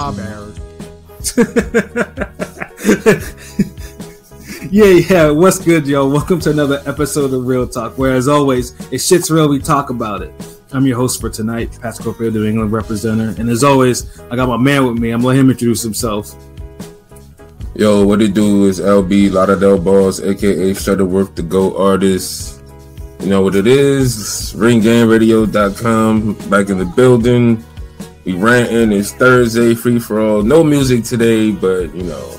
Robert. Yeah, what's good, yo? Welcome to another episode of Real Talk, where, as always, if shit's real, we talk about it. I'm your host for tonight, Pat Scorpio, the New England representative, and as always, I got my man with me. I'm going to let him introduce himself. Yo, what it do is LB, Lauderdale Balls, a.k.a. Shutterworth, the GOAT artist. You know what it is, ringgameradio.com, back in the building. We ranting, it's Thursday, free for all. No music today, but, you know,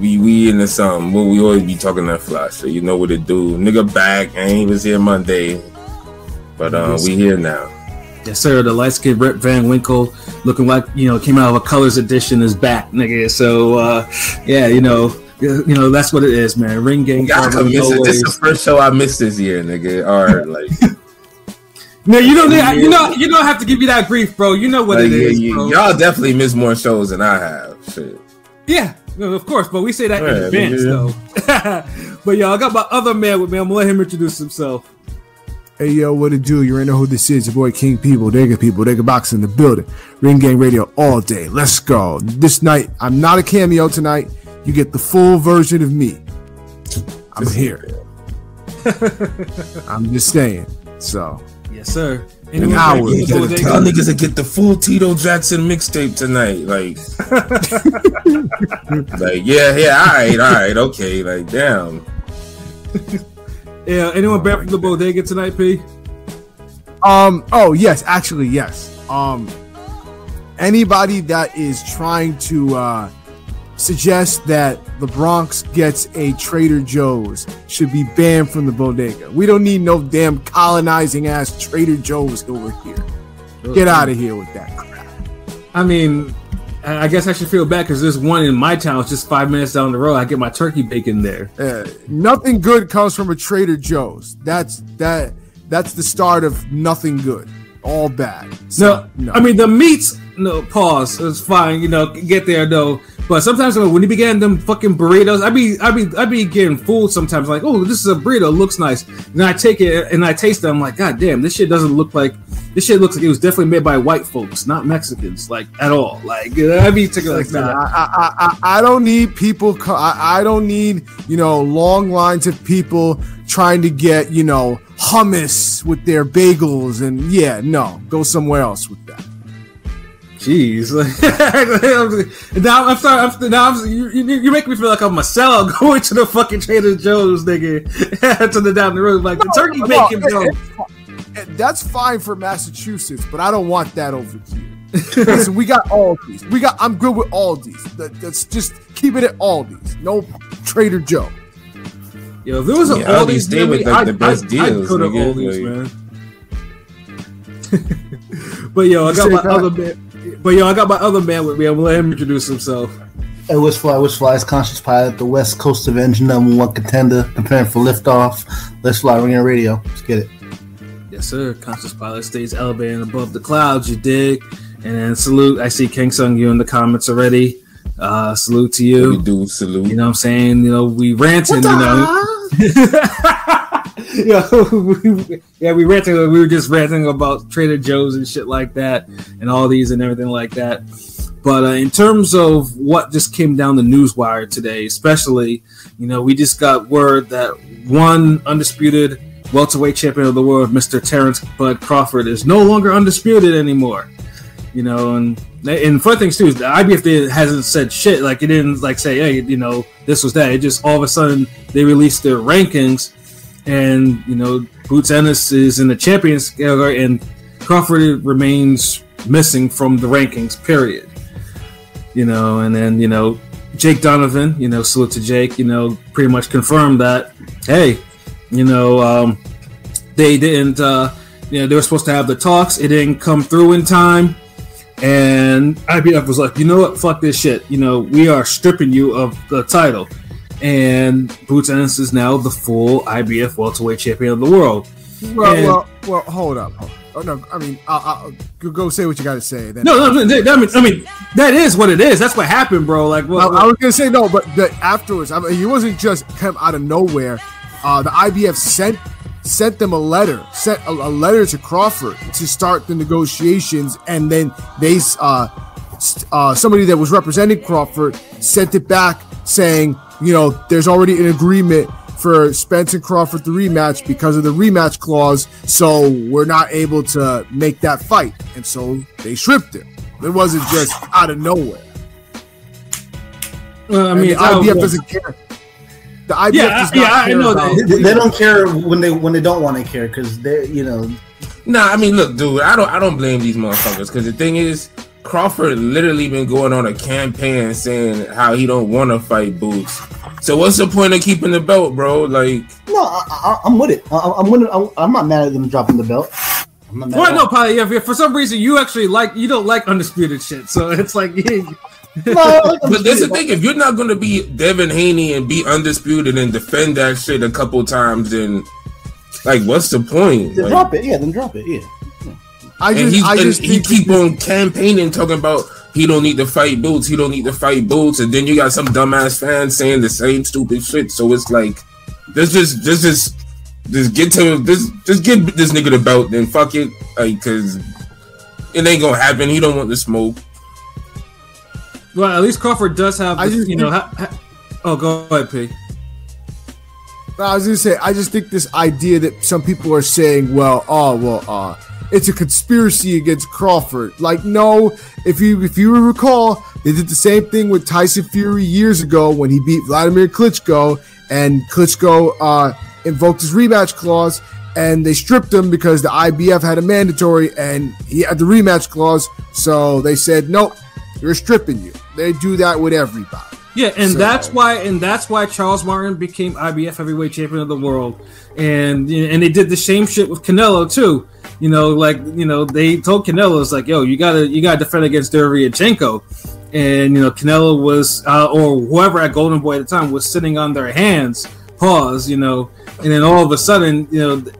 we in the something. We always be talking that fly, so you know what it do. Nigga back, I ain't even here Monday, but we here now. Yes, sir, the light-skinned Rip Van Winkle, looking like, you know, came out of a Colors edition, is back, nigga. So, yeah, you know, that's what it is, man. Ring gang. This is the first show I missed this year, nigga. All right, like... No, you don't. You don't have to give me that grief, bro. You know what it is, bro. Y'all definitely miss more shows than I have. Shit. Yeah, no, of course, but we say that in advance, though. But y'all, I got my other man with me. I'm gonna let him introduce himself. Hey, yo, what it do? You already know who this is. Your boy King P, people, they got box in the building. Ring Gang Radio all day. Let's go. This night, I'm not a cameo tonight. You get the full version of me. I'm here. I'm just saying. So. Yes, sir. An hour. Tell niggas to get the full Tito Jackson mixtape tonight. Like, like, yeah, all right, okay, like, damn. Yeah, anyone back from the bodega tonight, P? Oh, yes, actually, yes. Anybody that is trying to suggest that the Bronx gets a Trader Joe's should be banned from the bodega. We don't need no damn colonizing ass Trader Joe's over here. Get out of here with that crap. I mean, I guess I should feel bad because there's one in my town. It's just 5 minutes down the road. I get my turkey bacon there. Nothing good comes from a Trader Joe's. That's the start of nothing good. All bad. So, no, I mean the meats. No, pause. It's fine. You know, get there though. But sometimes when you be getting them fucking burritos, I be getting fooled sometimes. Like, oh, this is a burrito, looks nice. And I take it and I taste it. I'm like, god damn, this shit doesn't look like. This shit looks like it was definitely made by white folks, not Mexicans, like at all. Like, I be taking like that. I don't need people. I don't need, you know, long lines of people trying to get, you know, hummus with their bagels and yeah, no, go somewhere else with that. Jeez, now you make me feel like I'm a sellout going to the fucking Trader Joe's, nigga, to the down the road, like the turkey bacon. That's fine for Massachusetts, but I don't want that over here. Listen, we got Aldi's. I'm good with Aldi's. That's just keep it at Aldi's. No Trader Joe. Yo, if there was an Aldi's, they would like the best deals. I'd go to Aldi's, man. But yo, I got my other bit. But yo, I got my other man with me. I'm gonna let him introduce himself. Hey, Wish Fly is Conscious Pilot, the West Coast Avenger, #1 contender, preparing for liftoff. Let's fly, Ring Your Radio. Let's get it. Yes, sir. Conscious Pilot stays elevated and above the clouds, you dig? And then salute. I see King Sung you in the comments already. Salute to you. We do salute. You know what I'm saying? You know, we ranting, you know. We ranting. We were just ranting about Trader Joe's and shit like that, and Aldi's and everything like that. But in terms of what just came down the newswire today, especially, you know, we just got word that one undisputed welterweight champion of the world, Mr. Terence Bud Crawford, is no longer undisputed anymore. You know, and funny things too is the IBF hasn't said shit. Like, it didn't like say, hey, you know, this was that. It just all of a sudden they released their rankings. And, you know, Boots Ennis is in the champions category, and Crawford remains missing from the rankings, period. You know, and then, you know, Jake Donovan, you know, salute to Jake, you know, pretty much confirmed that, hey, you know, they didn't, you know, they were supposed to have the talks. It didn't come through in time. And IBF was like, you know what, fuck this shit. You know, we are stripping you of the title. And Boots Ennis is now the full IBF welterweight champion of the world. Well, hold up. Oh no, I mean, I'll go say what you got to say. Then I mean, that is what it is. That's what happened, bro. Like, well, I was gonna say no, but afterwards, I mean, he wasn't just come out of nowhere. The IBF sent them a letter to Crawford to start the negotiations, and then they somebody that was representing Crawford sent it back saying, you know, there's already an agreement for Spence and Crawford the rematch because of the rematch clause, so we're not able to make that fight. And so they shrimped it. It wasn't just out of nowhere. Well, I mean, the IBF doesn't care. The IBF does not care. I know that. They don't care when they don't want to care because they, you know. Nah, I mean, look, dude, I don't blame these motherfuckers because the thing is, Crawford literally been going on a campaign saying how he don't want to fight Boots. So what's the point of keeping the belt, bro? Like, no, I'm with it. I'm not mad at them dropping the belt. I'm not mad at them. Probably, yeah, for some reason you actually you don't like undisputed shit, so it's like. Yeah. No, but that's the thing. If you're not going to be Devin Haney and be undisputed and defend that shit a couple times, then like, what's the point? Then drop it, yeah. Then drop it, yeah. I just keep on campaigning, talking about he don't need to fight Boots. He don't need to fight Boots, and then you got some dumbass fans saying the same stupid shit. So it's like, just get this nigga the belt, then fuck it, like, cause it ain't gonna happen. He don't want the smoke. Well, at least Crawford does have. Oh, go ahead, P. I was gonna say, I just think this idea that some people are saying, it's a conspiracy against Crawford. Like, no, if you recall, they did the same thing with Tyson Fury years ago when he beat Vladimir Klitschko, and Klitschko invoked his rematch clause, and they stripped him because the IBF had a mandatory, and he had the rematch clause, so they said nope. They're stripping you. They do that with everybody. Yeah, and that's why Charles Martin became IBF heavyweight champion of the world, and they did the same shit with Canelo too. You know, they told Canelo, it's like, yo, you gotta defend against Derevyanchenko, and you know Canelo was or whoever at Golden Boy at the time was sitting on their hands, pause, you know, and then all of a sudden, you know the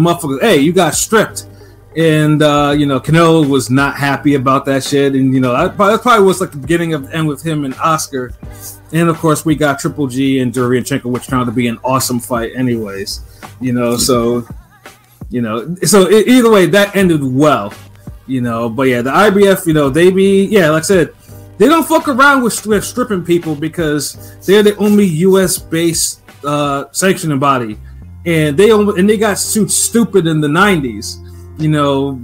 motherfucker, hey, you got stripped. And, you know, Canelo was not happy about that shit. And, you know, that probably was like the beginning of the end with him and Oscar. And, of course, we got Triple G and Derevyanchenko, which turned out to be an awesome fight anyways. You know, so, either way, that ended well. You know, but, yeah, the IBF, you know, like I said, they don't fuck around with stripping people because they're the only U.S.-based sanctioning body. And they got sued stupid in the 90s. You know,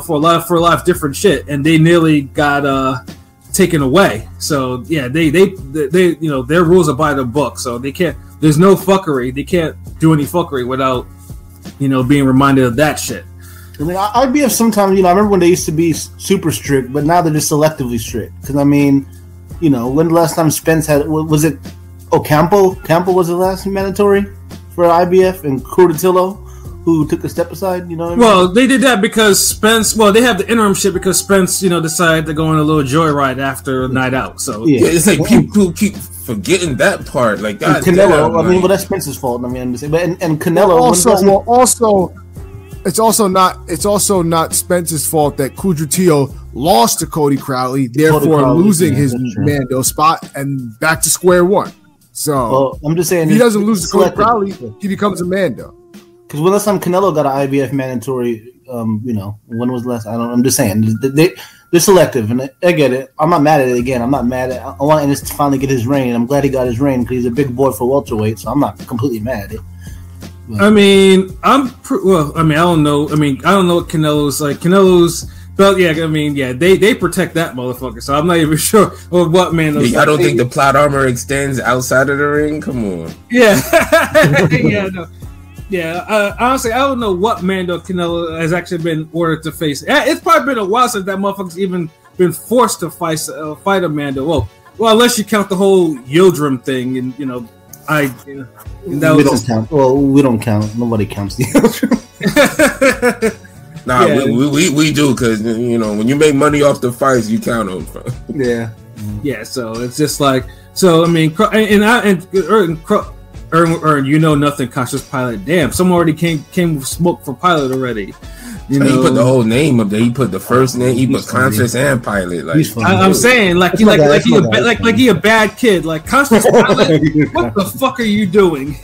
for a lot of different shit, and they nearly got taken away. So yeah, they you know, their rules are by the book, so they can't. There's no fuckery. They can't do any fuckery without, you know, being reminded of that shit. I mean, IBF sometimes, you know, I remember when they used to be super strict, but now they're just selectively strict. Because I mean, you know, when the last time Spence had, was it Ocampo? Campo was the last mandatory for IBF, and Kudratillo, who took a step aside, you know what I mean? Well, they did that because Spence... Well, they have the interim shit because Spence, you know, decided to go on a little joyride after a night out, so... Yeah, it's like people keep forgetting that part. Like, God, Canelo, I mean, well, that's Spence's fault, I mean, I'm just saying. But, and Canelo... It's also not Spence's fault that Kudratillo lost to Cody Crowley, losing his Mando spot and back to square one. So, well, I'm just saying... If he doesn't lose to Cody Crowley, he becomes a Mando. Because when last time Canelo got an IBF mandatory, you know, when was last? I don't. I'm just saying they're selective, and I get it. I'm not mad at it. Again, I'm not mad at. I want Ennis to finally get his reign. I'm glad he got his reign because he's a big boy for welterweight. So I'm not completely mad at it. But. I mean, I don't know. I mean, I don't know what Canelo's like. Canelo's belt, yeah. I mean, yeah. They protect that motherfucker. So I'm not even sure what man. I don't think the plot armor extends outside of the ring. Come on. Yeah. Yeah. No. Yeah, honestly, I don't know what Mando Canelo has actually been ordered to face. It's probably been a while since that motherfucker's even been forced to fight a Mando. Well, unless you count the whole Yildrim thing, and you know, we don't count. Well, we don't count. Nobody counts the Yildrim. Nah, yeah. we do because you know when you make money off the fights, you count them. Yeah, yeah. So it's just like so. I mean, Erwin, you know nothing, Conscious Pilot. Damn, someone already came with smoke for Pilot already. You know, he put the whole name up there. He put the first name. He put Conscious and Pilot. Like I'm saying, he a bad kid. Like Conscious Pilot, what the fuck are you doing?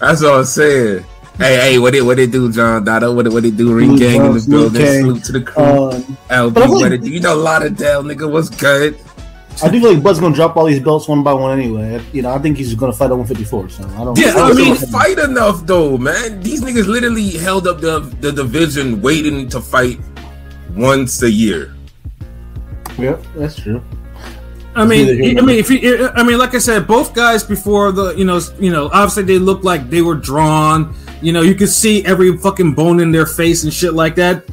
That's all I'm saying. Hey, what it do, John Dotto? What it do? Ring gang in the building. Salute to the crew. LB, what it do? You know, Lauderdale, nigga, what's good? I do feel like Bud's gonna drop all these belts one by one anyway. You know, I think he's gonna fight at 154. So I don't. Yeah, I mean, fight enough though, man. These niggas literally held up the division, waiting to fight once a year. Yeah, that's true. I mean, like I said, both guys before the, you know, obviously they looked like they were drawn. You know, you could see every fucking bone in their face and shit like that.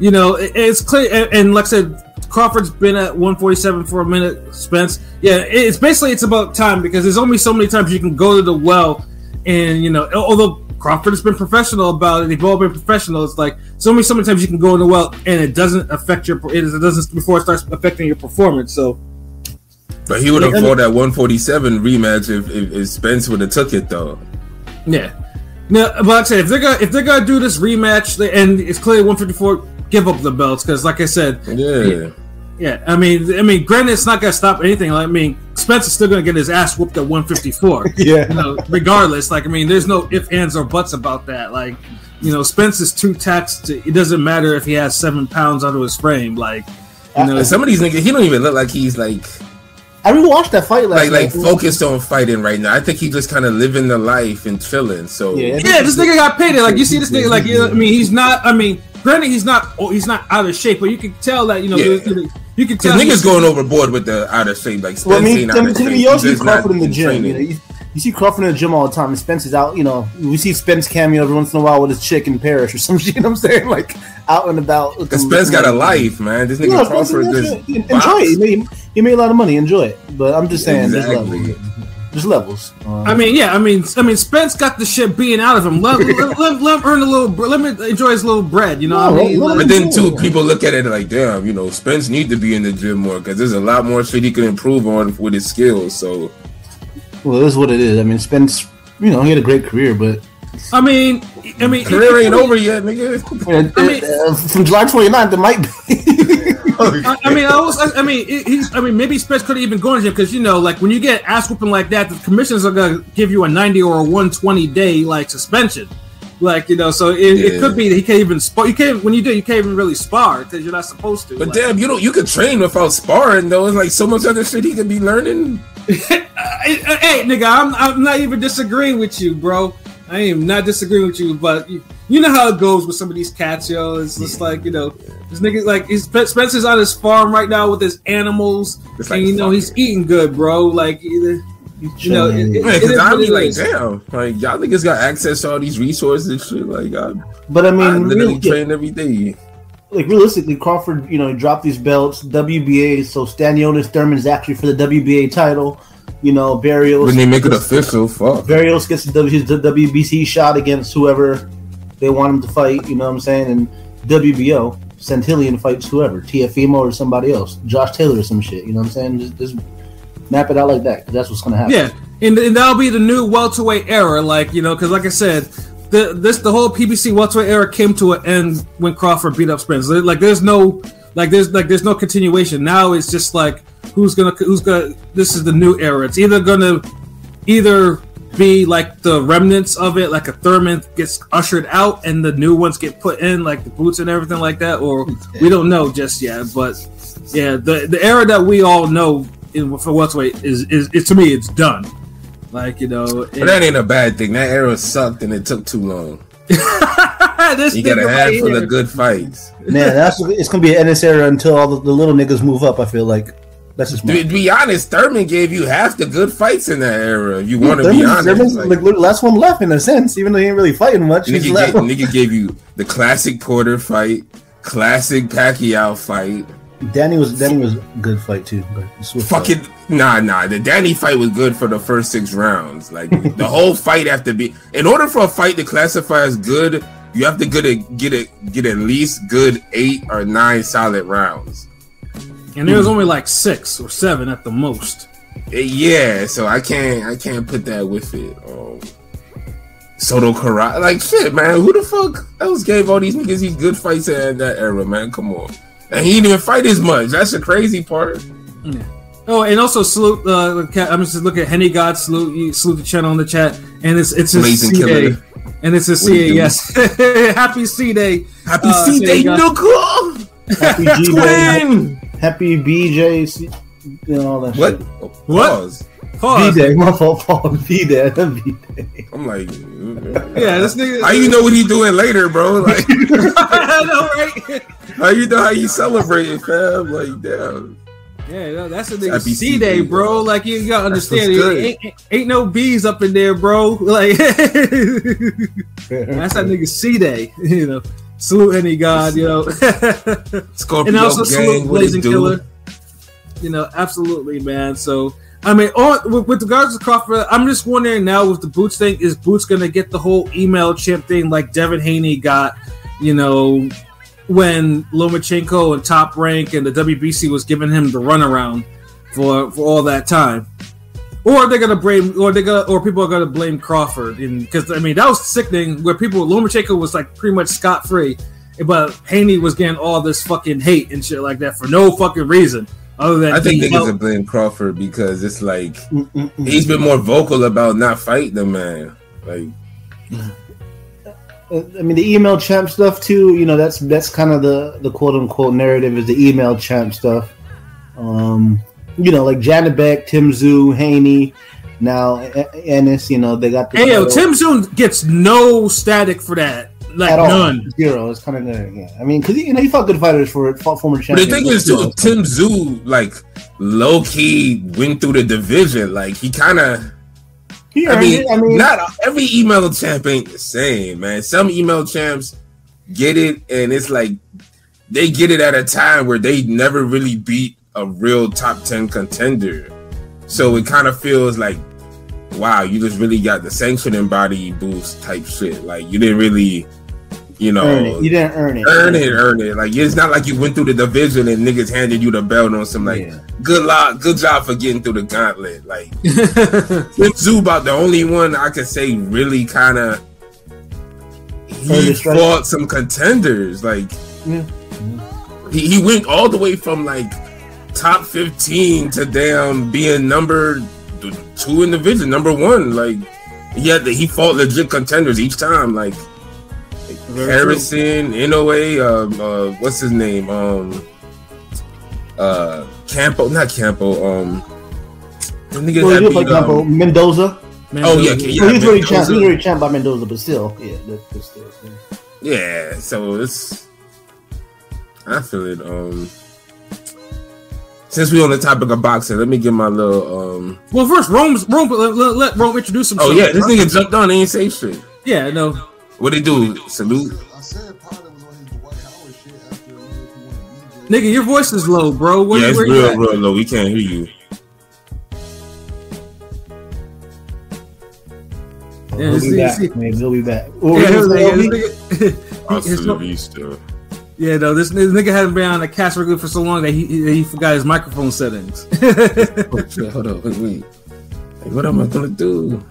You know, it's clear. And like I said, Crawford's been at 147 for a minute. Spence, yeah, it's about time, because there's only so many times you can go to the well, and you know, although Crawford has been professional about it, they've all been professional. It's like so many times you can go in the well, and it doesn't affect your, before it starts affecting your performance. So, but he would have fought that 147 rematch if Spence would have took it though. Yeah, no, but like I said, if they're gonna do this rematch, and it's clearly 154. Give up the belts, because like I said, yeah. I mean, granted, it's not gonna stop anything. Like, I mean, Spence is still gonna get his ass whooped at 154. Yeah, you know, regardless. Like, I mean, there's no ifs, ands, or buts about that. Like, you know, Spence is too taxed. It doesn't matter if he has 7 pounds under his frame. Like, you know, some of these niggas, he don't even look like he's like. I rewatched that fight last night. Like focused on fighting right now. I think he just kind of living the life and chilling. So yeah, this nigga got paid. Like, you see this nigga. Like, you know, I mean, he's not. I mean. Granted, he's not out of shape, but you can tell that, you know, you can tell niggas going overboard with the out of shape. Like, Spence ain't out of shape. You also see Crawford in the gym. You know, you see Crawford in the gym all the time, and Spence is out. You know, we see Spence cameo every once in a while with his chick in Paris or some shit. You know what I'm saying? Like, out and about. Because Spence got a life, man. This nigga Crawford just enjoy it. He made a lot of money. Enjoy it. But I'm just saying, there's levels. I mean, Spence got the shit being out of him. Let him earn a little. Let him enjoy his little bread. You know. But then too, people look at it like, damn, you know, Spence need to be in the gym more, because there's a lot more shit he can improve on with his skills. So, well, that's what it is. I mean, Spence, you know, he had a great career, but I mean, career ain't over yet, nigga. I mean, from July 29th, it might be. I mean, maybe Spence could have even gone to him, because, you know, like, when you get ass whooping like that, the commissioners are going to give you a 90 or a 120 day, like, suspension. Like, you know, so it could be that he can't even spar. You can't even really spar, because you're not supposed to. But, like, damn, you could train without sparring, though. It's like so much other shit he could be learning. Hey, nigga, I'm not even disagreeing with you, bro. I am not disagreeing with you, but you know how it goes with some of these cats, yo. It's just like, you know, this nigga, like, Spencer's on his farm right now with his animals, it's and, like, you know, he's eating good, bro. Like, you know, because I'd be like, damn, like, y'all niggas got access to all these resources and shit, like, but I mean, I literally train every day. Like, realistically, Crawford, you know, dropped these belts, WBA, so Stanionis Thurman's actually for the WBA title. You know, Barrios. When they make it official, fuck. Barrios gets the WBC shot against whoever they want him to fight. You know what I'm saying? And WBO, Santillan fights whoever, Tiafimo or somebody else, Josh Taylor or some shit. You know what I'm saying? Just map it out like that, because that's what's gonna happen. Yeah, and that'll be the new welterweight era. Like, you know, because like I said, the whole PBC welterweight era came to an end when Crawford beat up Spence. Like, there's no continuation. Now it's just like, Who's gonna? This is the new era. It's either gonna be like the remnants of it, like a Thurman gets ushered out and the new ones get put in, like the Boots and everything like that, or we don't know just yet. But yeah, the era that we all know for welterweight is to me, it's done. Like, you know, but that ain't a bad thing. That era sucked and it took too long. You got a handful of good fights, man. It's gonna be an NS era until all the little niggas move up. I feel like. To be honest, Thurman gave you half the good fights in that era. If you want to be honest, like, last one left in a sense, even though he ain't really fighting much. Nigga gave you the classic Porter fight, classic Pacquiao fight. Danny was a good fight too. The Danny fight was good for the first 6 rounds. Like, the whole fight in order for a fight to classify as good, you have to get at least good 8 or 9 solid rounds. And there was only like 6 or 7 at the most. Yeah, so I can't put that with it. Soto Karate, like, shit, man. Who the fuck else gave all these niggas these good fights in that era, man? Come on. And he didn't even fight as much. That's the crazy part. Yeah. Oh, and also salute. I'm just looking at Henny God. Salute the channel in the chat. And it's his CA. And it's a CAS. Happy C Day. Happy C Day, Nuka. Happy G Day. Happy BJ. You know all that. What? Shit. What? Pause. B Day. My fault. B Day. I'm like, yeah, this nigga. How you know what he doing later, bro? Like, I know, right? How you know how you celebrating, fam? Like, damn. Yeah, that's a nigga C Day, bro. Like, you gotta understand, ain't no B's up in there, bro. Like, that's that nigga C Day. You know, salute any god, you know. Scorpio and also salute Blazing Killer. You know, absolutely, man. So, I mean, with regards to Crawford, I'm just wondering now with the Boots thing, is Boots gonna get the whole email chip thing like Devin Haney got? You know, when Lomachenko and Top Rank and the WBC was giving him the runaround for all that time, or they're gonna blame, or people are gonna blame Crawford, and because I mean that was sickening where people Lomachenko was like pretty much scot free, but Haney was getting all this fucking hate and shit like that for no fucking reason. Other than I think they're gonna blame Crawford because it's like he's been more vocal about not fighting the man, like. I mean, the email champ stuff too. You know, that's kind of the quote unquote narrative is the email champ stuff. You know, like Janet Beck, Tim Tszyu, Haney, now Ennis. You know, they got. The hey, yo, Tim Tszyu gets no static for that. Like at none, all. Zero. It's kind of good. Yeah, I mean, because you know he fought good fighters for former champions. But the thing is, too, Tim Tszyu like low key went through the division. Like he kind of. I mean, not every email champ ain't the same, man. Some email champs get it, and it's like they get it at a time where they never really beat a real top 10 contender. So it kind of feels like, wow, you just really got the sanctioning body boost type shit. Like you didn't really, you know, earn it. Like it's not like you went through the division and niggas handed you the belt on some like. Yeah. Good luck, good job for getting through the gauntlet. Like Tim Tszyu about the only one I could say really kind of he fought some contenders. Like he went all the way from like top 15 to damn being number 2 in the division, number 1. Like he fought legit contenders each time. Like Harrison, NOA, what's his name? Campo, Mendoza. Oh yeah, well, he's already champed by Mendoza, but still, yeah, yeah. So it's, I feel it. Since we're on the topic of boxing, let me get my little. Well, first, Rome. Let Rome introduce himself. Oh yeah, this nigga jumped on. He ain't say shit. Yeah, no. What they do? Salute. I said nigga, your voice is low, bro. Yeah, it's real low. We can't hear you. Yeah, we'll be back. Yeah, though, this nigga hasn't been on a cast regular for so long that he forgot his microphone settings. Okay, hold on, wait. Like, what am I gonna do?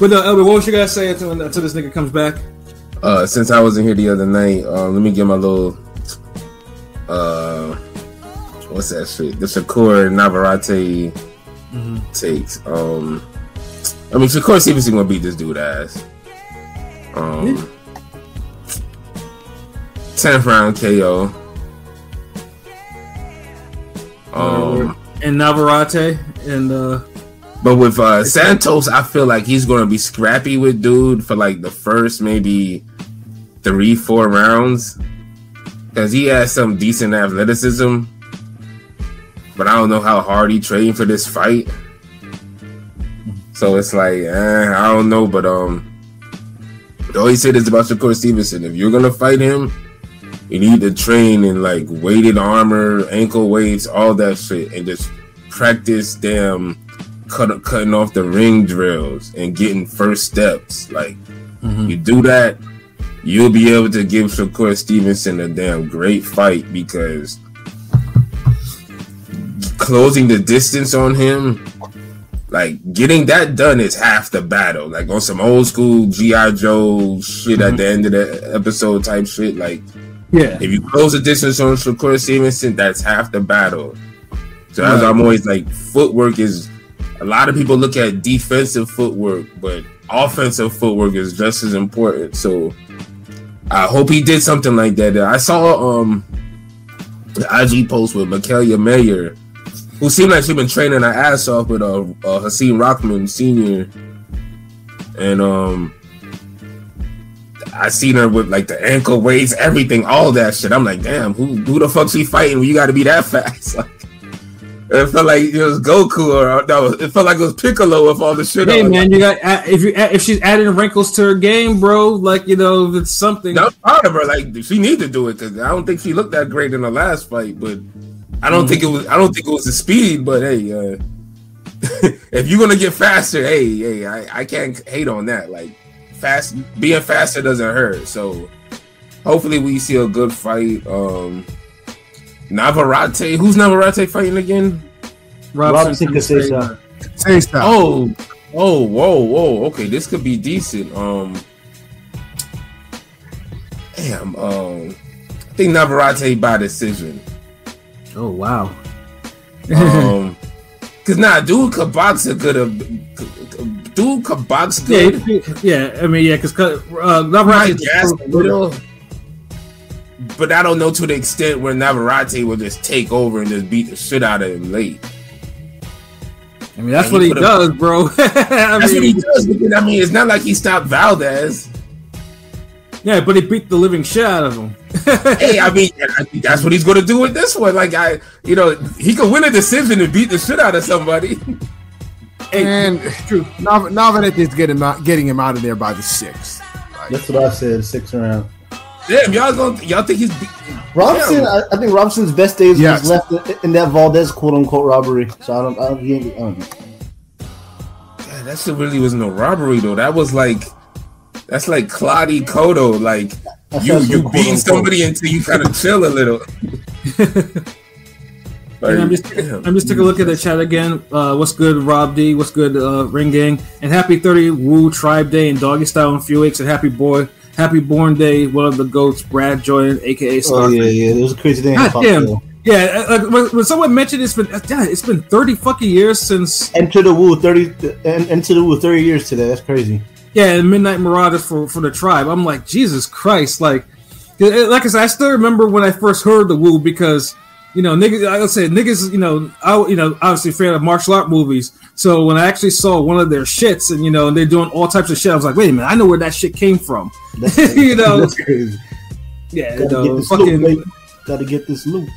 But no, Elder, what was you guys saying until this nigga comes back? Since I wasn't here the other night, let me get my little. What's that shit? The Shakur Navarrete takes. I mean, Shakur Stevenson gonna beat this dude ass. 10th round KO. And Navarrete and but with Santos, I feel like he's gonna be scrappy with dude for like the first maybe 3-4 rounds. Because he has some decent athleticism. But I don't know how hard he trained for this fight. So it's like, I don't know. But all he said is about Shakur Stevenson. If you're going to fight him, you need to train in like weighted armor, ankle weights, all that shit. And just practice damn cutting off the ring drills and getting first steps. Like, you do that. You'll be able to give Shakur Stevenson a damn great fight because closing the distance on him, like getting that done is half the battle. Like on some old school G.I. Joe shit at the end of the episode type shit. Like, yeah, if you close the distance on Shakur Stevenson, that's half the battle. So as I'm always like, footwork is a lot of people look at defensive footwork, but offensive footwork is just as important. So I hope he did something like that. I saw the IG post with Mikaela Mayer, who seemed like she'd been training her ass off with Hasim Rockman Sr. And I seen her with like the ankle weights, everything, all that shit. I'm like, damn, who the fuck she fighting when you got to be that fast? Like, it felt like it was Goku, or it felt like it was Piccolo with all the shit. Hey on. Man, you got if she's adding wrinkles to her game, bro. Like, you know, it's something. I'm proud of her. Like, she needs to do it because I don't think she looked that great in the last fight. But I don't think it was. I don't think it was the speed. But hey, if you're gonna get faster, hey, I can't hate on that. Like, fast, being faster doesn't hurt. So hopefully we see a good fight. Navarrete, who's Navarrete fighting again? Robinson, Kassisha. Oh, whoa. Okay, this could be decent. I think Navarrete by decision. Oh wow. Cause dude could box good. Yeah, I mean, yeah, cause Navarrete. But I don't know to the extent where Navarrete will just take over and just beat the shit out of him late. I mean, that's what he does, bro. That's what he does. Because, I mean, it's not like he stopped Valdez. Yeah, but he beat the living shit out of him. Hey, I mean, that's what he's going to do with this one. Like, he could win a decision and beat the shit out of somebody. And it's true. Navarrete is getting him out of there by the sixth. Like, that's what I said, sixth round. Damn, y'all think he's Robinson? I think Robinson's best days was left in that Valdez quote-unquote robbery. So I don't know. Yeah, that shit really was no robbery though. That was like, that's like Claudio Cotto. Like, you beat somebody until you kind of chill a little. Like, I'm just taking a look at the chat again. What's good, Rob D? What's good, Ring Gang? And happy 30 Wu Tribe Day and Doggy Style in a few weeks. And Happy Born Day, one of the GOATs, Brad Jordan, a.k.a. Star. Oh, yeah. It was a crazy day. Damn. Yeah, like, when someone mentioned it's been 30 fucking years since... Enter the Wu, 30 years today. That's crazy. Yeah, and Midnight Marauders for the tribe. I'm like, Jesus Christ. Like I said, I still remember when I first heard the Wu because, you know, niggas, you know, obviously fan of martial art movies. So when I actually saw one of their shits and, you know, and they're doing all types of shit, I was like, wait a minute, I know where that shit came from. You know? That's crazy. Yeah, gotta get this loot.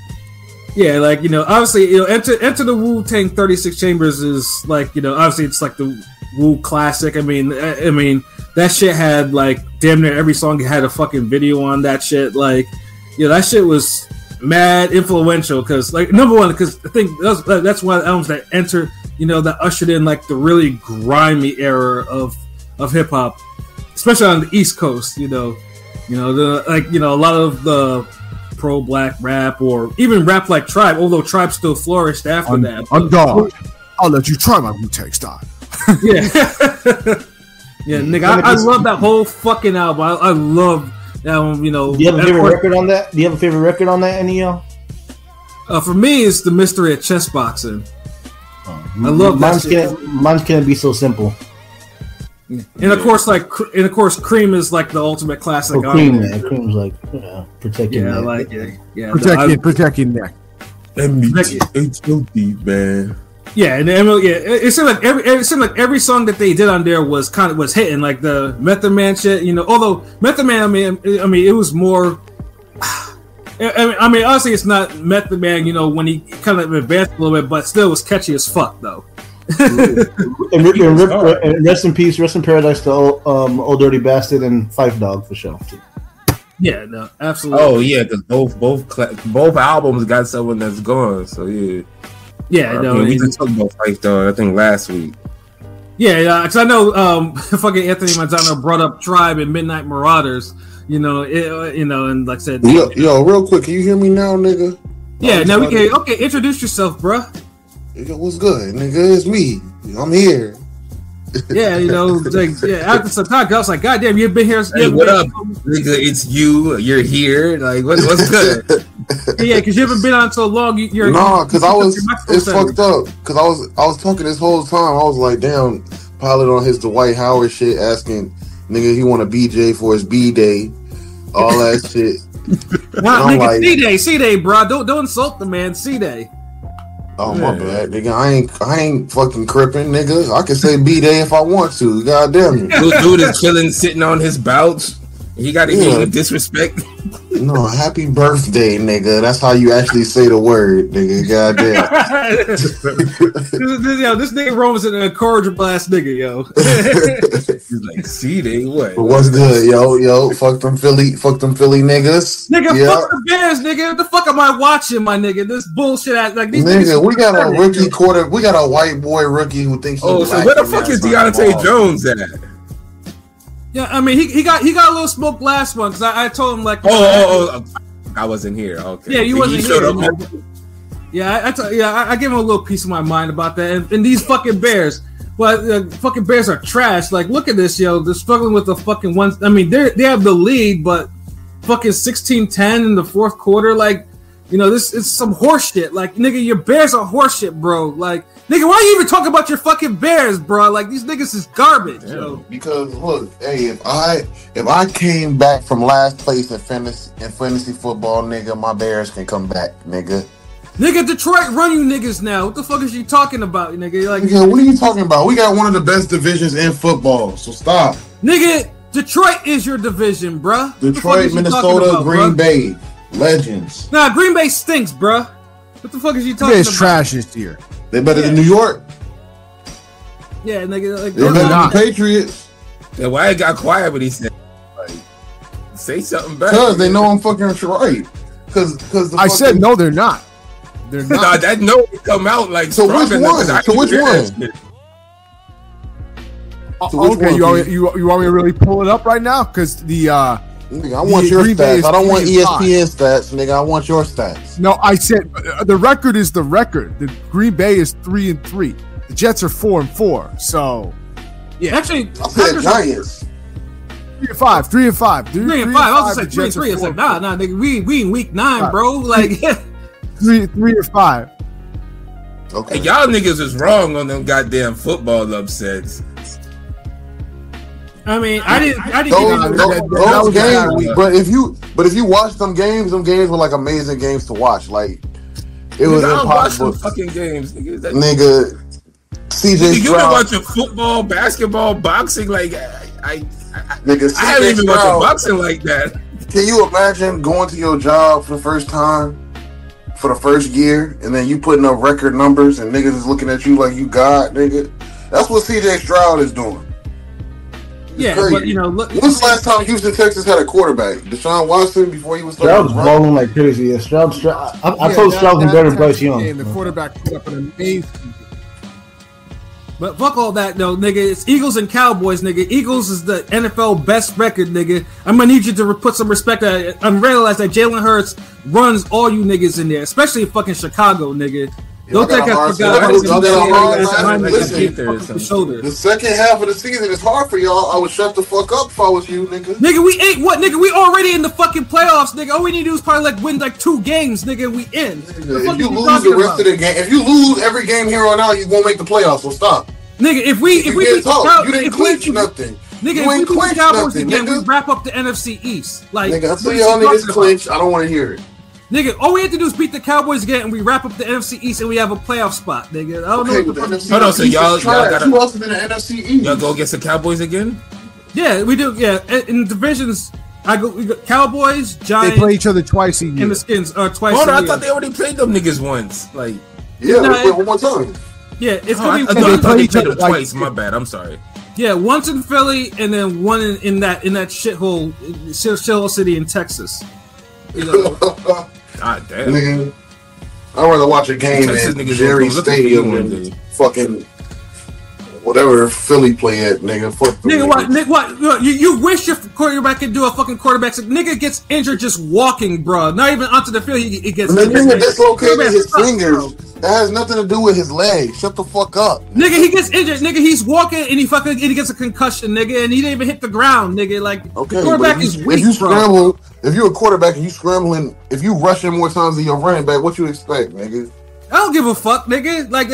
Yeah, like, you know, obviously, you know, Enter the Wu-Tang 36 Chambers is like, you know, obviously it's like the Wu classic. I mean, that shit had like damn near every song had a fucking video on that shit. Like, you know, that shit was mad influential because, like, number one, because I think that's one of the albums that entered, you know, that ushered in like the really grimy era of hip hop, especially on the East Coast. You know, a lot of the pro black rap or even rap like Tribe, although Tribe still flourished after that. I'm gone. I'll let you try my Wu-Tang style. Yeah, yeah, nigga, I love that whole fucking album. I love. You know, do you have a favorite record on that? Do you have a favorite record on that, any of y'all? For me, it's The Mystery of Chess Boxing. I love that. Mine's Can't Be So Simple. And of course, Cream is like the ultimate classic. Oh, Cream, man. Cream's like, you know, protect your neck. Protect your neck. M-E-T-H-O-D, man. Yeah, and it seemed like every song that they did on there was kind of was hitting, like the Method Man shit, you know. Although Method Man, I mean, it was more. I mean, honestly, it's not Method Man, you know, when he kind of advanced a little bit, but still was catchy as fuck though. and rest in peace, rest in paradise to Old Dirty Bastard and Fife Dog for sure. Yeah, no, absolutely. Oh yeah, because both albums got someone that's gone. So yeah. Yeah, we just talked about Fife Dog, I think, last week. Yeah, because I know fucking Anthony Manzano brought up Tribe and Midnight Marauders, you know, and like I said... Yo, real quick, can you hear me now, nigga? Yeah, now we can... Okay, introduce yourself, bruh. What's good, nigga? It's me. I'm here. Yeah, you know, like, yeah, after some time, I was like, goddamn, you've been here. Hey, what up, nigga? It's you. You're here. Like, what's good? Yeah, because you haven't been on so long. Nah, because I was. It's fucked up. Because I was talking this whole time. I was like, damn, Pilot on his Dwight Howard shit, asking nigga he want a BJ for his B day, all that shit. Wow, nigga, like, C day, bro. Don't insult the man, C day. Oh my bad, nigga. I ain't fucking crippin', nigga. I can say B day if I want to. God damn it. Dude is chilling, sitting on his couch. He got to hit with disrespect. No, happy birthday, nigga. That's how you actually say the word, nigga. God damn. This nigga Roman's an incorrigible ass nigga, yo. He's like, see, they what? But what's good, yo? Fuck them Philly niggas. Nigga, yeah. Fuck the Bears, nigga. What the fuck am I watching, my nigga? This bullshit ass, like these nigga, we got a rookie quarter. We got a white boy rookie who thinks. Oh, so where the fuck is Deontay Jones at? Yeah, I mean, he got a little smoke last one because I told him like, I wasn't here. Okay, yeah, you wasn't here. I gave him a little piece of my mind about that. And these fucking Bears, fucking Bears are trash. Like, look at this, yo. They're struggling with the fucking ones. I mean, they have the lead, but fucking 16-10 in the fourth quarter. Like, you know, this is some horseshit. Like, nigga, your Bears are horseshit, bro. Like. Nigga, why are you even talking about your fucking Bears, bro? Like, these niggas is garbage. Damn, yo. Because look, hey, if I came back from last place in fantasy football, nigga, my Bears can come back, nigga. Nigga, Detroit run you niggas now. What the fuck is you talking about, nigga? You're like, nigga, what are you talking about? We got one of the best divisions in football, so stop. Nigga, Detroit is your division, bro. Detroit, Minnesota, about, Green Bay, legends. Nah, Green Bay stinks, bro. What the fuck is you talking about? It's trash this year. They better than New York. Yeah, nigga. Like, they're better than the Patriots. Yeah, why it got quiet when he said? Like, say something better. Because they know I'm fucking right. Because I said no, they're not. They're not. Nah, that no come out like. So which one? Okay, you want me to really pull it up right now? Because the. Nigga, I want your stats. I don't want ESPN stats, nigga. I want your stats. No, I said the record is the record. The Green Bay is 3-3. The Jets are 4-4. So, yeah, actually, I said Giants 3-5, 3-5, 3-5. I was gonna say 3-3. It's like nah, nigga, we in week 9, bro. Like 3-5. Okay, hey, y'all niggas is wrong on them goddamn football upsets. I mean, I didn't games, but if you watch them games were like amazing games to watch. Like it was impossible. Fucking games, nigga. CJ, you been watching football, basketball, boxing? Like I haven't even watched boxing like that. Can you imagine going to your job for the first time? For the first year, and then you putting up record numbers, and niggas is looking at you like you God, nigga. That's what CJ Stroud is doing. Yeah, crazy. But you know, look. When's the last time Houston, Texas had a quarterback? Deshaun Watson before he was. Stroud was rolling like crazy. Yeah, Stroud. I told Stroud and better Bryce Young. And the quarterback put up an amazing. But fuck all that, though, nigga. It's Eagles and Cowboys, nigga. Eagles is the NFL best record, nigga. I'm gonna need you to put some respect. I realize that Jalen Hurts runs all you niggas in there, especially fucking Chicago, nigga. Don't think I forgot. The second half of the season is hard for y'all. I would shut the fuck up if I was you, nigga. Nigga, we ain't what, nigga? We already in the fucking playoffs, nigga. All we need to do is probably like win like 2 games, nigga. We in. Nigga, if you lose the rest of the game, if you lose every game here on out, you won't make the playoffs. So stop, nigga. If we beat Cowboys, you didn't clinch nothing. Nigga, if we beat Cowboys again, we wrap up the NFC East. Like, nigga, I tell y'all niggas clinch. I don't want to hear it. Nigga, all we have to do is beat the Cowboys again, and we wrap up the NFC East, and we have a playoff spot, nigga. I don't know what the fuck. No, so y'all got who else is in the NFC East? Y'all go against the Cowboys again? Yeah, we do. Yeah, in divisions, we got Cowboys, Giants. They play each other twice a year, and the Skins are twice. Hold on, I thought they already played them niggas once. Like, yeah, one more time. Yeah, it's gonna be. They played each other twice. My bad. I'm sorry. Yeah, once in Philly, and then one in that shithole city in Texas. You know. God damn. Nigga, I'd rather watch a game at Jerry Stadium and fucking whatever Philly play at, nigga. Fuck the nigga, what? Nigga, what? You wish your quarterback could do a fucking quarterback. Nigga gets injured just walking, bro. Not even onto the field, he gets injured. Nigga dislocated his fingers. That has nothing to do with his leg. Shut the fuck up. Nigga, he gets injured. Nigga, he's walking and he gets a concussion, nigga, and he didn't even hit the ground, nigga. Like, okay, the quarterback is weak, bro. If you're a quarterback and you scrambling, if you rushing more times than your running back, what you expect, nigga? I don't give a fuck, nigga. Like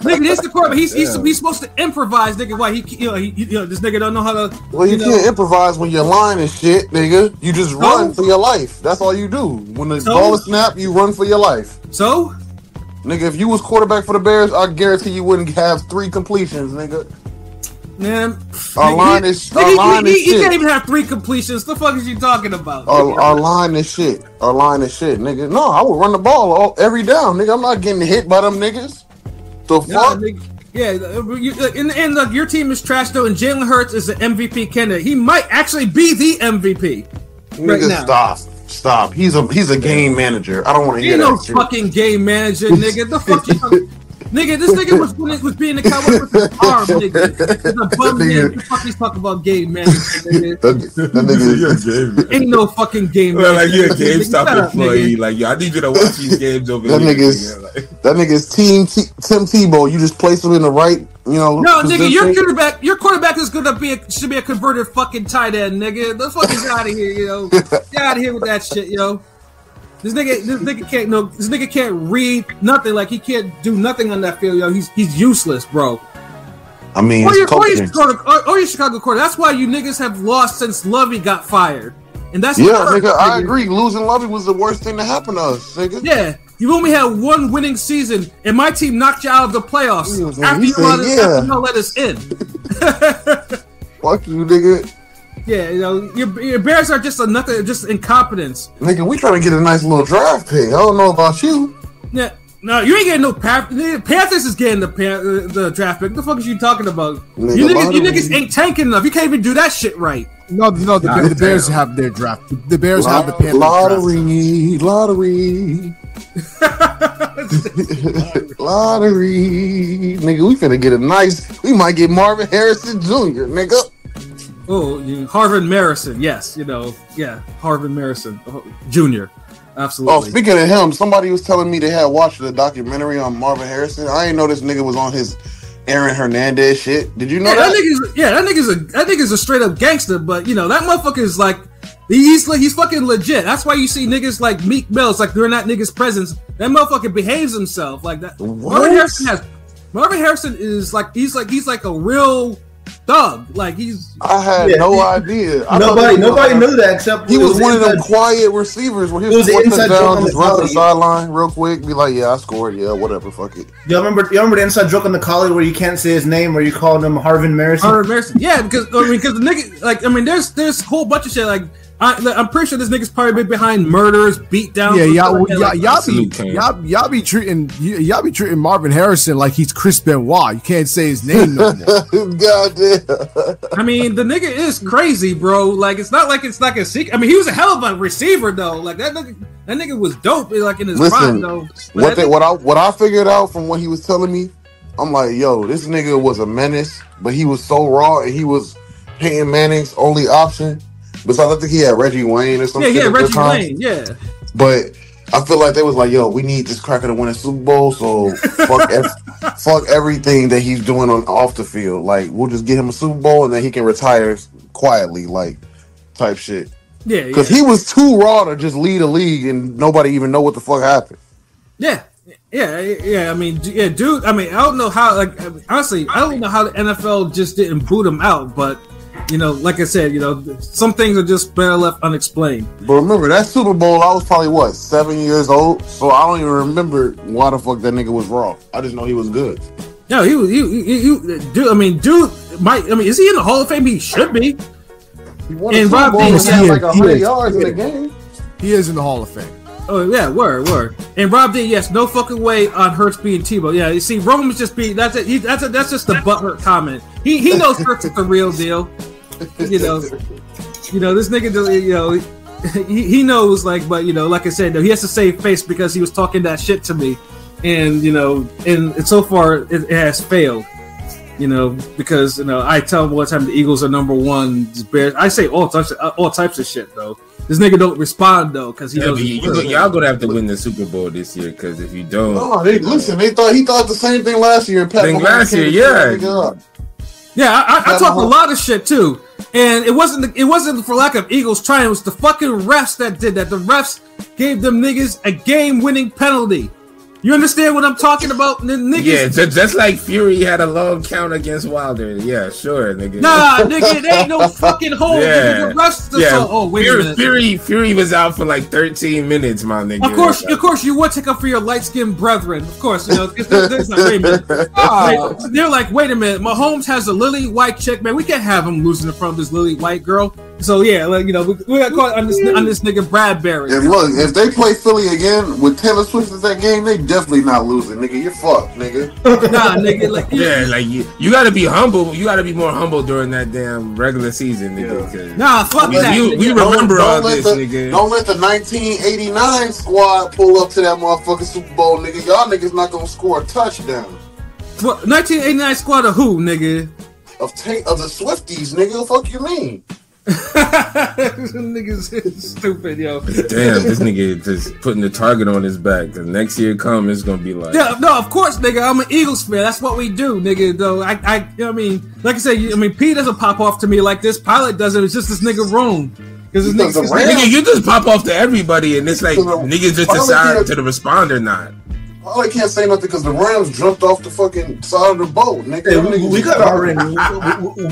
Nigga, this the quarterback. He's supposed to improvise, nigga. Why he this nigga don't know how to. Well, you can't improvise when you're lying and shit, nigga. You just run for your life. That's all you do. When the ball is snapped, you run for your life. So, nigga, if you was quarterback for the Bears, I guarantee you wouldn't have 3 completions, nigga. Man, our line is shit. You can't even have 3 completions. The fuck is you talking about? Our line is shit. Our line is shit, nigga. No, I would run the ball every down, nigga. I'm not getting hit by them niggas. The fuck? Nigga, yeah, in the end, look, your team is trash, though, and Jalen Hurts is an MVP candidate. He might actually be the MVP right now. Stop. He's a game manager. I don't want to hear that shit. He no fucking game manager, nigga. The fuck you... Nigga, this nigga was being the Cowboy with his arm, nigga. He's a bum man. You fucking talk about game management, nigga. That nigga, you're a game man. Ain't no fucking game man. Like, you're a GameStop employee. Like, yo, I need you to watch these games over there. That nigga's team Tim Tebow. You just place him in the right, No, nigga, your quarterback is gonna be should be a converted fucking tight end, nigga. The fuck is out of here, yo. Get out of here with that shit, yo. This nigga can't know. This nigga can't read nothing. Like, he can't do nothing on that field, yo. He's useless, bro. I mean, or your Chicago quarterback. That's why you niggas have lost since Lovey got fired, and that's nigga. I agree. Losing Lovey was the worst thing to happen to us, nigga. Yeah, you only had 1 winning season, and my team knocked you out of the playoffs after you let us in. Fuck you, nigga. Yeah, your Bears are just nothing, just incompetence. Nigga, we trying to get a nice little draft pick. I don't know about you. Yeah, no, you ain't getting no Panthers is getting the draft pick. What the fuck is you talking about? Nigga, you niggas ain't tanking enough. You can't even do that shit right. The Bears have their draft. The Bears have the Panthers lottery. Lottery. Nigga, we finna get a nice. We might get Marvin Harrison Jr., nigga. Oh, Marvin Harrison, yes, Marvin Harrison Jr., absolutely. Oh, speaking of him, somebody was telling me they had watched the documentary on Marvin Harrison. I didn't know this nigga was on his Aaron Hernandez shit. Did you know that? That nigga's a straight up gangster, but that motherfucker is like, he's fucking legit. That's why you see niggas like Meek Mill's, like during that nigga's presence, that motherfucker behaves himself like that. What? Marvin Harrison is like, he's like a real thug. Like, I had no idea. Nobody knew that except he was one of them quiet receivers where he was putting them down, just run to the sideline real quick, be like, yeah, I scored, yeah, whatever, fuck it. You remember the inside joke on the college where you can't say his name, where you called him Marvin Harrison? Yeah, because the nigga, there's a whole bunch of shit. Like, I'm pretty sure this nigga's probably been behind murders, beat down. Yeah, y'all be treating Marvin Harrison like he's Chris Benoit. You can't say his name no more. Goddamn. I mean, the nigga is crazy, bro. Like, it's not a secret. I mean, he was a hell of a receiver, though. Like, that nigga was dope. Like, in his prime, though. What I figured out from what he was telling me, I'm like, yo, this nigga was a menace, but he was so raw, and he was Peyton Manning's only option. Besides, I think he had Reggie Wayne or something. Yeah, Reggie Wayne. But I feel like they was like, yo, we need this cracker to win a Super Bowl, so fuck everything that he's doing on off the field. Like, we'll just get him a Super Bowl and then he can retire quietly, like, type shit. Yeah, because he was too raw to just lead a league and nobody even know what the fuck happened. Yeah. I mean, yeah, dude. I mean, I don't know how. Like, honestly, I don't know how the NFL just didn't boot him out, but. Like I said, some things are just better left unexplained. But remember, that Super Bowl, I was probably, 7 years old? So I don't even remember why the fuck that nigga was raw. I just know he was good. No, he was, is he in the Hall of Fame? He should be. He won a Super Bowl and had like 100 yards in a game. He is in the Hall of Fame. Oh, yeah, word. And Rob D, yes, no fucking way on Hurts being Tebow. Yeah, you see, Roman's just being, that's just the butthurt comment. He knows Hurts is the real deal. This nigga just, he knows, like, but, like I said, he has to save face because he was talking that shit to me. And, and so far it has failed, because, I tell him all the time the Eagles are #1, the Bears. I say all types of shit, though. This nigga don't respond though, because he doesn't. Y'all gonna have to win the Super Bowl this year, because if you don't, he thought the same thing last year. I talked a lot of shit too, and it wasn't for lack of Eagles trying. It was the fucking refs that did that. The refs gave them niggas a game-winning penalty. You understand what I'm talking about, niggas? Yeah, just like Fury had a long count against Wilder. Yeah, sure, nigga. Nah, nigga, there ain't no fucking hold. Yeah. Oh, wait a minute. Fury was out for like 13 minutes, my nigga. Of course, you would take up for your light-skinned brethren. Of course, you know. It's like, wait a minute. Oh, they're like, wait a minute. Mahomes has a lily white chick, man. We can't have him losing in front of this lily white girl. So yeah, like, you know, we got caught on this nigga Bradbury. And look, if they play Philly again with Taylor Swift in that game, they definitely not losing, nigga. You're fucked, nigga. Nah, nigga. Like, yeah, like you got to be humble. You got to be more humble during that damn regular season, nigga. Yeah. Nah, fuck that. We remember nigga. Don't let the 1989 squad pull up to that motherfucking Super Bowl, nigga. Y'all niggas not gonna score a touchdown. Well, 1989 squad of who, nigga? Of the Swifties, nigga. The fuck you mean? Niggas stupid, yo. Damn, this nigga just putting the target on his back. The next year come, it's gonna be like, yeah, no, of course, nigga. I'm an Eagles fan. That's what we do, nigga. Though I you know what I mean, like I said, I mean, P doesn't pop off to me like this. Pilot doesn't. It's just this nigga Rome. Because nigga, you just pop off to everybody, and it's like niggas just decide to respond or not. I can't say nothing because the Rams jumped off the fucking side of the boat, nigga. Yeah, we got our ring.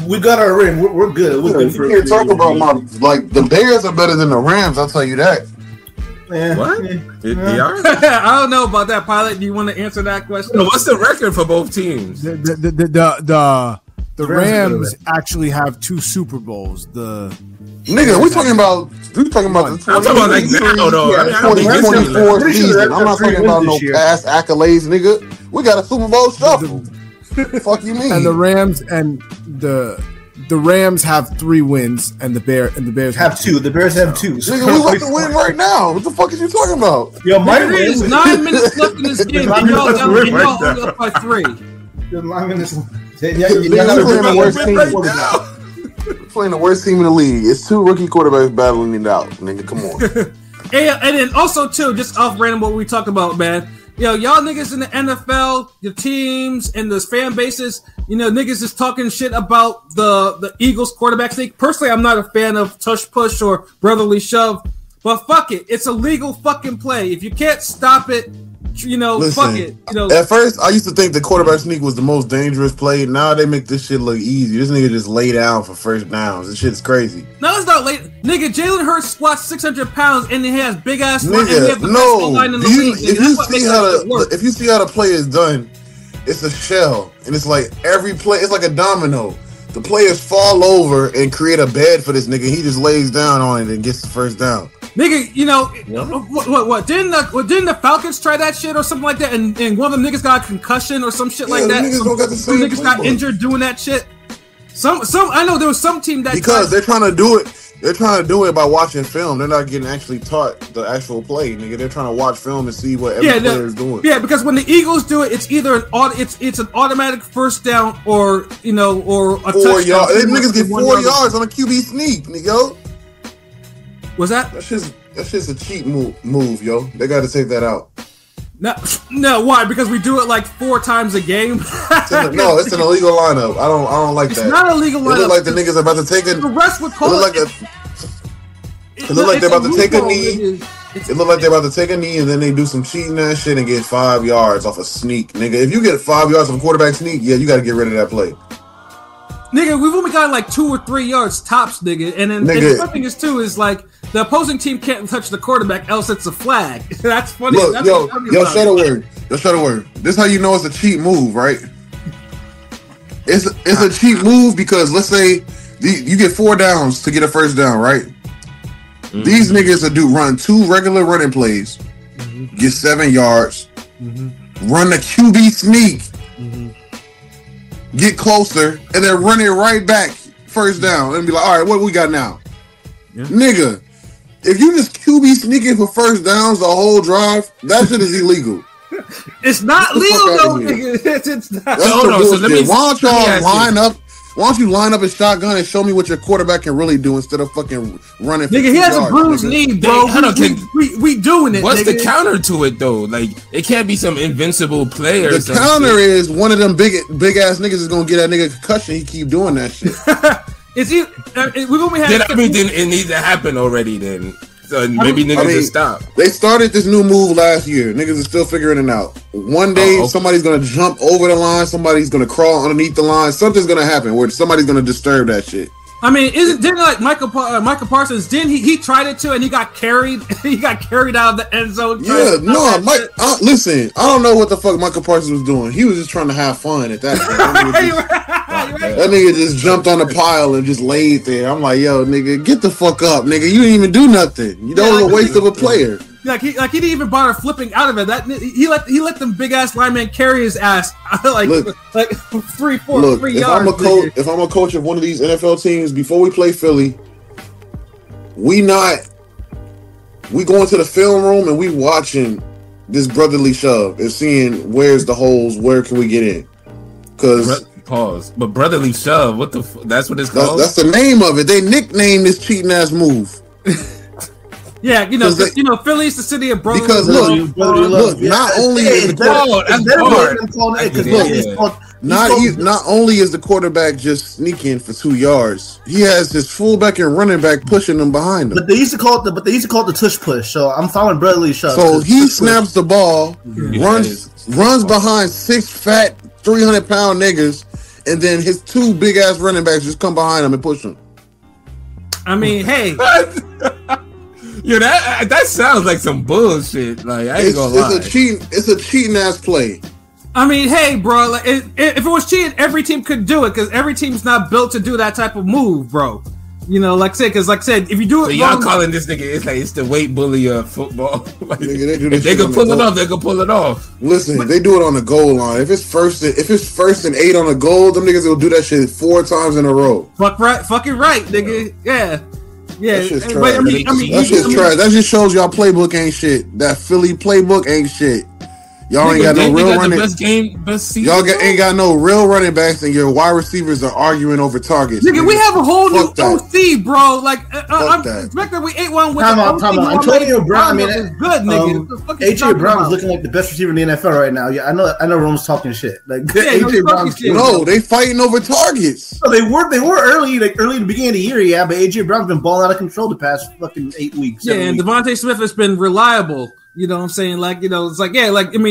We got our ring. We're good. We can't talk about like the Bears are better than the Rams. I'll tell you that. Yeah. What? Yeah. I don't know about that, Pilot. Do you want to answer that question? What's the record for both teams? The Rams actually have 2 Super Bowls. The nigga, we talking about the 2024 season. I'm not talking about no past accolades, nigga. We got a Super Bowl shuffle. Fuck you mean? And the Rams have 3 wins, and the Bears have 2. The Bears have 2. Nigga, we like to win right now. What the fuck is you talking about? Yo, there's 9 minutes left in this game. And y'all hold up by 3. There's 9 minutes left. We're playing the worst team in the league. It's 2 rookie quarterbacks battling it out, nigga. Come on. And then also too, just off random what we talked about, man. Yo, y'all niggas in the NFL, the teams and the fan bases, you know, niggas is talking shit about the Eagles quarterback sneak. Personally, I'm not a fan of tush push or brotherly shove, but fuck it, it's a legal fucking play. If you can't stop it, you know, listen, fuck it. You know, at first, I used to think the quarterback sneak was the most dangerous play. Now they make this shit look easy. This nigga just lay down for first downs. This shit's crazy. No, it's not late. Nigga, Jalen Hurts squats 600 pounds and he has big ass. Nigga, no. If you see how the play is done, it's a shell. And it's like every play, it's like a domino. The players fall over and create a bed for this nigga. He just lays down on it and gets the first down. Nigga, you know, didn't the Falcons try that shit or something like that? And one of them niggas got a concussion or some shit like that. Some niggas got injured doing that shit. Some I know there was some team that they're trying to do it. They're trying to do it by watching film. They're not getting actually taught the actual play, nigga. They're trying to watch film and see what every player is doing. Yeah, because when the Eagles do it, it's either it's an automatic first down or you know or a 4 yards. These niggas get 4 yards on a QB sneak, nigga. Was that? That's just a cheap move, yo. They got to take that out. No, why? Because we do it like 4 times a game. No, it's an illegal lineup. I don't like that. It's not illegal lineup. It look like the niggas about to take a. The rest would call it. It look like they're about to take a knee. It look like they're about to take a knee, and then they do some cheating ass shit and get 5 yards off a sneak, nigga. If you get 5 yards from quarterback sneak, yeah, you got to get rid of that play. Nigga, we've only got like 2 or 3 yards tops, nigga. And then the other thing is too is like the opposing team can't touch the quarterback, else it's a flag. That's funny. Look, that's Shutterworth. This is how you know it's a cheap move, right? It's a cheap move because let's say you get 4 downs to get a first down, right? Mm-hmm. These niggas will run 2 regular running plays, mm-hmm. get 7 yards, mm-hmm. run the QB sneak. Mm-hmm. Get closer and then run it right back first down and be like, all right, what we got now? Yeah. Nigga, if you just QB sneaking for first downs the whole drive, that shit is illegal. It's not legal though, nigga. It's not. That's why don't you line up a shotgun and show me what your quarterback can really do instead of fucking running? Nigga, he has a bruised knee, bro. We doing it. What's the counter to it though? Like it can't be some invincible player. The counter is one of them big ass niggas is gonna get that nigga concussion. He keep doing that shit. We've only had. Then everything it needs to happen already. Then So maybe niggas just stop. They started this new move last year. Niggas are still figuring it out. One day, somebody's going to jump over the line. Somebody's going to crawl underneath the line. Something's going to happen where somebody's going to disturb that shit. I mean, didn't like Michael Parsons? Didn't he tried it too, and he got carried? He got carried out of the end zone. Yeah, no, listen, I don't know what the fuck Michael Parsons was doing. He was just trying to have fun at that. That nigga just jumped on the pile and just laid there. I'm like, yo, nigga, get the fuck up, nigga. You didn't even do nothing. You don't was a waste of a player. Like he didn't even bother flipping out of it. That he let them big ass linemen carry his ass like 3 yards. If I'm a coach of one of these NFL teams, before we play Philly, we go into the film room and we watching this brotherly shove and seeing where's the holes, where can we get in? But brotherly shove, what the? That's what it's called. That's the name of it. They nicknamed this cheating ass move. Yeah, Philly's the city of brotherly love. Because not only is the quarterback just sneaking for 2 yards, he has his fullback and running back pushing them behind him. But they used to call it the tush push. So I'm following brotherly shove. So he snaps the ball, runs behind 6 fat 300-pound niggas, and then his 2 big ass running backs just come behind him and push him. I mean, hey. Yo, that sounds like some bullshit. Like I ain't gonna lie. It's a cheating ass play. I mean, hey, bro. Like, if it was cheating, every team could do it because every team's not built to do that type of move, bro. You know, like I said, if you do it, so y'all calling this nigga, it's the weight bully of football. Like, nigga, they can pull it off. Listen, they do it on the goal line. If it's 1st and 8 on the goal, them niggas will do that shit 4 times in a row. Fucking right, nigga. Yeah. Yeah, that shit's trash. That just shows y'all playbook ain't shit. That Philly playbook ain't shit. Y'all ain't got no real running. Ain't got no real running backs, and your wide receivers are arguing over targets. Nigga, we have a whole new OC, bro. Like, I'm we ate one with. Come on, Antonio Brown. I mean, good nigga. AJ Brown is looking like the best receiver in the NFL right now. Yeah, I know. Rome's talking shit. Like, AJ Brown. No, they fighting over targets. No, they were early in the beginning of the year. Yeah, but AJ Brown's been balling out of control the past fucking 8 weeks. Yeah, and Devontae Smith has been reliable. You know what I'm saying? Like, you know, it's like, yeah, like, you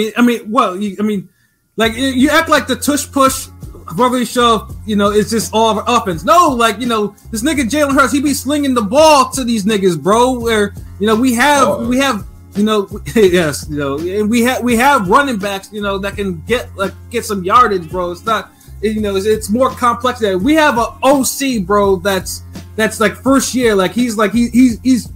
act like the tush push brotherly shove, you know, it's just all of our offense. No, like, you know, this nigga Jalen Hurts, he be slinging the ball to these niggas, bro, where, you know, we have running backs, you know, that can get some yardage, bro. It's not, you know, it's more complex than that. We have an OC, bro, that's like first year. Like he's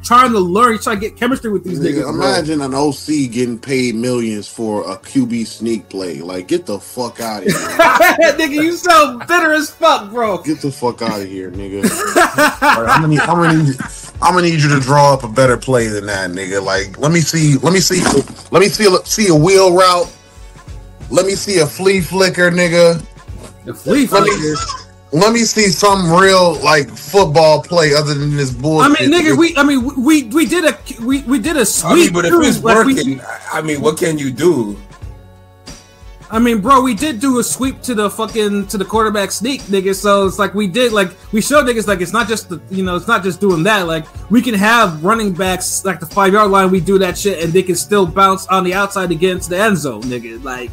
trying to learn. He's trying to get chemistry with these niggas. Imagine an OC getting paid millions for a QB sneak play. Like, get the fuck out of here. Nigga, you so bitter as fuck, bro. Get the fuck out of here, nigga. All right, I'm gonna need you to draw up a better play than that, nigga. Like, let me see a wheel route. Let me see a flea flicker, nigga. Let me see some real like football play other than this bullshit. I mean, nigga, we did a sweep. I mean, but if it's working, what can you do? I mean, bro, we did do a sweep to the quarterback sneak, nigga. So it's like we showed niggas like it's not just it's not just doing that. Like we can have running backs like the 5-yard line. We do that shit and they can still bounce on the outside to get into the end zone, nigga. Like,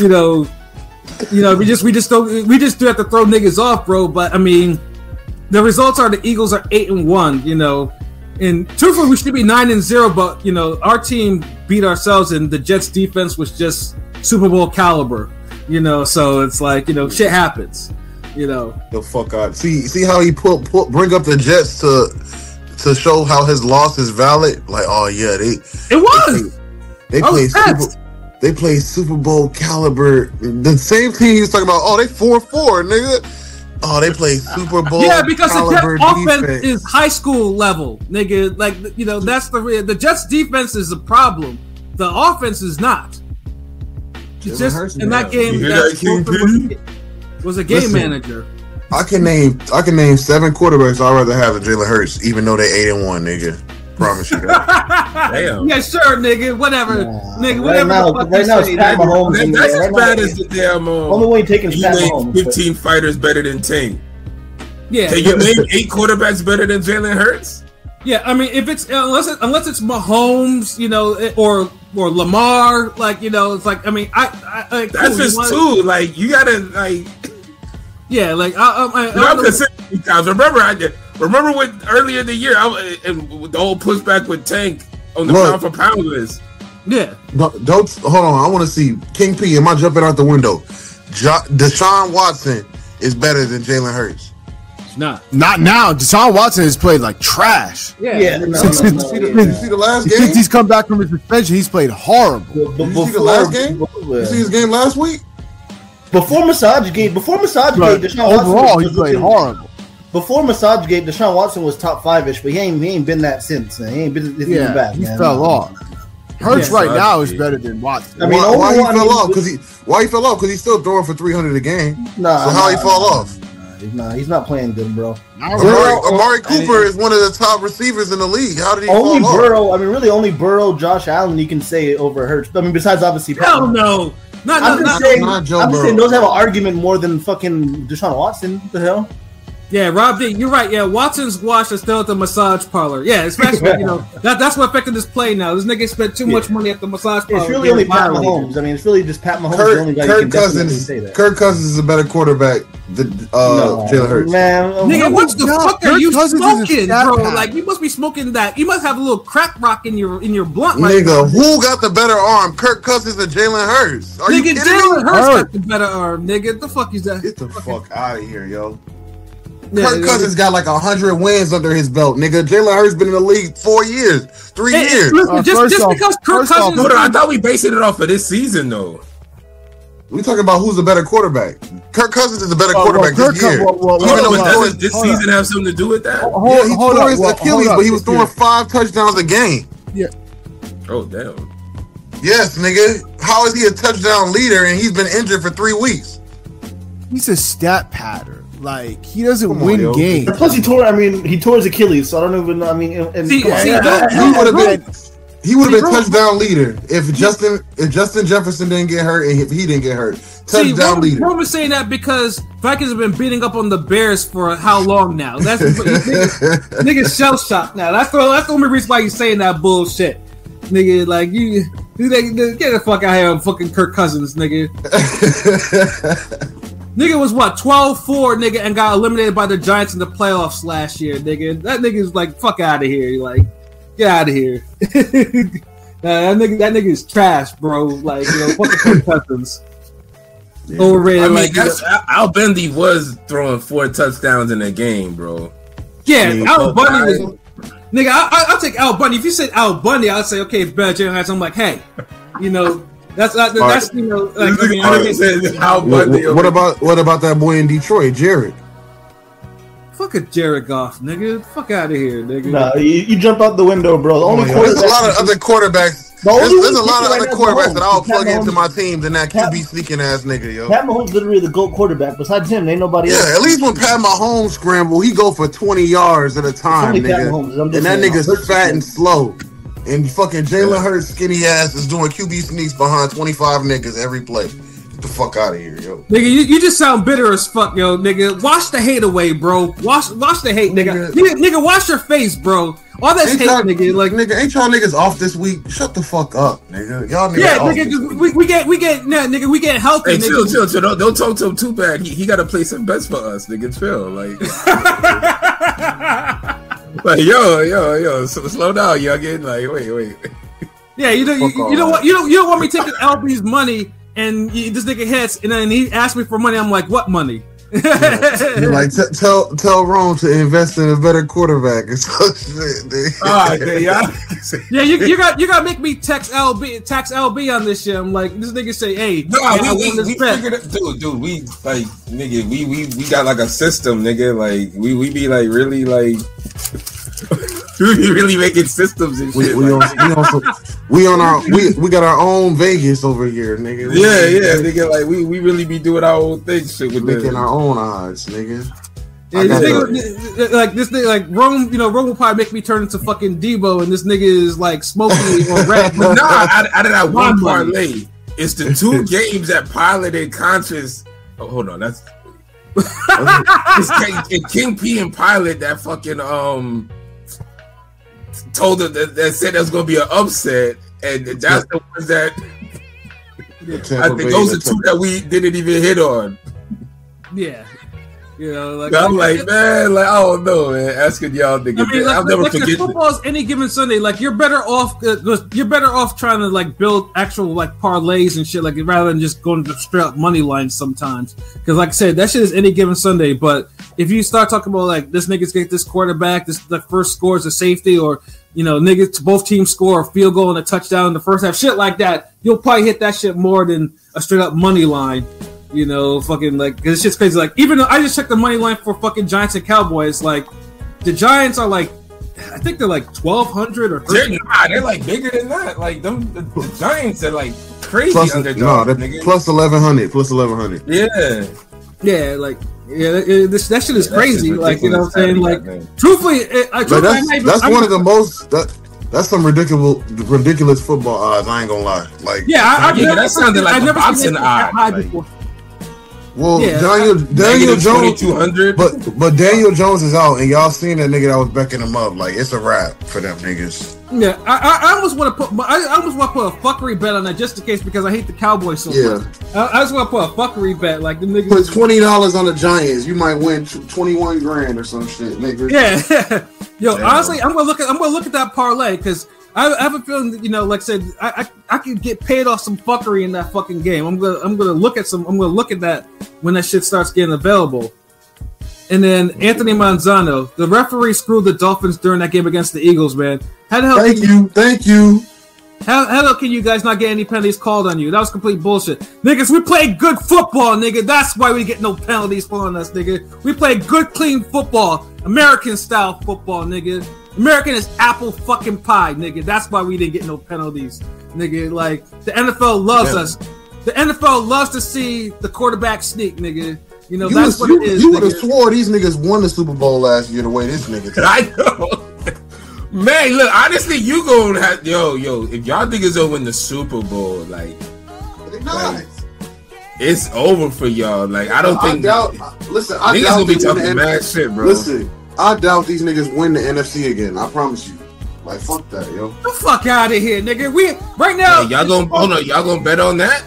you know. You know, we just do have to throw niggas off, bro. But I mean, the results are the Eagles are 8-1, you know, and truthfully we should be 9-0. But you know, our team beat ourselves, and the Jets defense was just Super Bowl caliber, you know. So it's like, you know, shit happens, you know. The fuck out. See how he bring up the Jets to show how his loss is valid. Like, oh yeah, they play Super Bowl caliber. The same team he's talking about. Oh, they 4-4, nigga. Oh, they play Super Bowl. Yeah, because the Jets offense is high school level, nigga. Like, you know, that's the Jets defense is a problem. The offense is not. It's just in that game that was a game manager. I can name 7 quarterbacks I'd rather have than Jalen Hurts, even though they 8-1, nigga. Promise you that. Damn. Yeah, sure, nigga. Whatever, nigga. Whatever. Right now, it's Pat Mahomes. That's as bad as the damn. Only way taking Pat Mahomes. 15 fighters better than 10. Yeah. Can you name 8 quarterbacks better than Jalen Hurts? Yeah, I mean, if it's unless it's Mahomes, you know, or Lamar, like, you know, it's like, I mean, I that's his too. Like, you gotta like, yeah, like I'm consistent times. Remember when earlier in the year and the whole pushback with Tank on the pound for pound list. Yeah, but don't hold on. I want to see King P. Am I jumping out the window? Deshaun Watson is better than Jalen Hurts. Not now. Deshaun Watson has played like trash. Yeah. Did you see the last game? Since he's come back from his suspension, he's played horrible. Did you see the last game? You see his game last week? Before Massage Gate, Deshaun Watson played horrible. Before Massage Gate, Deshaun Watson was top five-ish, but he ain't been that since. Man. He ain't been back. He fell off. Hurts right now is better than Watson. I mean, why he fell off? Because he's still throwing for 300 a game. Nah, so how he fall off? Nah, he's not playing good, bro. Amari Cooper is one of the top receivers in the league. How did he fall off? Burrow? I mean, really, only Burrow, Josh Allen, you can say over Hurts. I mean, besides obviously. Hell no. I'm just saying those have an argument more than fucking Deshaun Watson. What the hell? Yeah, Rob D, you're right. Yeah, Watson's washed is still at the massage parlor. Yeah, especially you know that's what affected this play now. This nigga spent too much money at the massage parlor. It's really only Pat Mahomes. I mean, it's really just Pat Mahomes. Kirk Cousins is a better quarterback than Jalen Hurts. Man, nigga, what the fuck are you smoking, bro? Like, you must be smoking that. You must have a little crack rock in your blunt, right? Nigga, who got the better arm, Kirk Cousins or Jalen Hurts? Nigga, Jalen Hurts got the better arm, nigga. The fuck is that? Get the fuck out of here, yo. Kirk Cousins got like 100 wins under his belt, nigga. Jalen Hurts been in the league 4 years, 3 years. Listen, just because Kirk Cousins, I thought we based it off of this season, though. We talking about who's the better quarterback. Kirk Cousins is a better quarterback this year. Does this season have something to do with that? Yeah, he tore his Achilles, but he was throwing 5 touchdowns a game. Yeah. Oh damn. Yes, nigga. How is he a touchdown leader and he's been injured for 3 weeks? He's a stat pattern. Like, he doesn't win games. Plus, he tore his Achilles, so I don't even know. I mean, he would have been touchdown leader if Justin Jefferson didn't get hurt and if he didn't get hurt. Touchdown leader. Roman's saying that because Vikings have been beating up on the Bears for how long now? That's niggas shell shocked now. That's the only reason why you're saying that bullshit, nigga. Like, get the fuck out here on fucking Kirk Cousins, nigga. Nigga was what, 12-4, nigga, and got eliminated by the Giants in the playoffs last year, nigga. That nigga's like, fuck out of here. Like, get out of here. That nigga is trash, bro. Like, you know, fuck the Kirk Cousins. Yeah. Overrated. I mean, Al Bundy was throwing 4 touchdowns in a game, bro. Yeah, I mean, Al Bundy was. Nigga, I'll take Al Bundy. If you said Al Bundy, I'll say, okay, bad chance. I'm like, hey, you know. That's you know, like, I mean, what about that boy in Detroit, Jared? Fuck a Jared Goff, nigga. Fuck out of here, nigga. Nah, you jump out the window, bro. There's a lot of other quarterbacks. There's a lot of other quarterbacks that I'll plug into my team than that QB sneaking ass nigga, yo. Pat Mahomes literally the GOAT quarterback. Besides him, ain't nobody else. Yeah, at least when Pat Mahomes scramble, he go for 20 yards at a time, nigga. And that nigga's fat and slow. And fucking Jalen Hurts skinny ass is doing QB sneaks behind 25 niggas every play. Get the fuck out of here, yo. Nigga, you just sound bitter as fuck, yo, nigga. Wash the hate away, bro. Wash the hate, nigga. Nigga, wash your face, bro. All that hate, nigga. Like, nigga, ain't y'all niggas off this week? Shut the fuck up, nigga. Y'all niggas. Yeah, off nigga. We get healthy. Hey, nigga. Chill. Don't talk to him too bad. He got to play some bets for us, nigga. Chill, like. Like, yo! Slow down, youngin. Like, wait. Yeah, you don't want me taking Albie's money, and this nigga hits, and then he asked me for money. I'm like, what money? Yeah, like, tell Rome to invest in a better quarterback. It's shit, yeah, you got to make me tax LB on this shit. I'm like, this nigga say, hey, we figured it, dude. We like, nigga, we got like a system, nigga. Like, we be like really like. We really making systems and shit. We got our own Vegas over here, nigga. Nigga. Like we really be doing our own thing, shit. With making our own odds, nigga. Yeah, this nigga, like Rome. You know, Rome will probably make me turn into fucking Debo, and this nigga is like smoking or red. Nah, I did that one parlay. It's the 2 games that piloted Conscious. Oh, hold on, that's. King P and Pilot that fucking told them that said there's going to be an upset, and that's the ones that I think those are two that we didn't even hit on. Yeah. You know, like I'm like, man, like I don't know, man. Asking y'all to get that. I'll never forget. Football's any given Sunday. Like you're better off trying to like build actual like parlays and shit, like rather than just going to straight up money lines sometimes. Because like I said, that shit is any given Sunday. But if you start talking about like this nigga's get this quarterback, this the first score is a safety, or you know niggas both teams score a field goal and a touchdown in the first half, shit like that, you'll probably hit that shit more than a straight up money line. You know, fucking like, cause it's just crazy. Like, even though I just checked the money line for fucking Giants and Cowboys, like, the Giants are like, I think they're like 1,200 or 1,300. They're like bigger than that. Like, them, the Giants are like crazy underdogs. No, they're plus 1,100. Plus 1,100. Yeah. Yeah, like, yeah, that shit is crazy. Like, you know what I'm saying? Like, truthfully, that's some ridiculous football odds. I ain't gonna lie. Like, yeah, that sounded like a boxing odds. Well, yeah, Daniel Jones, 200. But Daniel Jones is out, and y'all seen that nigga that was backing him up. Like it's a wrap for them niggas. Yeah, I almost want to put a fuckery bet on that just in case because I hate the Cowboys so much. I just want to put a fuckery bet like the niggas put $20 on the Giants. You might win 21 grand or some shit, nigga. Yeah, yo, damn. Honestly, I'm gonna look at that parlay because I have a feeling that, you know, like I said, I could get paid off some fuckery in that fucking game. I'm gonna look at that when that shit starts getting available. And then Anthony Manzano, the referee screwed the Dolphins during that game against the Eagles, man. How the hell? Thank you. How the hell can you guys not get any penalties called on you? That was complete bullshit. Niggas, we play good football, nigga. That's why we get no penalties on us, nigga. We play good, clean football. American-style football, nigga. American is apple fucking pie, nigga. That's why we didn't get no penalties, nigga. Like, the NFL loves us. The NFL loves to see the quarterback sneak, nigga. You know, that's what it is. You would have swore these niggas won the Super Bowl last year the way this nigga did. I know. Man, look, honestly, you gonna have... Yo, if y'all niggas don't win the Super Bowl, like... They're not. Like, it's over for y'all. Like, I don't think... I niggas gonna be talking mad shit, bro. Listen. I doubt these niggas win the NFC again. I promise you. Like, fuck that, yo. The fuck out of here, nigga. We right now. Hey, y'all gonna bet on that?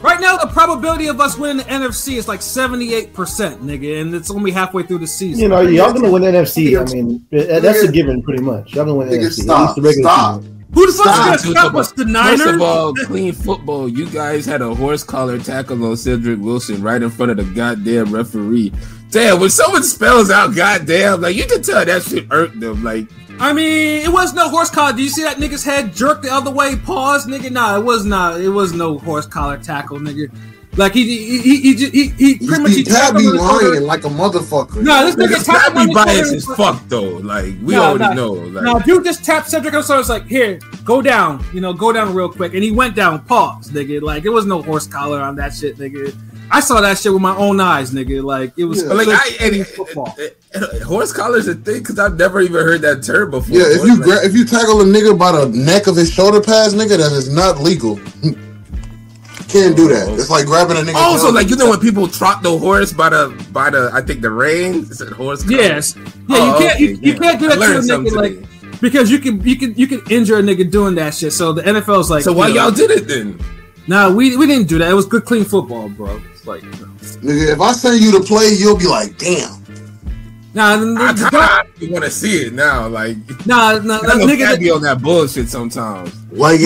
Right now, the probability of us winning the NFC is like 78%, nigga, and it's only halfway through the season. You know, y'all gonna win the NFC. I mean, that's a given, pretty much. Y'all gonna win the NFC. Stop. At least the stop. Season. Who the fuck's gonna stop us? The Niners. First of all, clean football. You guys had a horse collar tackle on Cedric Wilson right in front of the goddamn referee. Damn, when someone spells out goddamn, like, you can tell that shit irked them, like... I mean, it was no horse collar. Do you see that nigga's head jerk the other way? Pause, nigga? Nah, it was not. It was no horse collar tackle, nigga. Like, he pretty much... He tapped me lying like a motherfucker. Nah, this nigga tapped me biased as fuck, though. Like, we already know. Like, no, dude just tapped Cedric Wilson. It's like, here, go down. You know, go down real quick. And he went down. Pause, nigga. Like, it was no horse collar on that shit, nigga. I saw that shit with my own eyes, nigga. Like, it was football. Horse collar's a thing because I've never even heard that term before. Yeah, if you tackle a nigga by the neck of his shoulder pads, nigga, that is not legal. Can't do that. It's like grabbing a nigga. Also, like, you know when people trot the horse by the I think the reins? It's a horse collar. Yes. Yeah, you can't do that to a nigga, like, because you can injure a nigga doing that shit. So the NFL's like, so why y'all did it then? Nah, we didn't do that. It was good, clean football, bro. Like, nigga, if I send you to play, you'll be like, damn. Nah, I want to see it now. Like, nah, nigga, be on that bullshit sometimes. Like,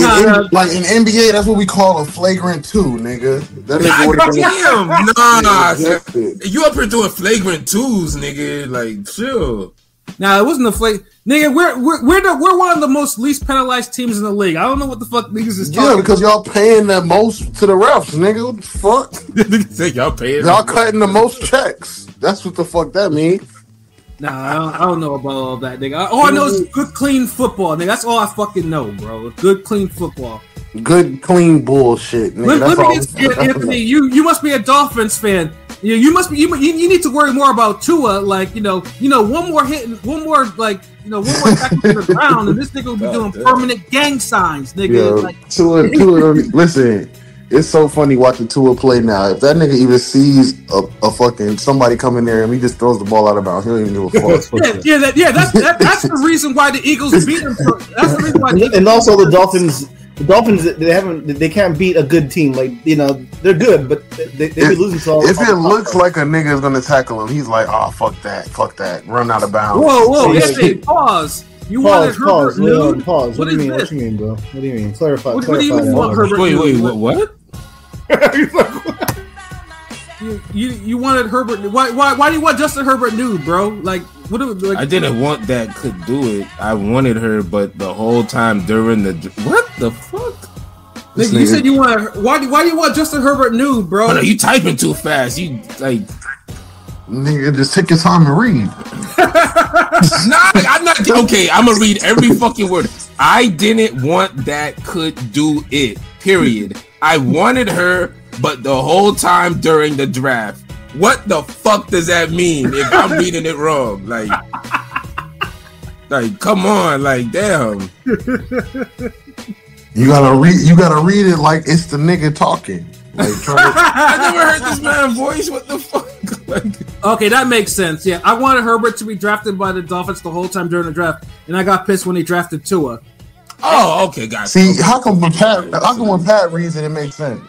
like in NBA, that's what we call a flagrant two, nigga. That is damn. Nah, you up here doing flagrant twos, nigga? Like, chill. Nah, it wasn't a flag. Nigga, we're one of the most least penalized teams in the league. I don't know what the fuck niggas is talking about. Yeah, because y'all paying the most to the refs, nigga. What the fuck? Y'all paying? Y'all cutting the most checks. That's what the fuck that means. Nah, I don't know about all that, nigga. All I know is good, clean football, nigga. That's all I fucking know, bro. Good, clean football. Good, clean bullshit, nigga. Let me get you, Anthony. You must be a Dolphins fan. You must be. You need to worry more about Tua. Like, you know, one more hit, and one more like, you know, one more tackle to the ground, and this nigga will be doing permanent gang signs, nigga. Yo, like, Tua, listen, It's so funny watching Tua play now. If that nigga even sees a fucking somebody come in there and he just throws the ball out of bounds, he don't even give a fuck. That's the reason why the Eagles beat him. That's the reason why. And also the Dolphins. The Dolphins, they can't beat a good team. Like, you know, they're good, but they be losing to all. If it looks like a nigga is gonna tackle him, he's like, oh, fuck that, run out of bounds. Whoa, pause. You wanted Herbert nude? Pause. What do you mean? What do you mean, bro? What do you mean? Clarify. What do you even want Herbert? Wait, what? You wanted Herbert? Why do you want Justin Herbert nude, bro? Like. I didn't want that could do it. I wanted her, but the whole time during the what the fuck? Nigga, you said you want. Why do you want Justin Herbert nude, bro? Oh, no, you typing too fast. You like, nigga, just take your time and read. Nah, I'm not okay. I'm gonna read every fucking word. I didn't want that could do it. Period. I wanted her, but the whole time during the draft. What the fuck does that mean if I'm reading it wrong? Like, come on, like, damn. You gotta read it like it's the nigga talking. Like, I never heard this man's voice. What the fuck? Like, okay, that makes sense. Yeah, I wanted Herbert to be drafted by the Dolphins the whole time during the draft, and I got pissed when they drafted Tua. Oh, okay, guys. See, how come when Pat reads it, it makes sense?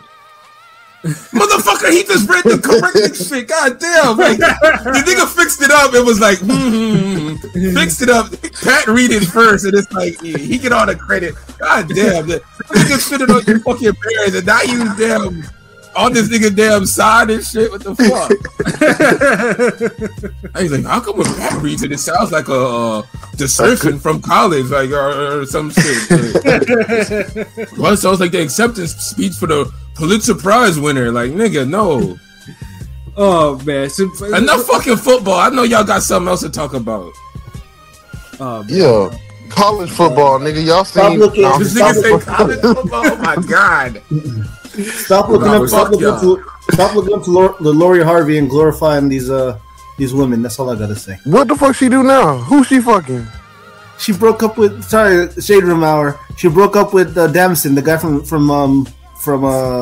Motherfucker, he just read the correct shit. God damn! Like, the nigga fixed it up. It was like, fixed it up. Pat read it first, and it's like he get all the credit. God damn! The nigga spit it on your fucking bears, and now you damn on this nigga damn side and shit. What the fuck? I was like, how come when Pat reads it, it sounds like the surfing from college, like or some shit. Like, well, it sounds like the acceptance speech for the Pulitzer Prize winner, like, nigga, no. Oh man, enough fucking football. I know y'all got something else to talk about. Yeah, college football, nigga. Y'all seen this nigga say college football? Oh my god! Stop looking up to Lori Harvey and glorifying these women. That's all I gotta say. What the fuck she do now? Who she fucking? She broke up with Shade Room Hour. She broke up with Damson, the guy from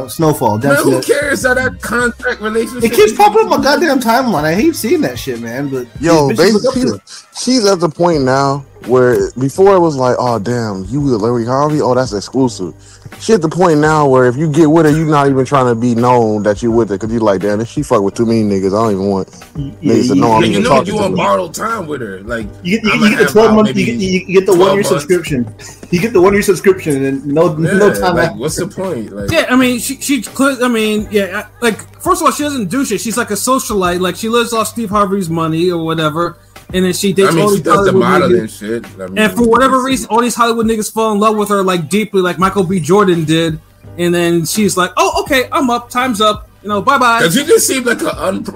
Snowfall. Man, who cares how that contract relationship? It keeps popping up my goddamn timeline. I hate seeing that shit, man. But yo, basically, she's at the point now where before it was like, oh damn, you with Larry Harvey? Oh, that's exclusive. She at the point now where if you get with her, you're not even trying to be known that you're with her because you're like, damn, if she fuck with too many niggas, I don't even want niggas to know I'm even talking to her. You know you on borrowed time with her. Like you get the 12-month, you get the 1-year subscription. You get the 1-year subscription and no time. Like, what's the point? Like, yeah, I mean, first of all, she doesn't do shit. She's like a socialite. Like, she lives off Steve Harvey's money or whatever, and then she dates all these Hollywood niggas. Shit. I mean, and for whatever reason, all these Hollywood niggas fall in love with her, like, deeply, like Michael B. Jordan did. And then she's like, oh, okay, I'm up. Time's up. You know, bye-bye. Because you just seem like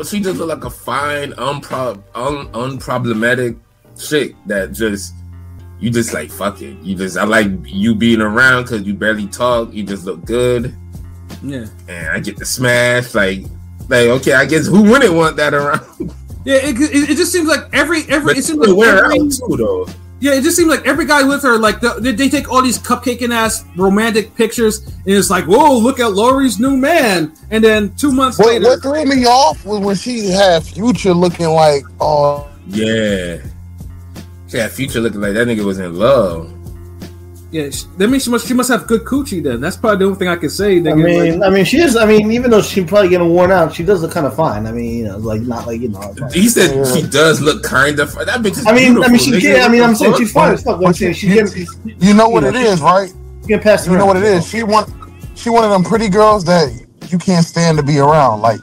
she just looked like a fine, unproblematic chick that just... You just like, fuck it. You just, I like you being around because you barely talk. You just look good. Yeah. And I get to smash. Like okay, I guess who wouldn't want that around? Yeah, it just seems like every. It seems like wear out too, though. Yeah, it just seems like every guy with her, like they take all these cupcaking ass romantic pictures, and it's like, whoa, look at Lori's new man. And then 2 months later, what threw me off was when she had Future looking like, oh yeah. Yeah, Future looking like that nigga was in love. Yeah, that means she must have good coochie then. That's probably the only thing I can say. Nigga. I mean, she is. I mean, even though she's probably getting worn out, she does look kind of fine. I mean, you know, like not like you know. Like, he said she does look kind of. That bitch is beautiful. She. I mean, I'm saying she's fine. Fuck, I'm saying she. You know what it is, right? Get past. You know what it is. She one of them pretty girls that you can't stand to be around. Like.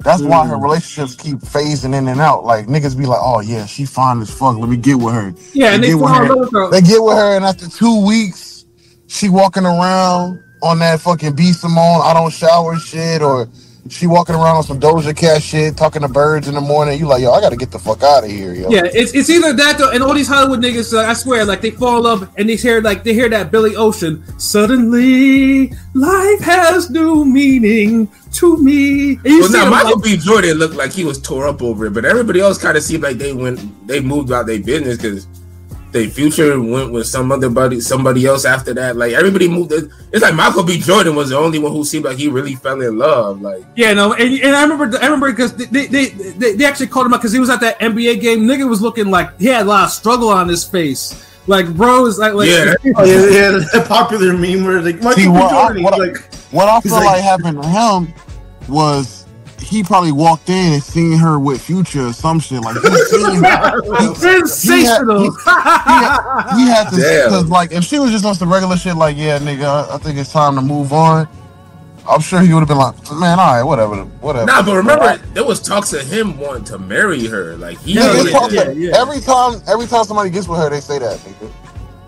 That's why her relationships keep phasing in and out. Like, niggas be like, oh, yeah, she fine as fuck. Let me get with her. Yeah, and they get with her, and after 2 weeks, she walking around on that fucking B. Simone, I don't shower shit, or she walking around on some Doja Cat shit, talking to birds in the morning. You like, yo, I got to get the fuck out of here, yo. Yeah, it's either that, though, and all these Hollywood niggas, I swear, like, they fall in love, and they hear that Billy Ocean, suddenly, life has new meaning. To me, well, now Michael B. Jordan looked like he was tore up over it, but everybody else kind of seemed like they moved out their business because They Future went with some other buddy, somebody else after that. Like everybody moved. It's like Michael B. Jordan was the only one who seemed like he really fell in love. Like and I remember because they actually called him out because he was at that NBA game. Nigga was looking like he had a lot of struggle on his face. Like bro is like that popular meme where like Michael B. Jordan. What I feel like happened to him was. He probably walked in and seen her with Future or some shit like that. Sensational. He had to, because like if she was just on some regular shit, like yeah, nigga, I think it's time to move on. I'm sure he would have been like, man, all right, whatever. Nah, but remember, there was talks of him wanting to marry her. Like he every time somebody gets with her, they say that. Nigga.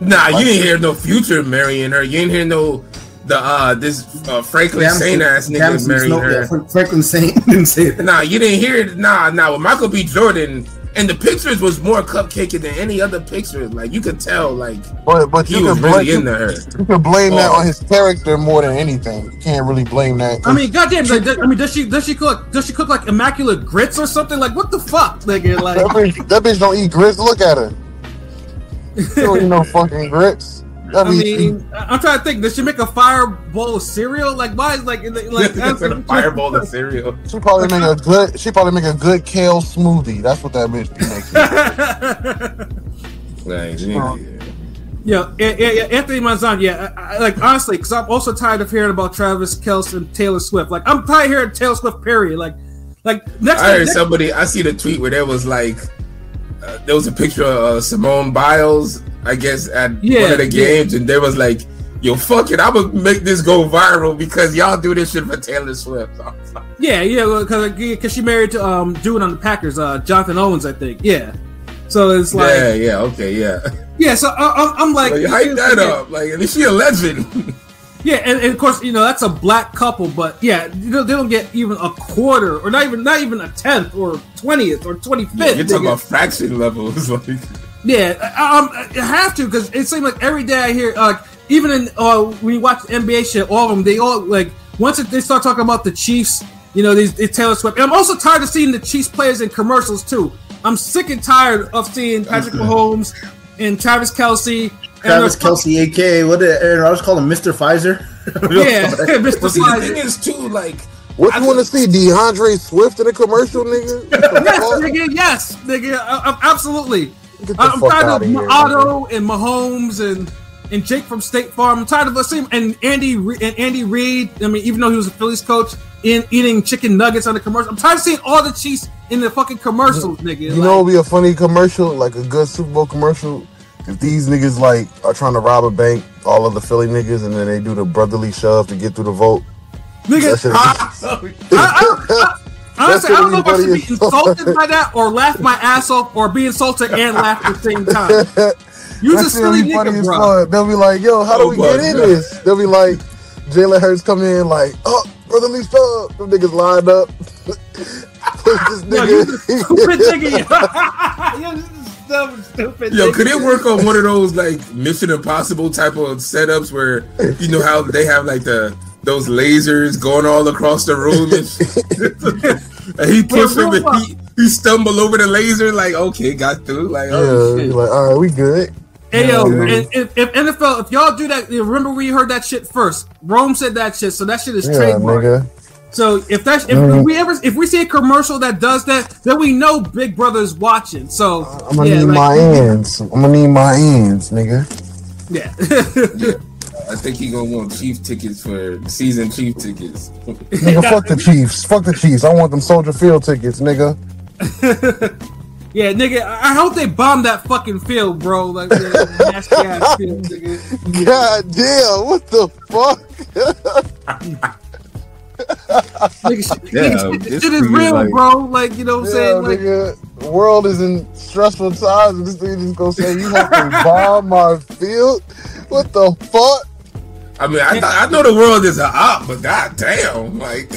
Nah, like, you didn't hear no Future marrying her. You didn't hear no. This Franklin Saint ass nigga married her. Franklin Saint didn't say it. Nah, you didn't hear it. Nah. With Michael B. Jordan, and the pictures was more cupcake than any other pictures. Like you could tell, like but he was really into her. You could blame that on his character more than anything. You can't really blame that. I mean, goddamn. Like, does she cook like immaculate grits or something? Like what the fuck, nigga? Like that bitch don't eat grits. Look at her. She don't eat no fucking grits. I mean, I'm trying to think. Does she make a fireball of cereal? Like, why is like fireball of cereal? She probably make a good kale smoothie. That's what that bitch be making. Yeah, Anthony Manzano. Yeah, I like honestly, because I'm also tired of hearing about Travis Kelce and Taylor Swift. Like, I'm tired of hearing Taylor Swift. Period. I see the tweet where there was like. There was a picture of Simone Biles, I guess, at one of the games, and there was like, yo, fuck it, I'm gonna make this go viral because y'all do this shit for Taylor Swift. Because she married to dude on the Packers, Jonathan Owens, I think. Yeah. So it's like... Yeah, so I'm like... So you hype that up. Like, is she a legend? Yeah, and of course, you know, that's a black couple, but yeah, they don't get even a quarter, or not even a 10th, or 20th, or 25th. Yeah, you're talking about fraction levels. Like. Yeah, I have to, because it seems like every day I hear, like, even in when you watch the NBA shit, all of them, they all, like, once they start talking about the Chiefs, you know, these Taylor Swift. And I'm also tired of seeing the Chiefs players in commercials, too. I'm sick and tired of seeing Patrick Mahomes and Travis Kelce. Travis Kelce, a.k.a. what did Aaron Rodgers call him? Mr. Pfizer? Yeah, Mr. Pfizer. The thing is, too, like... What you want to see? DeAndre Swift in a commercial, nigga? Yes, nigga. Absolutely. I'm tired of Otto and Mahomes and Jake from State Farm. I'm tired of us seeing... And Andy Reid, I mean, even though he was a Phillies coach, eating chicken nuggets on the commercial. I'm tired of seeing all the Chiefs in the fucking commercials, nigga. You know what would be a funny commercial? Like a good Super Bowl commercial? If these niggas like are trying to rob a bank, all of the Philly niggas, and then they do the brotherly shove to get through the vote. Niggas, honestly, I don't know if I should be insulted by that or laugh my ass off or be insulted and laugh at the same time. You just silly nigga, bro. Fun. They'll be like, yo, how do we get in this? They'll be like, Jalen Hurts come in like, oh, brotherly shove. Them niggas lined up. This nigga. Stupid. Yo, could it work on one of those like Mission Impossible type of setups where you know how they have like those lasers going all across the room and he pushed him and he stumbled over the laser like okay got through like oh shit. Like all right we good. Hey yo, and if NFL if y'all do that remember we heard that shit first. Rome said that shit so that shit is trademarked. Nigga. So if we see a commercial that does that, then we know Big Brother's watching. So I'm gonna need my ends. I'm gonna need my ends, nigga. Yeah. Yeah. I think he gonna want Chief tickets for season Chief tickets. Nigga, fuck the Chiefs. Fuck the Chiefs. I want them Soldier Field tickets, nigga. Yeah, nigga. I hope they bomb that fucking field, bro. Like nasty ass field, nigga. God damn, what the fuck? Shit is real, like, bro. Like you know what I'm saying. Like, nigga, the world is in stressful times, and this thing is gonna say you have to bomb my field. What the fuck? I mean, I know the world is an op, but goddamn, like,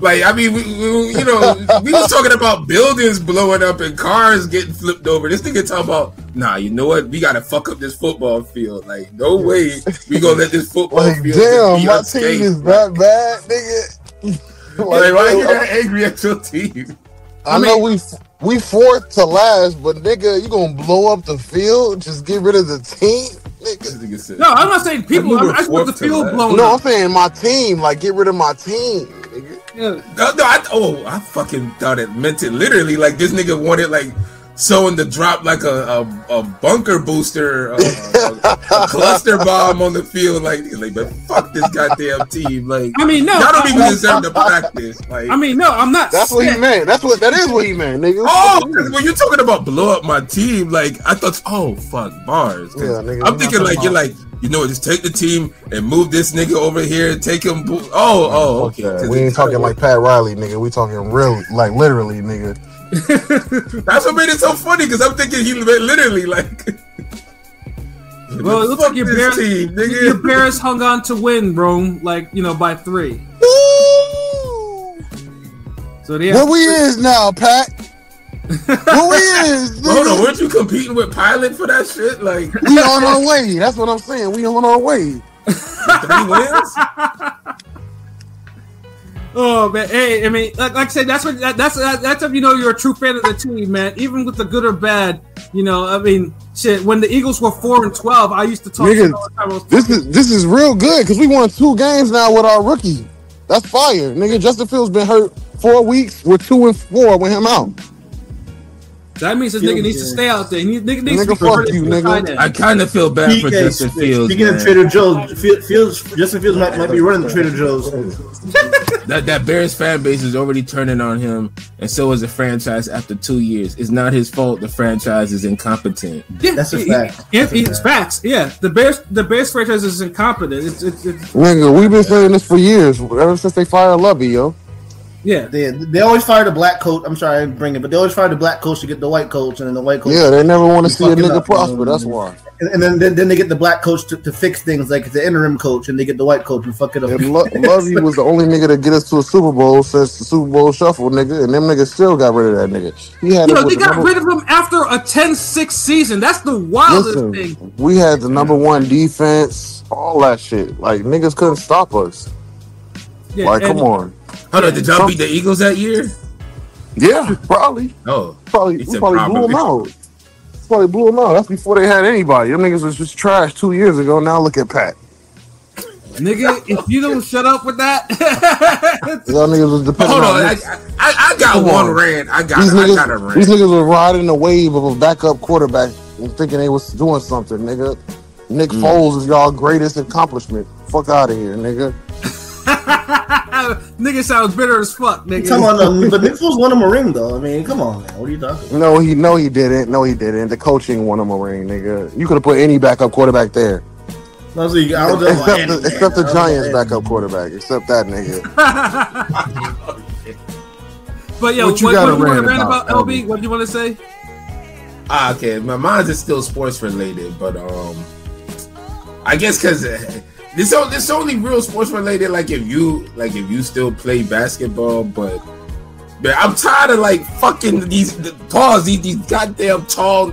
like I mean, we you know, we was talking about buildings blowing up and cars getting flipped over. This nigga talking about, nah, you know what? We gotta fuck up this football field. Like, no way we gonna let this football field. Damn, be my team is that bad, nigga. Like, why you that angry at your team? I know we We fourth to last, but nigga, you gonna blow up the field? Just get rid of the team, nigga. No, I'm not saying people. I want the field blown. No, I'm saying my team. Like, get rid of my team, nigga. Yeah. I fucking thought it meant it literally. Like this nigga wanted like someone to drop like a bunker booster, a cluster bomb on the field. Like, but fuck this goddamn team. Like, I mean, no, y'all don't even deserve to practice. Like, I mean, no, I'm not. That's sick. What he meant. That is what he meant, nigga. Oh, when you're talking about blow up my team, like I thought, oh fuck bars. Yeah, nigga, I'm thinking like you're like. You know, just take the team and move this nigga over here and take him. Okay. We ain't talking like Pat Riley, nigga. We talking real, like literally, nigga. That's what made it so funny because I'm thinking he literally like. Well, it looks like your Bears hung on to win, bro. Like, you know, by 3. Woo! So they what we is now, Pat? Who is? Hold on, weren't you competing with Pilot for that shit? Like, we on our way. That's what I'm saying. We on our way. 3 wins. Oh man, hey, I mean, like I said, that's if you know you're a true fan of the team, man. Even with the good or bad, you know, I mean, shit. When the Eagles were 4-12, I used to talk. Nigga, all the time. This is real good because we won 2 games now with our rookie. That's fire, nigga. Justin Fields been hurt 4 weeks. We're 2-4 with him out. That means this nigga needs to stay out there. Nigga, fuck you, nigga. I kind of feel bad for Justin Fields. Speaking of Trader Joe's, Justin Fields might be running the Trader Joe's. That Bears fan base is already turning on him, and so is the franchise after 2 years. It's not his fault. The franchise is incompetent. Yeah, that's a fact. It's facts. Yeah, the Bears franchise is incompetent. It's nigga, we've been saying this for years, ever since they fired Lovey, yo. Yeah, they always fire the black coach. I'm sorry, I didn't bring it, but they always fire the black coach to get the white coach, and then the white coach. Yeah, they never want to see a nigga prosper. That's why. And then they get the black coach to fix things, like the interim coach, and they get the white coach and fuck it up. And Lovey was the only nigga to get us to a Super Bowl since the Super Bowl shuffle, nigga, and them niggas still got rid of that nigga. They got rid of him after a 10-6 season. That's the wildest thing. We had the number one defense, all that shit. Like niggas couldn't stop us. Yeah, like, come on. Hold on, did y'all beat the Eagles that year? Yeah, probably. Oh, we probably blew them out. That's before they had anybody. Them niggas was just trash 2 years ago. Now look at Pat. Nigga, if you don't shut up with that, y'all niggas was depending on. I got one rant. I got a rant. These niggas were riding the wave of a backup quarterback and thinking they was doing something, nigga. Nick Foles is y'all greatest accomplishment. Fuck out of here, nigga. Nigga sounds bitter as fuck, nigga. Come on, but Nick Foles won him a ring, though. I mean, come on, man. What are you talking about? No, he didn't. The coaching won him a ring, nigga. You could have put any backup quarterback there. No, so you, I don't except the Giants' backup quarterback. Except that nigga. But yo, what do you want to rant about, LB? What do you want to say? Okay, my mind is still sports related, but I guess because... This only real sports related, like if you still play basketball, but man, I'm tired of like fucking these goddamn tall 6'5"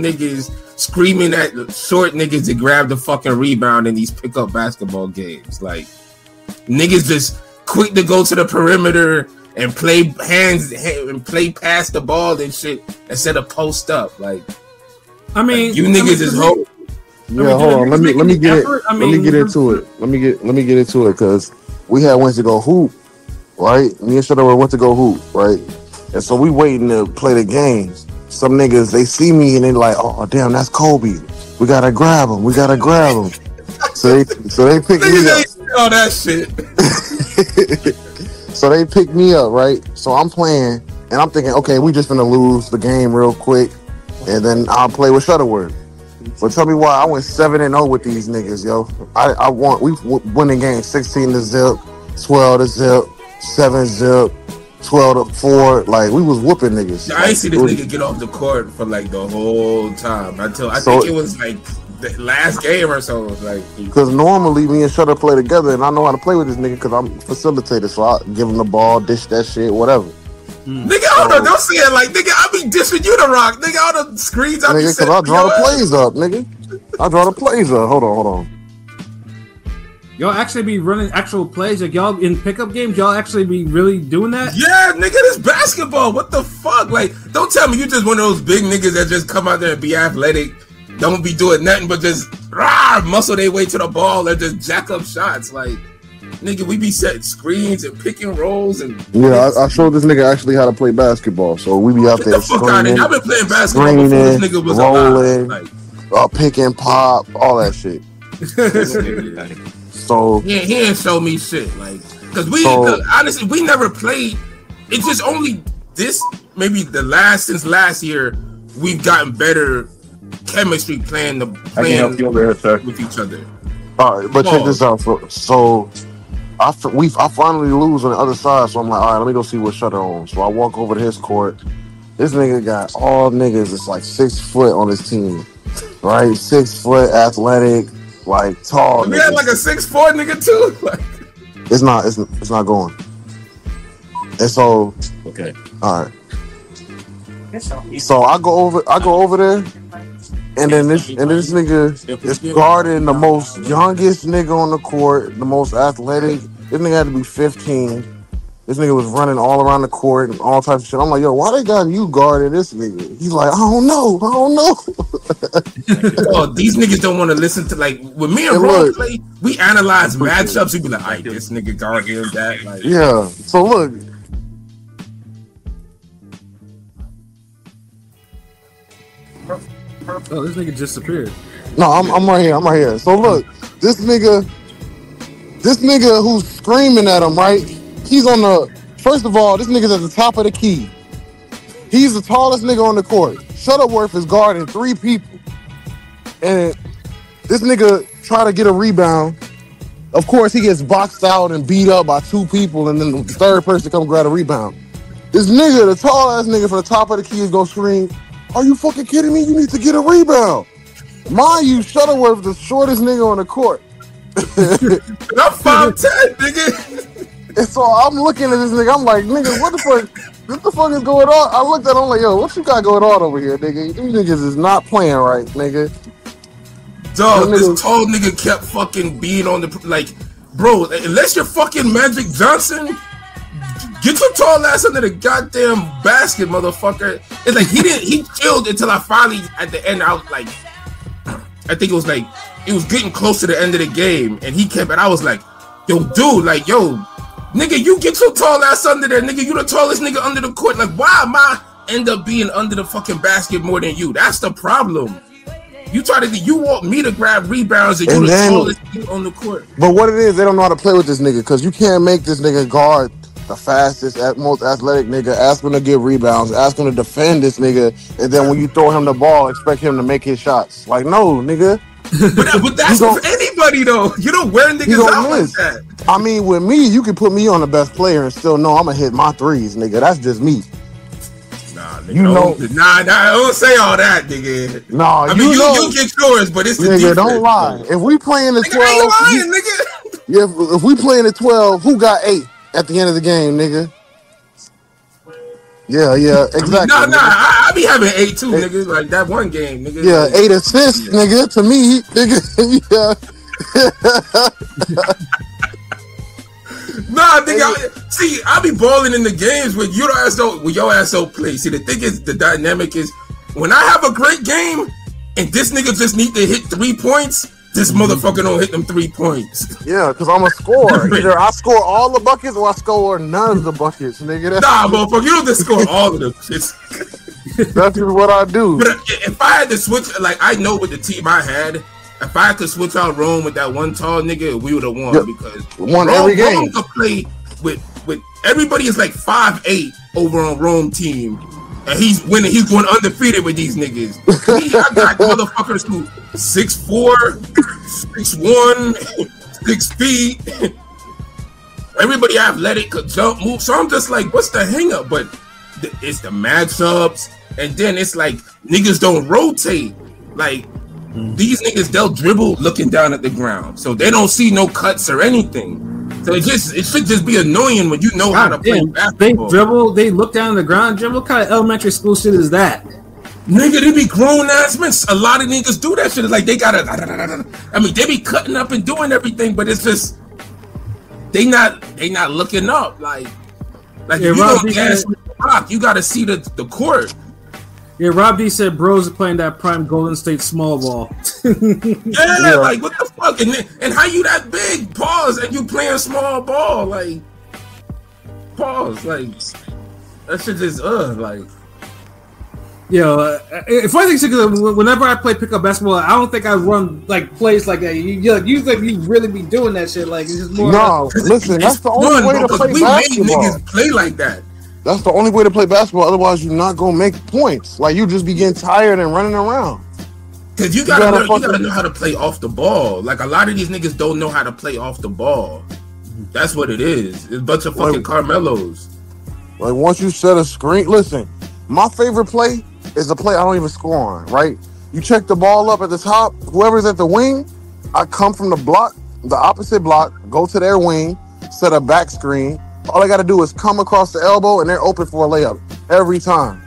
niggas screaming at short niggas to grab the fucking rebound in these pickup basketball games. Like niggas just quick to go to the perimeter and play hands and play past the ball and shit instead of post up. Like I mean, like, you niggas is hope. Yeah, hold on. Let me get into it because we had went to go hoop, right? Me and Shutterworth went to go hoop, right? And so we waiting to play the games. Some niggas they see me and they like, oh damn, that's Kobe. We gotta grab him. So they pick me up. Oh that shit. So they pick me up, right? So I'm playing and I'm thinking, okay, we just gonna lose the game real quick, and then I'll play with Shutterworth. But tell me why I went 7-0 with these niggas, yo. We winning games 16-0, 12-0, 7-0, 12-4. Like we was whooping niggas. I ain't see this nigga get off the court for like the whole time until I think it was like the last game or so. Like because normally me and Shutter play together, and I know how to play with this nigga because I'm facilitator, so I give him the ball, dish that shit, whatever. Nigga, hold on, don't see it like, nigga, I be dishing you the rock. Nigga, all the screens I be setting. Nigga, because I draw the plays up, nigga. Hold on. Y'all actually be running actual plays? Like, y'all in pickup games, y'all actually be really doing that? Yeah, nigga, this basketball. What the fuck? Like, don't tell me you just one of those big niggas that just come out there and be athletic, don't be doing nothing but just muscle their way to the ball and just jack up shots. Like, nigga, we be setting screens and picking rolls and... Yeah, I showed this nigga actually how to play basketball, so we be out there screaming, I've been playing basketball before this nigga was rolling, alive. Like, pick and pop, all that shit. So yeah, he ain't show me shit, like, because we honestly we never played. It's just only this, maybe the last, since last year we've gotten better chemistry playing with each other. All right, but check this out. So I finally lose on the other side, so I'm like, all right, let me go see what Shutter owns. So I walk over to his court. This nigga got all niggas. It's like 6 foot on his team, right? 6 foot, athletic. Like tall. We had like a 6'4" nigga too. Like, it's not going. And so okay, all right. So I go over there, and then this nigga is guarding the most youngest nigga on the court, the most athletic. This nigga had to be 15. This nigga was running all around the court and all types of shit. I'm like, yo, why they got you guarding this nigga? He's like, I don't know. Oh, these niggas don't want to listen to, like, when me and Ron play, we analyze matchups. We be like, all right, this nigga guard here, that. Like, yeah. So look. Oh, this nigga disappeared. No, I'm right here. I'm right here. So look, this nigga who's screaming at him, right? He's on the, first of all, this nigga's at the top of the key. He's the tallest nigga on the court. Shutterworth is guarding three people. And this nigga try to get a rebound. Of course, he gets boxed out and beat up by two people, and then the third person come grab a rebound. This nigga, the tall-ass nigga from the top of the key, is gonna scream, are you fucking kidding me? You need to get a rebound. Mind you, Shutterworth, the shortest nigga on the court. I'm 5'10", nigga. And so I'm looking at this nigga. I'm like, nigga, what the fuck? What the fuck is going on? I looked at him like, yo, what you got going on over here, nigga? These niggas is not playing right, nigga. Dog, this tall nigga kept fucking being on the, like, bro, unless you're fucking Magic Johnson, get your tall ass under the goddamn basket, motherfucker. It's like he chilled until I finally, at the end, I was like, I think it was like, it was getting close to the end of the game, and he kept, and I was like, yo, dude, like, yo, nigga, you get your tall ass under there, nigga. You the tallest nigga under the court. Like, why am I end up being under the fucking basket more than you? That's the problem. You want me to grab rebounds and you the tallest nigga on the court. But what it is, they don't know how to play with this nigga, because you can't make this nigga guard the fastest, most athletic nigga, ask him to get rebounds, ask him to defend this nigga, and then when you throw him the ball, expect him to make his shots. Like, no, nigga. but that's for anybody though. You don't wear niggas out like that. I mean, with me, you can put me on the best player and still know I'm gonna hit my threes, nigga. That's just me. Nah, nigga. You know, nah. Don't say all that, nigga. Nah, I mean, you get yours, but it's the nigga. Defense, don't lie. Bro. If we playing at 12, I ain't lying, nigga. Yeah, if we playing at 12, who got 8 at the end of the game, nigga? Yeah, exactly. Nah. I be having 8 too, nigga. Like that one game, nigga. Yeah, like, 8 assists, nigga. To me, nigga. Yeah. Nah, nigga. See, I be balling in the games when your ass don't play. See, the thing is, the dynamic is when I have a great game and this nigga just need to hit 3 points. This motherfucker don't hit them 3 points. Yeah, because I'm a scorer. Either I score all the buckets or I score none of the buckets, nigga. Nah, motherfucker, you don't just score all of them. That's what I do. But if I had to switch, like, I know with the team I had, if I could switch out Rome with that one tall nigga, we would have won. Yeah. Because won every game. Rome could play with everybody is like 5'8" over on Rome team. And he's winning. He's going undefeated with these niggas. I got motherfuckers who 6'4", 6'1", 6 feet. Everybody athletic, could jump, move. So I'm just like, what's the hang up? But it's the matchups, and then it's like niggas don't rotate. Like these niggas, they'll dribble looking down at the ground, so they don't see no cuts or anything. So it should just be annoying when you know how to play basketball. They dribble, they look down at the ground, dribble. What kind of elementary school shit is that? Nigga, they be grown ass men. A lot of niggas do that shit. It's like they gotta. I mean, they be cutting up and doing everything, but it's just they not looking up. Like yeah, if you don't gas the rock, you gotta see the court. Yeah, Rob D said bros are playing that prime Golden State small ball. Yeah, like what the fuck? And how you that big? Pause, and you playing small ball? Like pause, like that shit just like. Yo, funny thing is, whenever I play pickup basketball, I don't think I run like plays like that. You think you really be doing that shit? Like it's just more. No, listen, that's the only way to play basketball. We made niggas play like that. That's the only way to play basketball. Otherwise, you're not gonna make points. Like you just be getting tired and running around. Cause you gotta know how to play off the ball. Like a lot of these niggas don't know how to play off the ball. That's what it is. It's a bunch of fucking Carmelos. Like once you set a screen, listen. My favorite play is a play I don't even score on. Right? You check the ball up at the top. Whoever's at the wing, I come from the block, the opposite block, go to their wing, set a back screen. All I got to do is come across the elbow and they're open for a layup every time.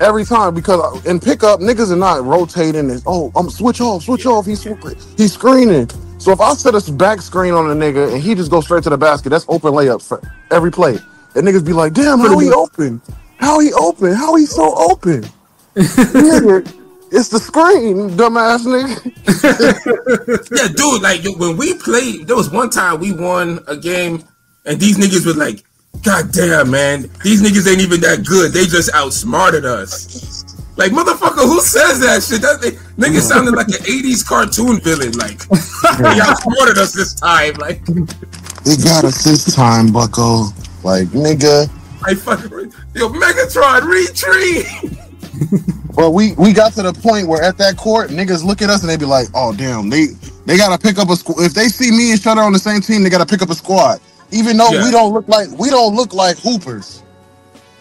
Every time, because in pickup, niggas are not rotating. It's, oh, I'm switch off. He's screening. So if I set a back screen on a nigga and he just goes straight to the basket, that's open layups for every play. And niggas be like, damn, how he open? How he open? How he so open? Nigga, it's the screen, dumbass nigga. Yeah, dude, like when we played, there was one time we won a game. And these niggas was like, God damn, man. These niggas ain't even that good. They just outsmarted us. Like, motherfucker, who says that shit? Niggas sounded like an 80s cartoon villain. Like, they outsmarted us this time. Like, they got us this time, bucko. Like, nigga. I fucking, yo, Megatron, retreat. Well, we got to the point where at that court, niggas look at us and they be like, oh, damn, they got to pick up a squad. If they see me and Shutter on the same team, they got to pick up a squad. Even though we don't look like hoopers,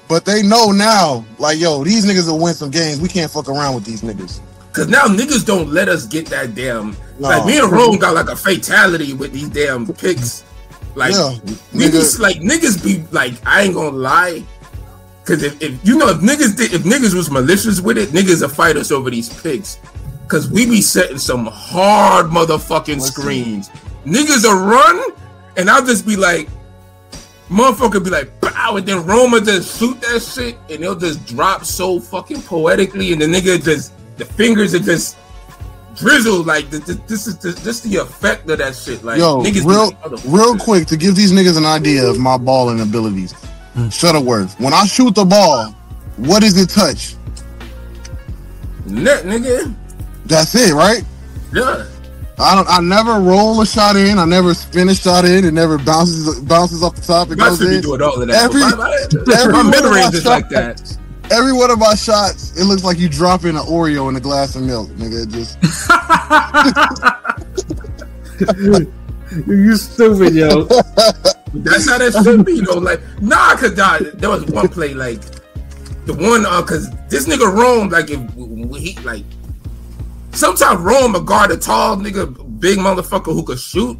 but they know now, like, yo, these niggas will win some games. We can't fuck around with these niggas. Cause now niggas don't let us get that damn. No. Like me and Rome got like a fatality with these damn picks. Like niggas be like, I ain't gonna lie. Cause if niggas was malicious with it, niggas are fighters over these picks. Cause we be setting some hard motherfucking screens. Niggas are run. And I'll just be like, motherfucker be like, pow, and then Roma just shoot that shit, and they'll just drop so fucking poetically, and the nigga just, the fingers are just drizzled, like, this is just the effect of that shit. Like, yo, niggas real quick, to give these niggas an idea of my balling abilities, Shutterworth, when I shoot the ball, what does it touch? Net, nigga. That's it, right? Yeah. I never roll a shot in. I never spin a shot in. It never bounces off the top. It goes in. Doing all of that. Every mid-range is like that. Every one of my shots, it looks like you dropping an Oreo in a glass of milk, nigga. It just you stupid, yo. That's how that should be, though. Like, nah, cause there was one play, like the one, cause this nigga roamed, like if he like. Sometimes Rome will guard a tall nigga, big motherfucker who could shoot,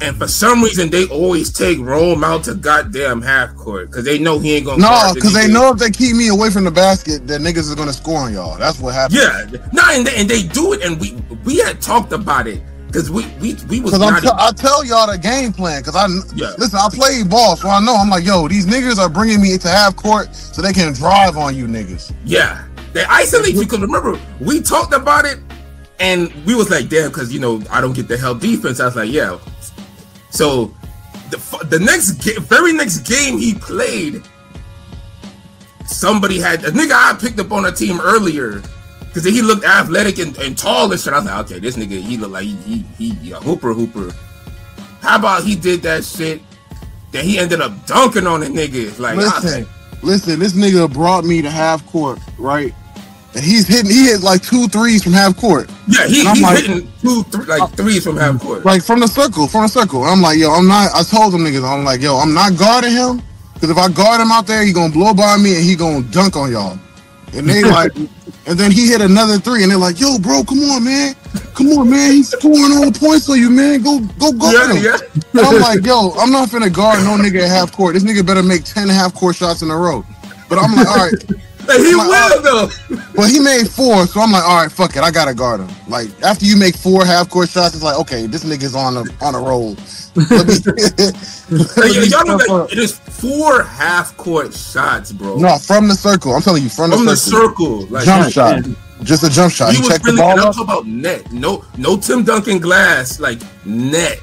and for some reason they always take Rome out to goddamn half court because they know he ain't gonna. No, because they know if they keep me away from the basket, that niggas is gonna score on y'all. That's what happens. Yeah, no, and they do it, and we had talked about it because we was. I tell y'all the game plan because listen. I played ball, so I know. I'm like, yo, these niggas are bringing me to half court so they can drive on you niggas. Yeah. They isolate you because remember we talked about it and we was like damn because you know I don't get the hell defense. I was like yeah. So the very next game he played, somebody had a nigga I picked up on a team earlier because he looked athletic and tall and shit. I was like okay this nigga he looked like he a hooper. How about he did that shit? Then he ended up dunking on the nigga like. Listen, this nigga brought me to half court, right? And he hit like 2 threes from half court. Yeah, he's hitting threes from half court. Like from the circle. And I'm like, yo, I told them niggas, I'm like, yo, I'm not guarding him. Cause if I guard him out there, he gonna blow by me and he gonna dunk on y'all. And they like, and then he hit another 3 and they're like, yo, bro, come on, man. He's scoring all the points on you, man. Go yeah, him. Yeah. And I'm like, yo, I'm not finna guard no nigga at half court. This nigga better make 10 half court shots in a row. But I'm like, all right. He will though. Well, he made four, so I'm like, all right, fuck it, I gotta guard him. Like after you make four half-court shots, it's like, okay, this nigga's on a roll. Y'all know that it is four half-court shots, bro. No, from the circle. I'm telling you, from the circle. Like, jump shot. Just a jump shot. You check the ball. I'm talking about net. No, Tim Duncan glass. Like net.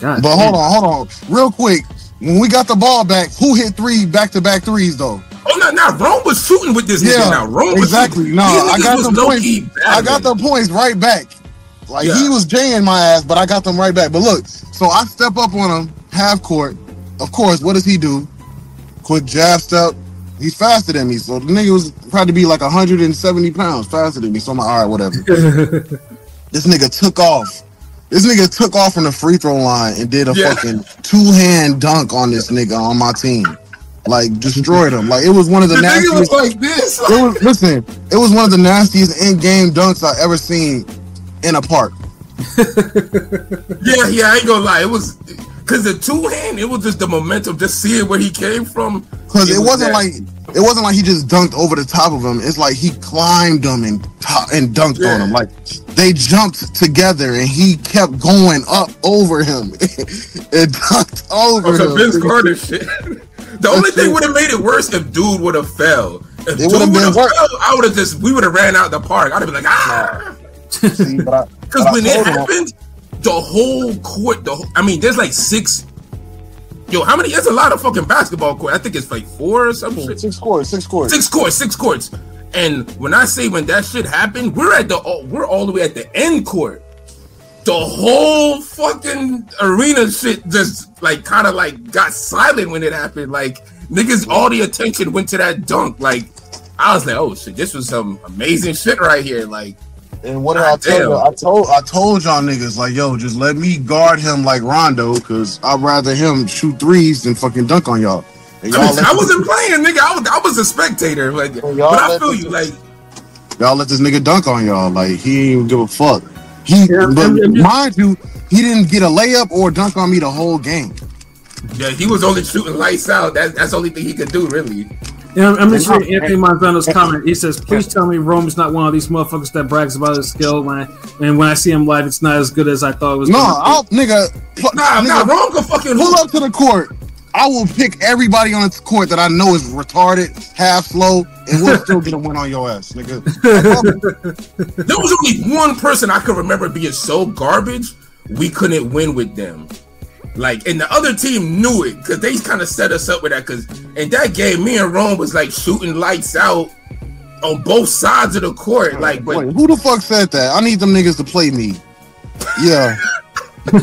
God, but hold on, real quick. When we got the ball back, who hit three back-to-back threes, though? Oh, no, Rome was shooting with this nigga now. Rome exactly. Was I got the points right back. Like, he was jaying my ass, but I got them right back. But look, so I step up on him, half court. Of course, what does he do? Quick jab step. He's faster than me, so the nigga was probably be like 170 pounds faster than me, so I'm like, all right, whatever. This nigga took off. This nigga took off from the free throw line and did a fucking two-hand dunk on this nigga on my team. Like, destroyed him. Like, it was one of the nastiest... was like this. It was one of the nastiest in-game dunks I've ever seen in a park. Yeah, I ain't gonna lie. It was... Because the two-hand, it was just the momentum, just seeing where he came from. Because it wasn't like he just dunked over the top of him. It's like he climbed him and dunked on him. Like, they jumped together, and he kept going up over him. It dunked over him. Vince Carter shit. The only thing would have made it worse if dude would have fell. If dude would have fell, we would have ran out the park. I'd have been like, ah! Because when it happened... The whole court, there's like six. Yo, how many? That's a lot of fucking basketball court. I think it's like four or something. Six courts. And when that shit happened, we're all the way at the end court. The whole fucking arena shit just like kind of like got silent when it happened. Like niggas, all the attention went to that dunk. Like I was like, oh shit, this was some amazing shit right here. Like. And what did I tell you? I told y'all niggas, like, yo, just let me guard him like Rondo, because I'd rather him shoot threes than fucking dunk on y'all. I wasn't playing, nigga. I was a spectator. Like, but I feel you, like... Y'all let this nigga dunk on y'all. Like, he didn't even give a fuck. Mind you, he didn't get a layup or dunk on me the whole game. Yeah, he was only shooting lights out. That's the only thing he could do, really. Yeah, I'm just reading Anthony Manzano's comment. He says, "Please tell me Rome's not one of these motherfuckers that brags about his skill. When I see him live, it's not as good as I thought it was." Rome can fucking pull up to the court. I will pick everybody on the court that I know is retarded, half slow, and we'll still get a win on your ass, nigga. There was only one person I could remember being so garbage we couldn't win with them. Like, and the other team knew it because they kind of set us up with that. Because in that game, me and Rome was like shooting lights out on both sides of the court. Like, wait, who the fuck said that? I need them niggas to play me. Yeah,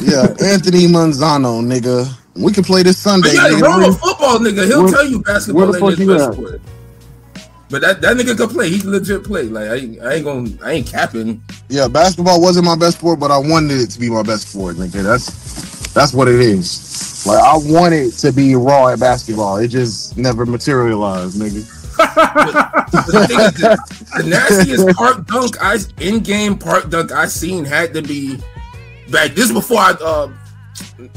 yeah, Anthony Manzano, nigga. We can play this Sunday. But yeah, Rome a football nigga. He'll tell you basketball ain't his best sport. But that nigga can play. He can legit play. Like I ain't capping. Yeah, basketball wasn't my best sport, but I wanted it to be my best sport, nigga. That's what it is. Like, I wanted to be raw at basketball. It just never materialized, nigga. The nastiest in-game park dunk I seen had to be back. This before I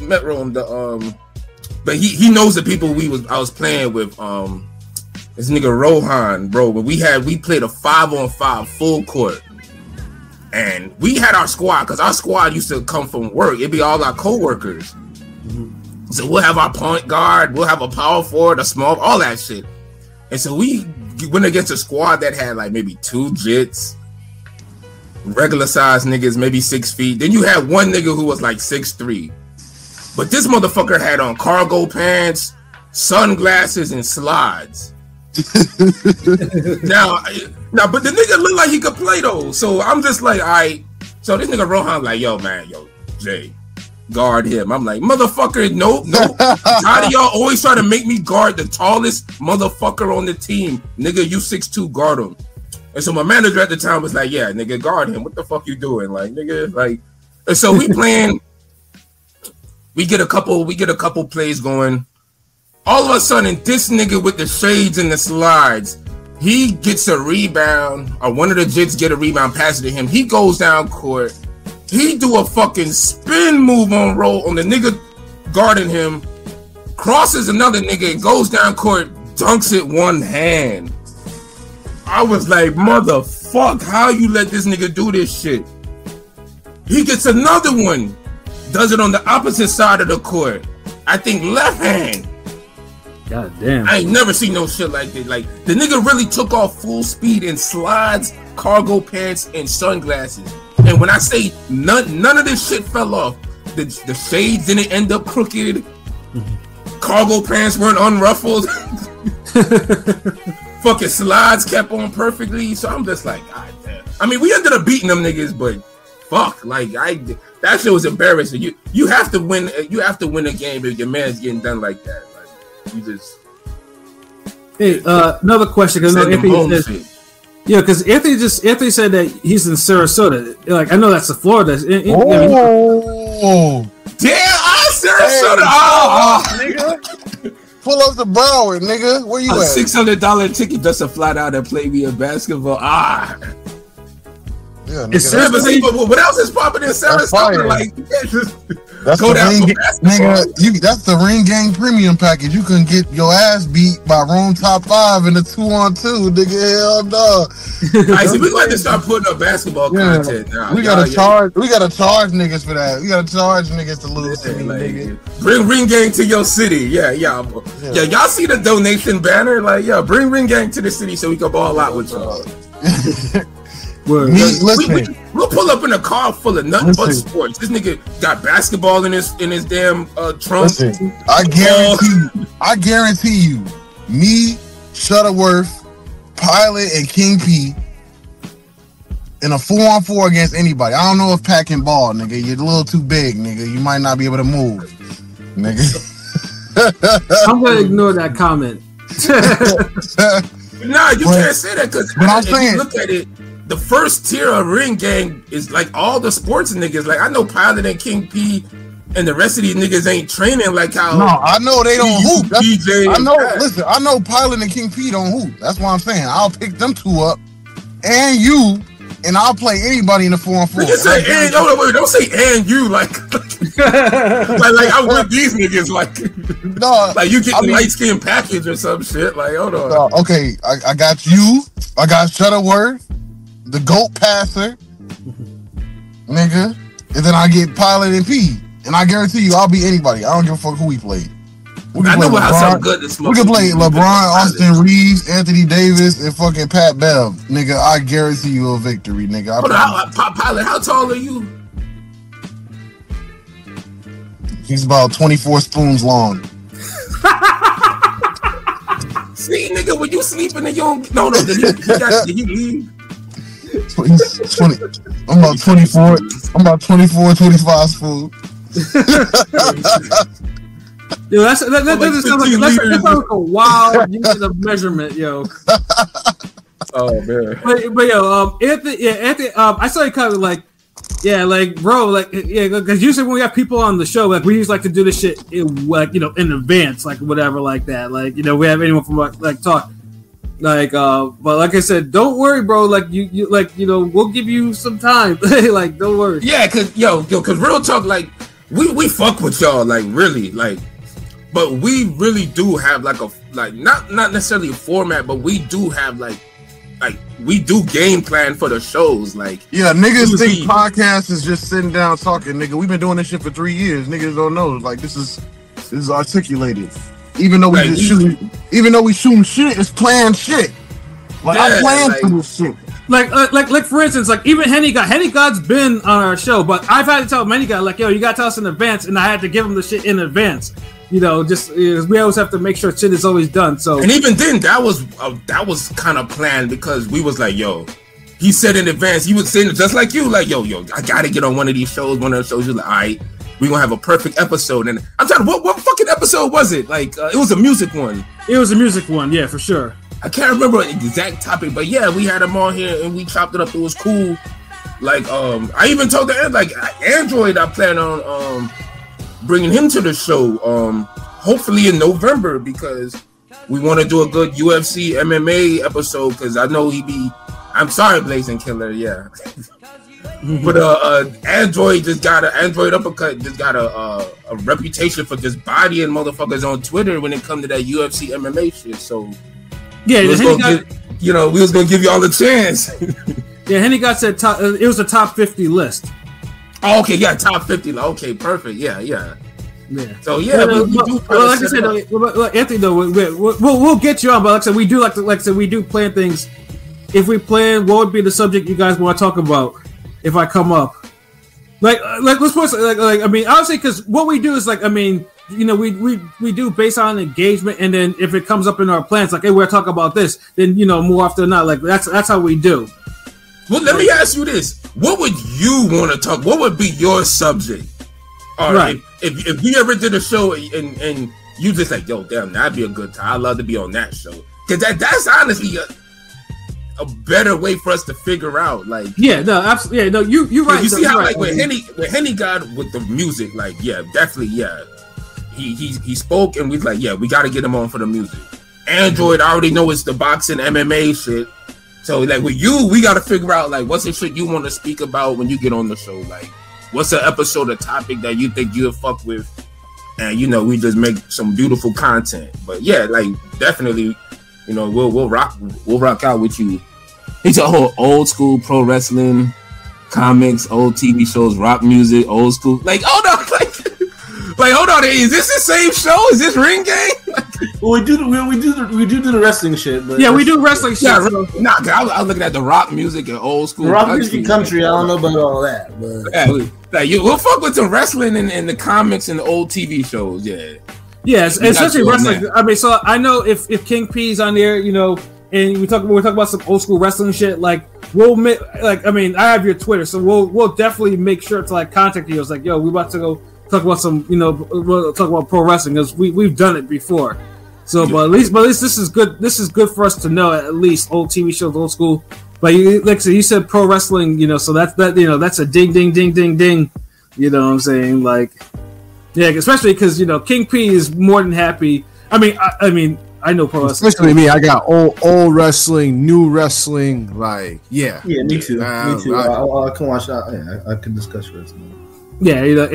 met Rome. But he knows the people I was playing with. This nigga Rohan, bro. But we played a 5-on-5 full court. And we had our squad, because our squad used to come from work. It'd be all our co-workers. Mm-hmm. So we'll have our point guard, we'll have a power forward, a small, all that shit. And so we went against a squad that had like maybe two jits, regular size niggas, maybe 6 feet. Then you had one nigga who was like 6'3". But this motherfucker had on cargo pants, sunglasses, and slides. Now, but the nigga looked like he could play though, so I'm just like, all right. So this nigga Rohan like, yo man, yo Jay, guard him. I'm like, motherfucker, nope. How do y'all always try to make me guard the tallest motherfucker on the team? Nigga, you 6'2", guard him. And so my manager at the time was like, yeah, nigga, guard him. What the fuck you doing, like nigga, like? And so we playing. We get a couple plays going. All of a sudden, this nigga with the shades and the slides, he gets a rebound, or one of the jits get a rebound, pass it to him. He goes down court. He do a fucking spin move on roll on the nigga guarding him, crosses another nigga, goes down court, dunks it one hand. I was like, motherfuck, how you let this nigga do this shit? He gets another one. Does it on the opposite side of the court. I think left hand. God damn. I ain't never seen no shit like this. Like, the nigga really took off full speed in slides, cargo pants, and sunglasses. And when I say none of this shit fell off, the shades didn't end up crooked. Cargo pants weren't unruffled. Fucking slides kept on perfectly. So I'm just like, God damn. I mean, we ended up beating them niggas, but fuck, like that shit was embarrassing. You have to win. You have to win a game if your man's getting done like that. Like, you just. Hey, another question, because Anthony said that he's in Sarasota. Like, I know that's in Florida. Oh, damn! I'm Sarasota. Nigga. Pull up the Broward, nigga. Where you at? $600 ticket just to fly down and play me in basketball. Ah. Yeah, nigga, what else is popping in Sarasota? Like, that's go down for basketball. Nigga, that's the Ring Gang Premium Package. You couldn't get your ass beat by Rome Top 5 in a 2-on-2, nigga. Hell no. Alright, see, we got to start putting up basketball content now. We gotta charge. We gotta charge niggas for that. We gotta charge niggas to lose. Nigga. Bring Ring Gang to your city. Yeah. Y'all see the donation banner? Like, yeah, bring Ring Gang to the city so we can ball out with y'all. We'll pull up in a car full of nothing but sports. This nigga got basketball in his damn trunk. Listen, I guarantee you, me, Shutterworth, Pilot, and King P in a 4-on-4 against anybody. I don't know if Pat can ball, nigga. You're a little too big, nigga. You might not be able to move, nigga. I'm gonna ignore that comment. Nah, you can't say that because if you look at it. The first tier of Ring Gang is like all the sports niggas. Like, I know Pilot and King P and the rest of these niggas ain't training like how. No, I know they don't hoop. I know Pilot and King P don't hoop. That's what I'm saying. I'll pick them two up and you, and I'll play anybody in the 4-on-4. Don't say and you. Like I want these niggas. Like, no, like you get the light skin package or some shit. Like, hold on. No, okay, I got you. I got Shutterworth, the GOAT passer, nigga, and then I get Pilot and P, and I guarantee you I'll beat anybody. I don't give a fuck who we played. We can play LeBron, Austin Reeves, Anthony Davis, and fucking Pat Bev, nigga. I guarantee you a victory, nigga. Pilot, how tall are you? He's about 24 spoons long. See, nigga, when you sleeping in your no, did he leave? 20, I'm about 24. I'm about 24, 25 spoons. Yo, that's like a wild use of measurement, yo. Oh man. But yo, Anthony, I saw you kind of like, yeah, like bro, like yeah, because usually when we have people on the show, like we usually like to do this shit, like you know, in advance, like whatever, like that, like you know, we have anyone from like talk. Like, but like I said, don't worry, bro. Like you like you know, we'll give you some time. Like, don't worry. Yeah, cause cause real talk, like we fuck with y'all, like really, like. But we really do have like a not necessarily a format, but we do have like we do game plan for the shows. Like, yeah, niggas think podcast is just sitting down talking, nigga. We've been doing this shit for 3 years. Niggas don't know. Like, this is articulated. Even though we shooting shit, it's planned shit. Like, yeah, I planned for this shit. Like for instance, like even Henny God's been on our show, but I've had to tell Henny God, like, yo, you gotta tell us in advance, and I had to give him the shit in advance. You know, just we always have to make sure shit is always done. So, and even then, that was kind of planned because we was like, yo, he said in advance, he was saying just like you, like, yo, I gotta get on one of the shows. You're like, all right. We're gonna have a perfect episode, and I'm trying. What fucking episode was it? Like, it was a music one. It was a music one, yeah, for sure. I can't remember the exact topic, but yeah, we had them on here and we chopped it up. It was cool. Like, I even told the like Android, I plan on bringing him to the show. Hopefully in November because we want to do a good UFC MMA episode because I know he be. I'm sorry, Blazing Killer. Yeah. But Android just got a reputation for just bodying motherfuckers on Twitter when it comes to that UFC MMA shit. So yeah, you know, we was gonna give you all a chance. Yeah, Henny got said top, it was a top 50 list. Oh, okay, yeah, top 50. Okay, perfect. Yeah. So yeah, like I said, Anthony, though, we'll get you on. But like I said, we do like I said, we do plan things. If we plan, what would be the subject you guys want to talk about? If I come up, let's put, I mean, honestly, because what we do is we do based on engagement, and then if it comes up in our plans, like, hey, we're talking about this, then you know, more often than not, like that's how we do. Well, let me ask you this: what would you want to talk? What would be your subject? All right. If you ever did a show and you just like, yo, damn, that'd be a good time. I'd love to be on that show. Because that's honestly a better way for us to figure out. Like, yeah, no, absolutely, yeah, no, you're right. You see how like when Henny got with the music, like, yeah, definitely, yeah. He spoke and we was like, yeah, we gotta get him on for the music. Android, I already know it's the boxing MMA shit. So like with you, we gotta figure out like what's the shit you want to speak about when you get on the show, like. What's an episode or topic that you think you'll fuck with? And, you know, we just make some beautiful content. But, yeah, like, definitely, you know, we'll rock out with you. It's a whole old school pro wrestling, comics, old TV shows, rock music, old school. Like, hold on. Like hold on. Is this the same show? Is this Ring Gang? Well, we do the wrestling shit. But yeah, we do wrestling shit. Yeah, nah, I was looking at the rock music and old school. Rock music country. I don't know about all that. But. Yeah, like we'll fuck with the wrestling and the comics and the old TV shows. Yeah. Yes, yeah, especially wrestling. That. I mean, so I know if King P's on there, you know, and we talk about some old school wrestling shit. Like I have your Twitter, so we'll definitely make sure to like contact you. It's like, yo, we about to go. Talk about some, you know, talk about pro wrestling because we've done it before. So, yeah. but at least this is good. This is good for us to know. At least old TV shows, old school. But you said pro wrestling, you know, so that's a ding, ding, ding, ding, ding. You know what I'm saying? Like, yeah, especially because you know King P is more than happy. I mean, I know pro wrestling. Especially me, I got old wrestling, new wrestling. Like, yeah, me too. I can watch. I can discuss wrestling. Yeah, you know,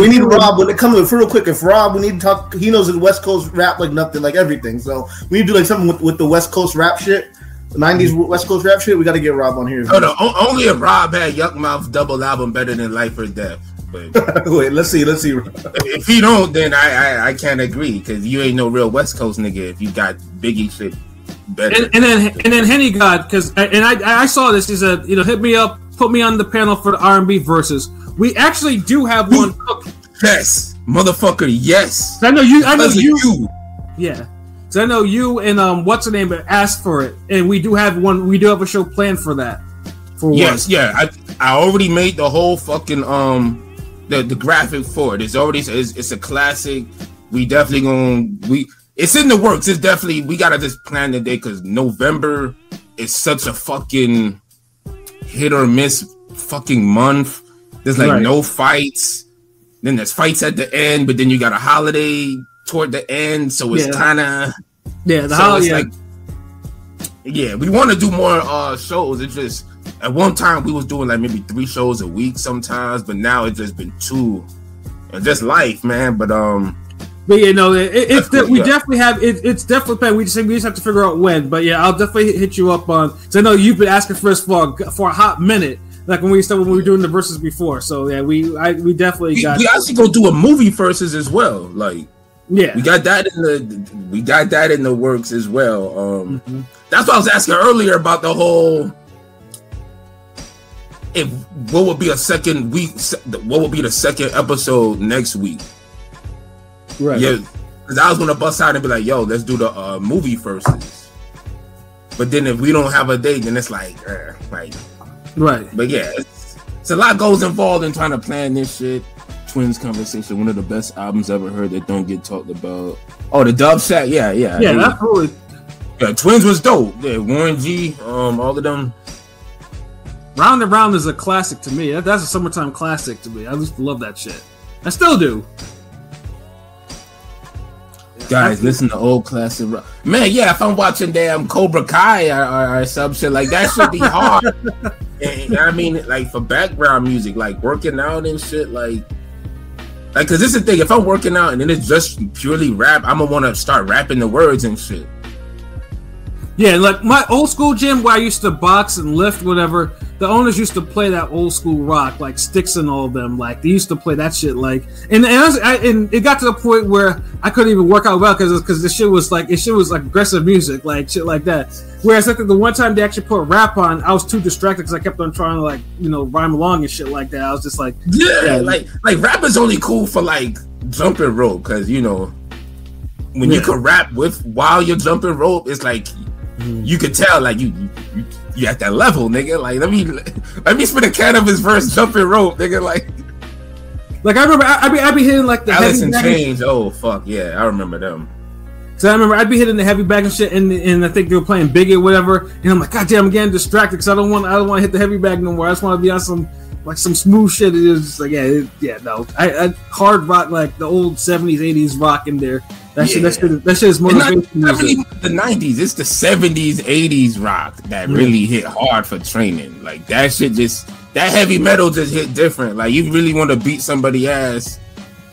we need Rob when it comes in real quick. If Rob, we need to talk. He knows the West Coast rap like nothing, like everything. So we need to do like something with the West Coast rap shit, the '90s West Coast rap shit. We got to get Rob on here. Oh, no, only if Rob had Yuck Mouth double album better than Life or Death. But wait, let's see. If he don't, then I can't agree because you ain't no real West Coast nigga if you got Biggie shit better. And then Henny God because I saw this. He said, you know, hit me up, put me on the panel for the R&B versus. We actually do have one cooked. Yes, motherfucker. Yes, I know you. Yeah, so I know you and what's her name asked for it, and we do have one. We do have a show planned for that. For yes, one. Yeah. I already made the whole fucking the graphic for it. It's already it's a classic. We definitely it's in the works. It's definitely we gotta just plan the day because November is such a fucking hit or miss fucking month. There's like no fights. Then there's fights at the end, but then you got a holiday toward the end, so it's kind of we want to do more shows. It's just at one time we was doing like maybe 3 shows a week sometimes, but now it's just been 2. And just life, man. But you know, definitely have it. It's definitely we just have to figure out when. But yeah, I'll definitely hit you up on. So I know you've been asking for us for a hot minute. Like when we were doing the verses before, so yeah, we definitely got. We actually go do a movie verses as well. Like, yeah, we got that in the works as well. That's what I was asking earlier about the whole. What would be a second week? What would be the second episode next week? Right. Yeah, because I was gonna bust out and be like, "Yo, let's do the movie verses." But then if we don't have a date, then it's like, Right, but yeah, it's a lot goes involved in trying to plan this shit. Twins Conversation, one of the best albums ever heard that don't get talked about. Oh, the dub set, yeah, absolutely. Yeah, Twins was dope. Yeah, Warren G, all of them. Round and Round is a classic to me. That's a summertime classic to me. I just love that shit. I still do. Guys, listen to old classic rock. Man, yeah, if I'm watching damn Cobra Kai or some shit, like that should be hard. And I mean, like, for background music, like, working out and shit, like, because this is the thing, if I'm working out and then it's just purely rap, I'm going to want to start rapping the words and shit. Yeah, like my old school gym where I used to box and lift, whatever, the owners used to play that old school rock, like Sticks and all of them. Like, they used to play that shit. Like, and it got to the point where I couldn't even work out well because the shit was like, aggressive music, like shit like that. Whereas I think the one time they actually put rap on, I was too distracted because I kept on trying to like, you know, rhyme along and shit like that. I was just like, yeah, like rap is only cool for like jumping rope because, you know, when you can rap with while you're jumping rope, it's like you could tell like you at that level, nigga. Like let me spit a cannabis verse jumping rope, nigga. Like I remember I'd be hitting like the Alice and Chains. Oh fuck yeah, I remember them. So I remember I'd be hitting the heavy bag and shit, and I think they were playing Biggie or whatever, and I'm like, God damn, I'm getting distracted because I don't want to hit the heavy bag no more. I just want to be on some smooth shit. It was just like no. I hard rock, like the old 70s, 80s rock in there. That shit is motivation. Not really the 90s. It's the 70s, 80s rock that really hit hard for training. Like that shit that heavy metal just hit different. Like you really want to beat somebody's ass.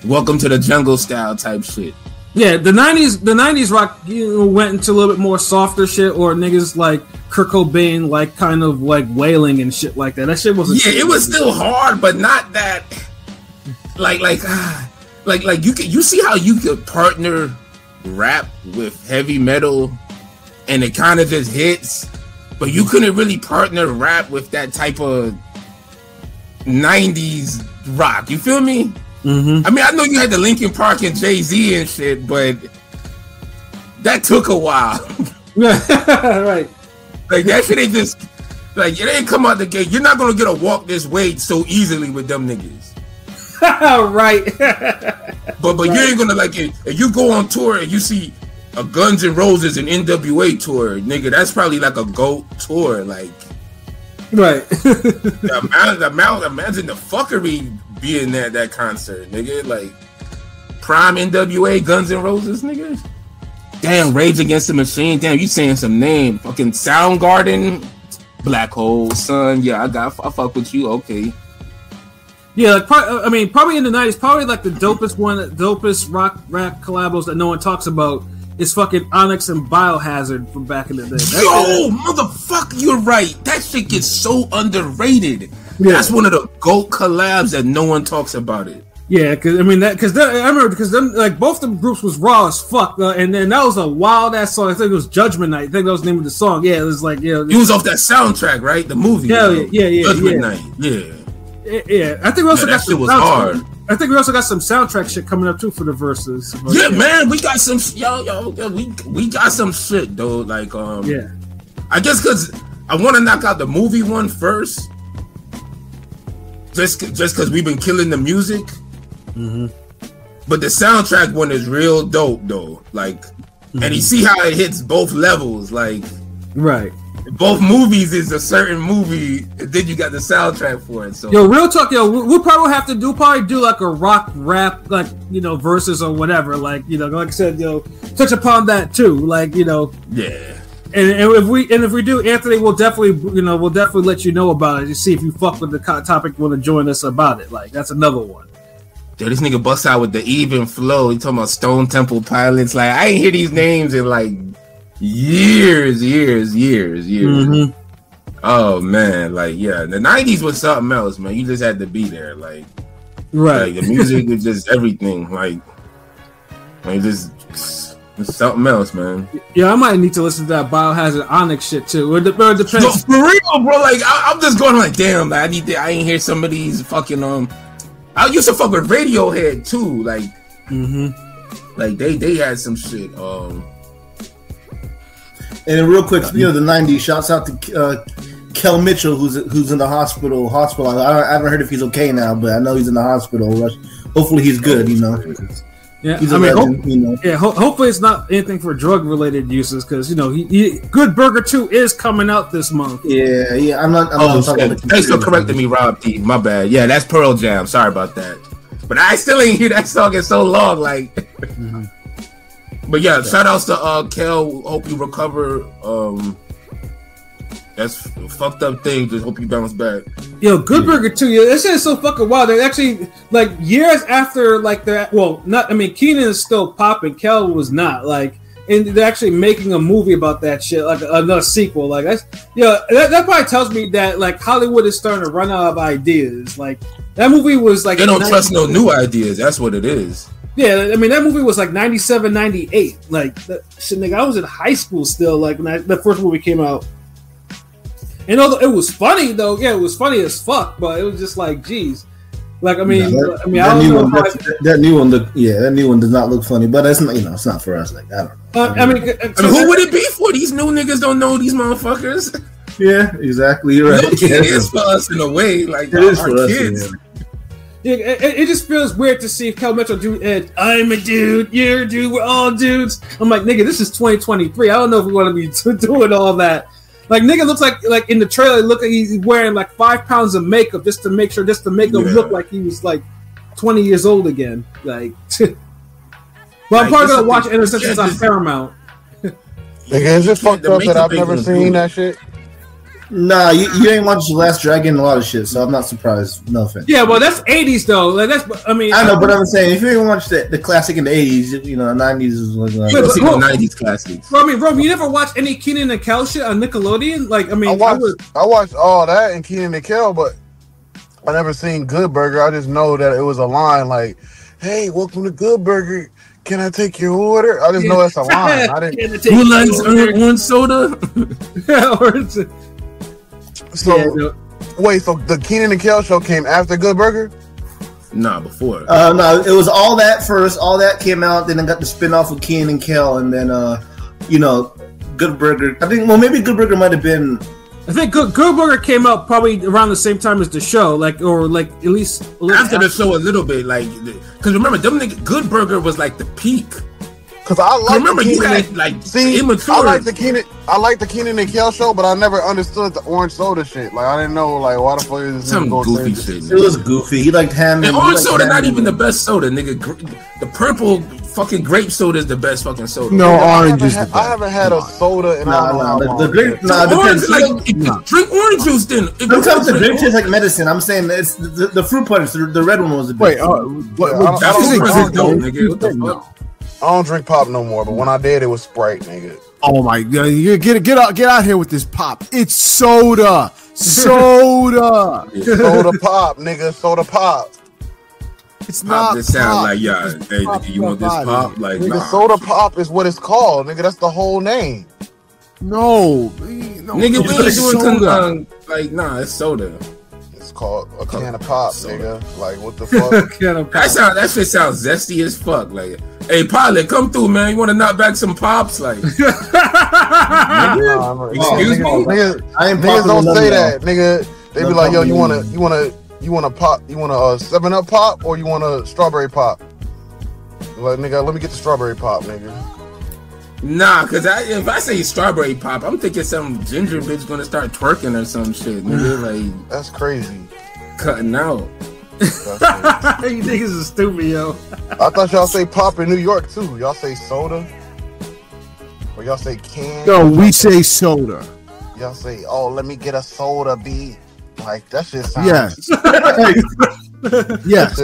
Welcome to the jungle style type shit. Yeah, the 90s rock, you know, went into a little bit more softer shit, or niggas like Kirk Cobain, like kind of like wailing and shit like that. That shit wasn't. Yeah, it was still hard, but not that. Like you see how you could partner rap with heavy metal and it kind of just hits, but you couldn't really partner rap with that type of 90s rock. You feel me? Mm-hmm. I mean, I know you had the Linkin Park and Jay-Z and shit, but that took a while. Right. Like that shit ain't just like it ain't come out the gate. You're not gonna get a walk this way so easily with them niggas. Right. but you ain't gonna like it. If you go on tour and you see a Guns N' Roses and NWA tour, nigga, that's probably like a GOAT tour, like. Right. Imagine the fuckery being at that concert, nigga. Like prime NWA, Guns N' Roses, nigga. Damn, Rage Against the Machine. Damn, you saying some name. Fucking Soundgarden, Black Hole Sun. Yeah, I fuck with you. Okay. Yeah, like probably in the 90s, probably like the dopest rock rap collabos that no one talks about is fucking Onyx and Biohazard from back in the day. Yo, motherfucker, you're right. That shit gets so underrated. Yeah. That's one of the GOAT collabs that no one talks about it. Yeah, because like both them groups was raw as fuck, and then that was a wild ass song. I think it was Judgment Night. I think that was the name of the song. Yeah, it was like it was off that soundtrack, right? The movie. Yeah, you know? Judgment Night. Yeah. Yeah, I think we also got some. Was hard. I think we also got some soundtrack shit coming up too for the verses. Yeah, man, we got some. Yo, we got some shit though. Like, I guess because I want to knock out the movie one first, just because we've been killing the music. Mm-hmm. But the soundtrack one is real dope though. Like, and you see how it hits both levels. Like, right. Both movies is a certain movie, and then you got the soundtrack for it. So, yo, real talk, yo, we'll probably have to do like a rock rap, like, you know, verses or whatever. Like, you know, like I said, yo, touch upon that too. Like, you know, yeah. And if we do, Anthony, we'll definitely let you know about it. You see if you fuck with the topic, want to join us about it. Like, that's another one. Yo, this nigga busts out with the Even Flow. He talking about Stone Temple Pilots. Like, I ain't hear these names in like years. Mm-hmm. Oh man, like yeah, the 90s was something else, man. You just had to be there, like, right? Like, the music was just everything, like just something else, man. Yeah, I might need to listen to that Biohazard Onyx shit too. It depends. No, for real, bro. Like I'm just going like, damn, like, I ain't hear some of these fucking I used to fuck with Radiohead too, like, like they had some shit. And then real quick, speaking of the 90s, shouts out to Kel Mitchell, who's in the hospital. I haven't heard if he's okay now, but I know he's in the hospital. Hopefully he's good, you know. Yeah, he's hopefully it's not anything for drug-related uses, because, you know, Good Burger 2 is coming out this month. Yeah, yeah, I'm not talking about the thanks for correcting me, Rob D. My bad. Yeah, that's Pearl Jam. Sorry about that. But I still ain't hear that song in so long, like... Mm-hmm. But yeah, shout outs to Kel. Hope you recover. That's a fucked up thing. Just hope you bounce back. Yo, Good Burger too. Yeah, that shit is so fucking wild. They actually, like, years after, like, Keenan is still popping. Kel was not. Like, and they're actually making a movie about that shit, like another sequel. Like that's, yeah, that probably tells me that like Hollywood is starting to run out of ideas. Like that movie was like they don't trust no new ideas. That's what it is. Yeah, I mean that movie was like 97, 98. Like that shit, nigga, I was in high school still. Like when the first movie came out, and although it was funny though, yeah, it was funny as fuck. But it was just like, geez. Like that new one does not look funny, but it's not, you know, it's not for us. Like I don't know. Who would it be for? These new niggas don't know these motherfuckers. Yeah, exactly. You're right. It is for us in a way, like it is for kids. It just feels weird to see Cal Metro do it. I'm a dude, you're a dude, we're all dudes. I'm like, nigga, this is 2023. I don't know if we want to be doing all that. Like nigga looks like in the trailer, look like he's wearing like 5 pounds of makeup just to make him look like he was like 20 years old again. Like, but I'm probably gonna watch Interceptions on Paramount. Nigga, is it fucked up that I've never seen that shit? Nah, you ain't watched The Last Dragon and a lot of shit, so I'm not surprised. No offense. Yeah, well, that's 80s though. Like that's, I mean, I know, but I'm saying if you ain't watched the classic in the 80s, you know, 90s is like the 90s classics. Bro, I mean, Rob, you never watched any Kenan and Kel shit on Nickelodeon? Like, I mean, I watched all that and Kenan and Kel, but I never seen Good Burger. I just know that it was a line like, "Hey, welcome to Good Burger. Can I take your order?" I just know that's a line. I didn't. Who likes one soda? So, wait, so the Kenan and Kel show came after Good Burger? Nah, before. No, it was all that first. All that came out, then it got the spinoff of Kenan and Kel, and then, you know, Good Burger. I think, well, maybe Good Burger might have been... I think Good Burger came out probably around the same time as the show, like, or like, at least... After the show a little bit, like... Because remember, them niggas, Good Burger was like the peak. Because I like remember the Kenan, you like see, immature. I like the Kenan and Kel show, but I never understood the orange soda shit. Like I didn't know like why the fuck is this some goofy shit. It was goofy. He liked ham and orange soda. Not even the best soda, nigga. The purple fucking grape soda is the best fucking soda. No, orange is the best. I haven't had a soda in a while. Drink orange juice then. Sometimes the grape tastes like medicine. I'm saying it's the fruit punch. The red one was the best. Wait, nigga. I don't drink pop no more, but when I did, it was Sprite, nigga. Oh my god! You get out here with this pop. It's soda, soda pop, nigga, soda pop. It's not. This sounds like yeah. Hey, you want this pop? Nigga. Like nigga, nah. Soda pop is what it's called, nigga. That's the whole name. No nigga, we ain't doing like nah. It's soda. Called a can of pop, soda. Nigga. Like what the fuck? That shit sounds zesty as fuck. Like, hey pilot, come through, man. You want to knock back some pops? Like, excuse me, nigga, I ain't niggas don't say that, nigga. They be like, yo, you want a 7-Up pop or you want a strawberry pop? Like, nigga, let me get the strawberry pop, nigga. Nah, cause if I say strawberry pop, I'm thinking some ginger bitch gonna start twerking or some shit, nigga. Like that's crazy. Cutting out. You niggas are stupid, yo. I thought y'all say pop in New York too. Y'all say soda, or y'all say can? No, we say soda. Y'all say, oh, let me get a soda, B. Like that shit sounds. Yes. Yes,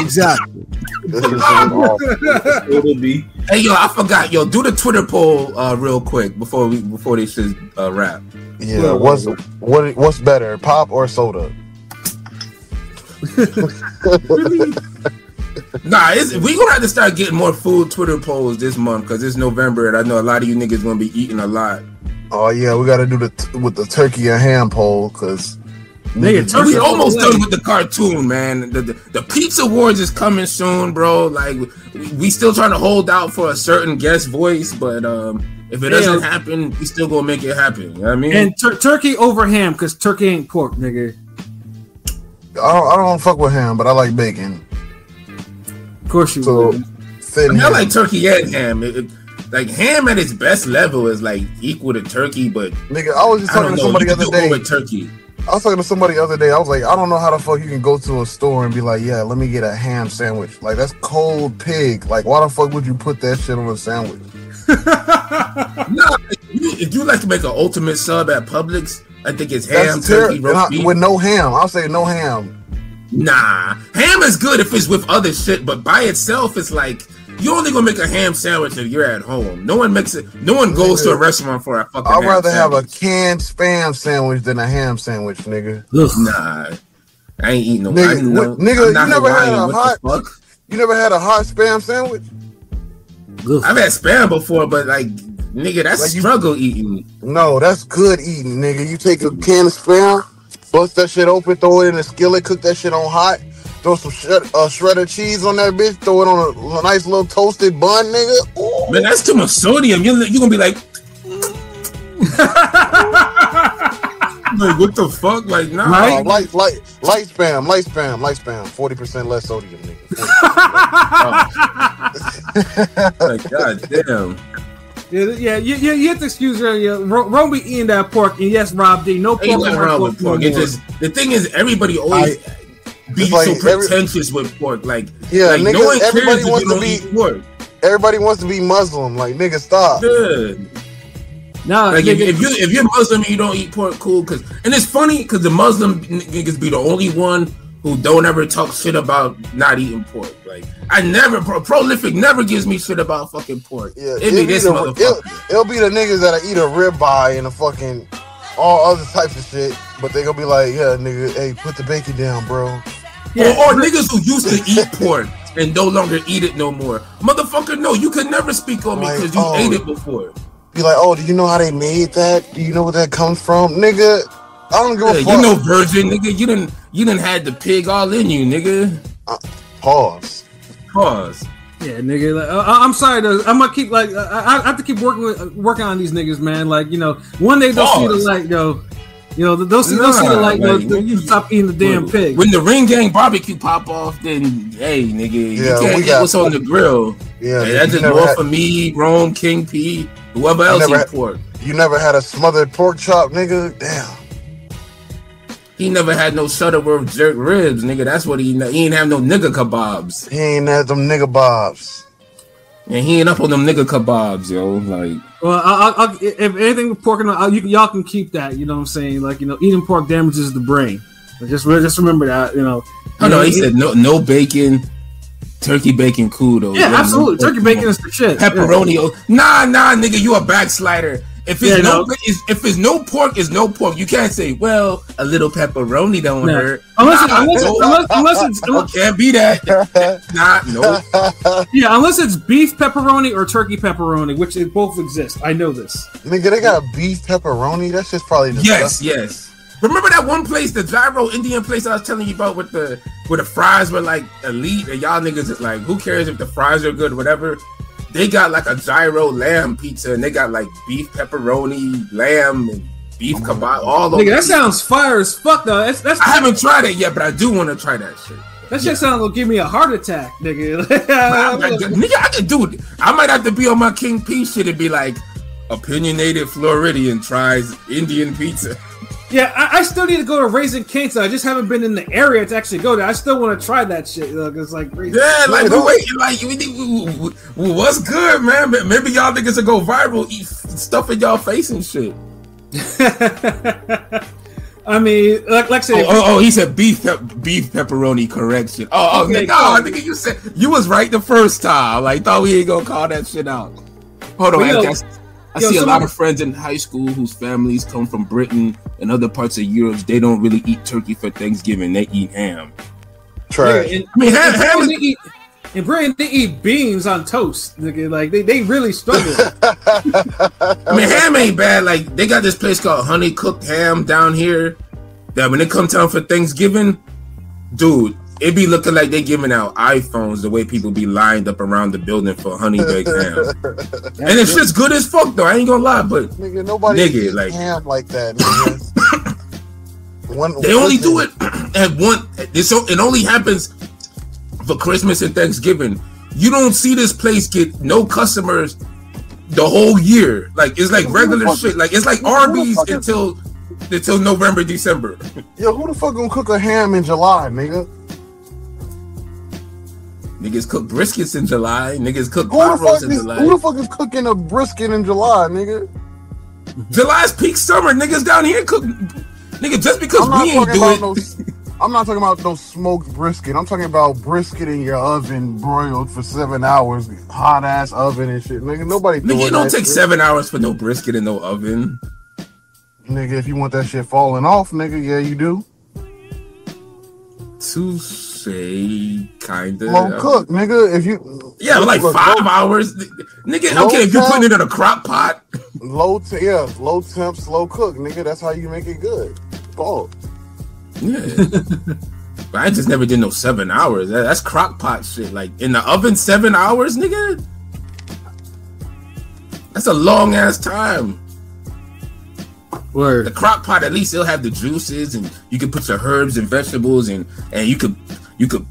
exactly. Hey yo, I forgot. Yo, do the Twitter poll real quick before this shit wrap. Yeah, what's better, pop or soda? Really? Nah, we gonna have to start getting more food Twitter polls this month because it's November and I know a lot of you niggas gonna be eating a lot. Oh yeah, we gotta do with the turkey and ham poll because. Nigga, we almost done with the cartoon, man. The Pizza Awards is coming soon, bro. Like, we still trying to hold out for a certain guest voice, but if it doesn't happen, we still gonna make it happen. You know what I mean? And turkey over ham, because turkey ain't pork, nigga. I don't fuck with ham, but I like bacon. Of course you would. I mean, I like turkey and ham. Like ham at its best level is like equal to turkey, but nigga, I was just talking to somebody the other day with turkey. I was talking to somebody the other day. I was like, I don't know how the fuck you can go to a store and be like, yeah, let me get a ham sandwich. Like, that's cold pig. Like, why the fuck would you put that shit on a sandwich? Nah, if you like to make an ultimate sub at Publix, I think it's ham, turkey, roast beef. With no ham. I'll say no ham. Nah. Ham is good if it's with other shit, but by itself, it's like, You're only gonna make a ham sandwich if you're at home. No one makes it. No one goes to a restaurant for a fucking. I'd rather ham sandwich. Have a canned spam sandwich than a ham sandwich, nigga. Nah, I ain't eating no. Nigga, you never had a hot spam sandwich. I've had spam before, but like, nigga, that's like struggle eating. No, that's good eating, nigga. You take a can of spam, bust that shit open, throw it in a skillet, cook that shit on hot. Throw some shredded cheese on that bitch. Throw it on a nice little toasted bun, nigga. Ooh. Man, that's too much sodium. You're gonna be like, like, what the fuck? Like, nah. Right? Light spam. 40% less sodium, nigga. Like, god damn. Yeah, you have to excuse her. Yeah. Rome be eating that pork, and yes, Rob D. No pork around with pork. It just, the thing is, everybody always. Be like so pretentious with pork, like yeah, like niggas, no one everybody cares wants if you to be pork. Everybody wants to be Muslim, like nigga, stop. Good. No, like if you're Muslim and you don't eat pork, cool. Cause and it's funny because the Muslim niggas be the only one who don't ever talk shit about not eating pork. Like I never prolific never gives me shit about fucking pork. Yeah, it'll be the niggas that eat a ribeye and a fucking all other types of shit, but they gonna be like, yeah, nigga, hey, put the bacon down, bro. Yeah. Or niggas who used to eat pork and no longer eat it no more. Motherfucker, no, you could never speak on me because you ate it before. Be like, oh, do you know how they made that? Do you know where that comes from? Nigga, I don't give a fuck. You know virgin, nigga. You done had the pig all in you, nigga. Pause. Yeah, nigga. Like, I'm sorry, though. I'm gonna keep like I have to keep working on these niggas, man. Like you know, one day they'll see the light, though. You know, they'll see the light. Like, you stop eating the damn pig. When the Ring Gang barbecue pop off, then hey, nigga, you can't get what's on the grill. Yeah, hey, that's just more for me, Rome, King P, whoever else eat pork. You never had a smothered pork chop, nigga. Damn. He never had no Shutterworth jerk ribs, nigga. That's what he ain't have no nigga kebabs. He ain't had them nigga bobs. And he ain't up on them nigga kebabs, yo. Like, well, I if anything with pork, y'all can keep that. You know what I'm saying? Like, you know, eating pork damages the brain. Like, just remember that. You know. Oh no, he said no bacon. Turkey bacon, cool though. Yeah, absolutely. Turkey bacon is the shit. Pepperoni. Yeah. Nah, nigga, you a backslider. If it's pork, it's no pork. You can't say, well, a little pepperoni don't hurt. Unless it can't be that. Yeah, unless it's beef pepperoni or turkey pepperoni, which they both exist. I know this. Nigga, they got beef pepperoni. That's just probably disgusting. Yes. Remember that one place, the gyro Indian place I was telling you about, with the fries were like elite, and y'all niggas is like, who cares if the fries are good, whatever. They got like a gyro lamb pizza, and they got like beef pepperoni, lamb, and beef kebab. All over. Nigga, that sounds fire as fuck, though. I haven't tried it yet, but I do want to try that shit. That shit sounds like give me a heart attack, nigga. I might have to be on my King P shit and be like, opinionated Floridian tries Indian pizza. Yeah, I still need to go to Raising Cane's. I just haven't been in the area to actually go there. I still want to try that shit. Look, it's like crazy. Yeah, like we're waiting. Like we what's good, man? Maybe y'all niggas will go viral, eat stuff in y'all face and shit. I mean, like I said. Oh, he said beef pepperoni. Correction. Oh, okay, nigga, you said you was right the first time. Like, thought we ain't gonna call that shit out. Hold on, I see a lot of friends in high school whose families come from Britain and other parts of Europe. They don't really eat turkey for Thanksgiving. They eat ham. Trash. Yeah, I mean, ham is... In Britain, they eat beans on toast. Nigga. Like, they really struggle. I mean, ham ain't bad. Like, they got this place called Honey Cooked Ham down here that when it comes time for Thanksgiving, dude, it be looking like they giving out iPhones the way people be lined up around the building for honey baked ham. And it's just good as fuck, though. I ain't gonna lie, but nigga, nobody like ham like that. Nigga. They only do it at one. It only happens for Christmas and Thanksgiving. You don't see this place get no customers the whole year. Like it's like regular shit. Like it's like Arby's until November, December. Yo, who the fuck gonna cook a ham in July, nigga? Niggas cook briskets in July. Niggas cook pot roast in July. Who the fuck is cooking a brisket in July, nigga? July's peak summer. Niggas down here cook. Nigga, just because we ain't do it. I'm not talking about no smoked brisket. I'm talking about brisket in your oven, broiled for 7 hours, hot ass oven and shit. Nigga, nobody. Nigga, you don't take 7 hours for no brisket in no oven. Nigga, if you want that shit falling off, nigga, yeah, you do. Touche, kinda. Low cook, nigga. If you but like look, 5 hours, nigga. Okay, if you're putting it in a crock pot, low temp, slow cook, nigga. That's how you make it good. Bald. Yeah, but I just never did no 7 hours. That's crock pot shit. Like in the oven, 7 hours, nigga. That's a long ass time. Word. The crock pot, at least it'll have the juices, and you can put your herbs and vegetables, and you could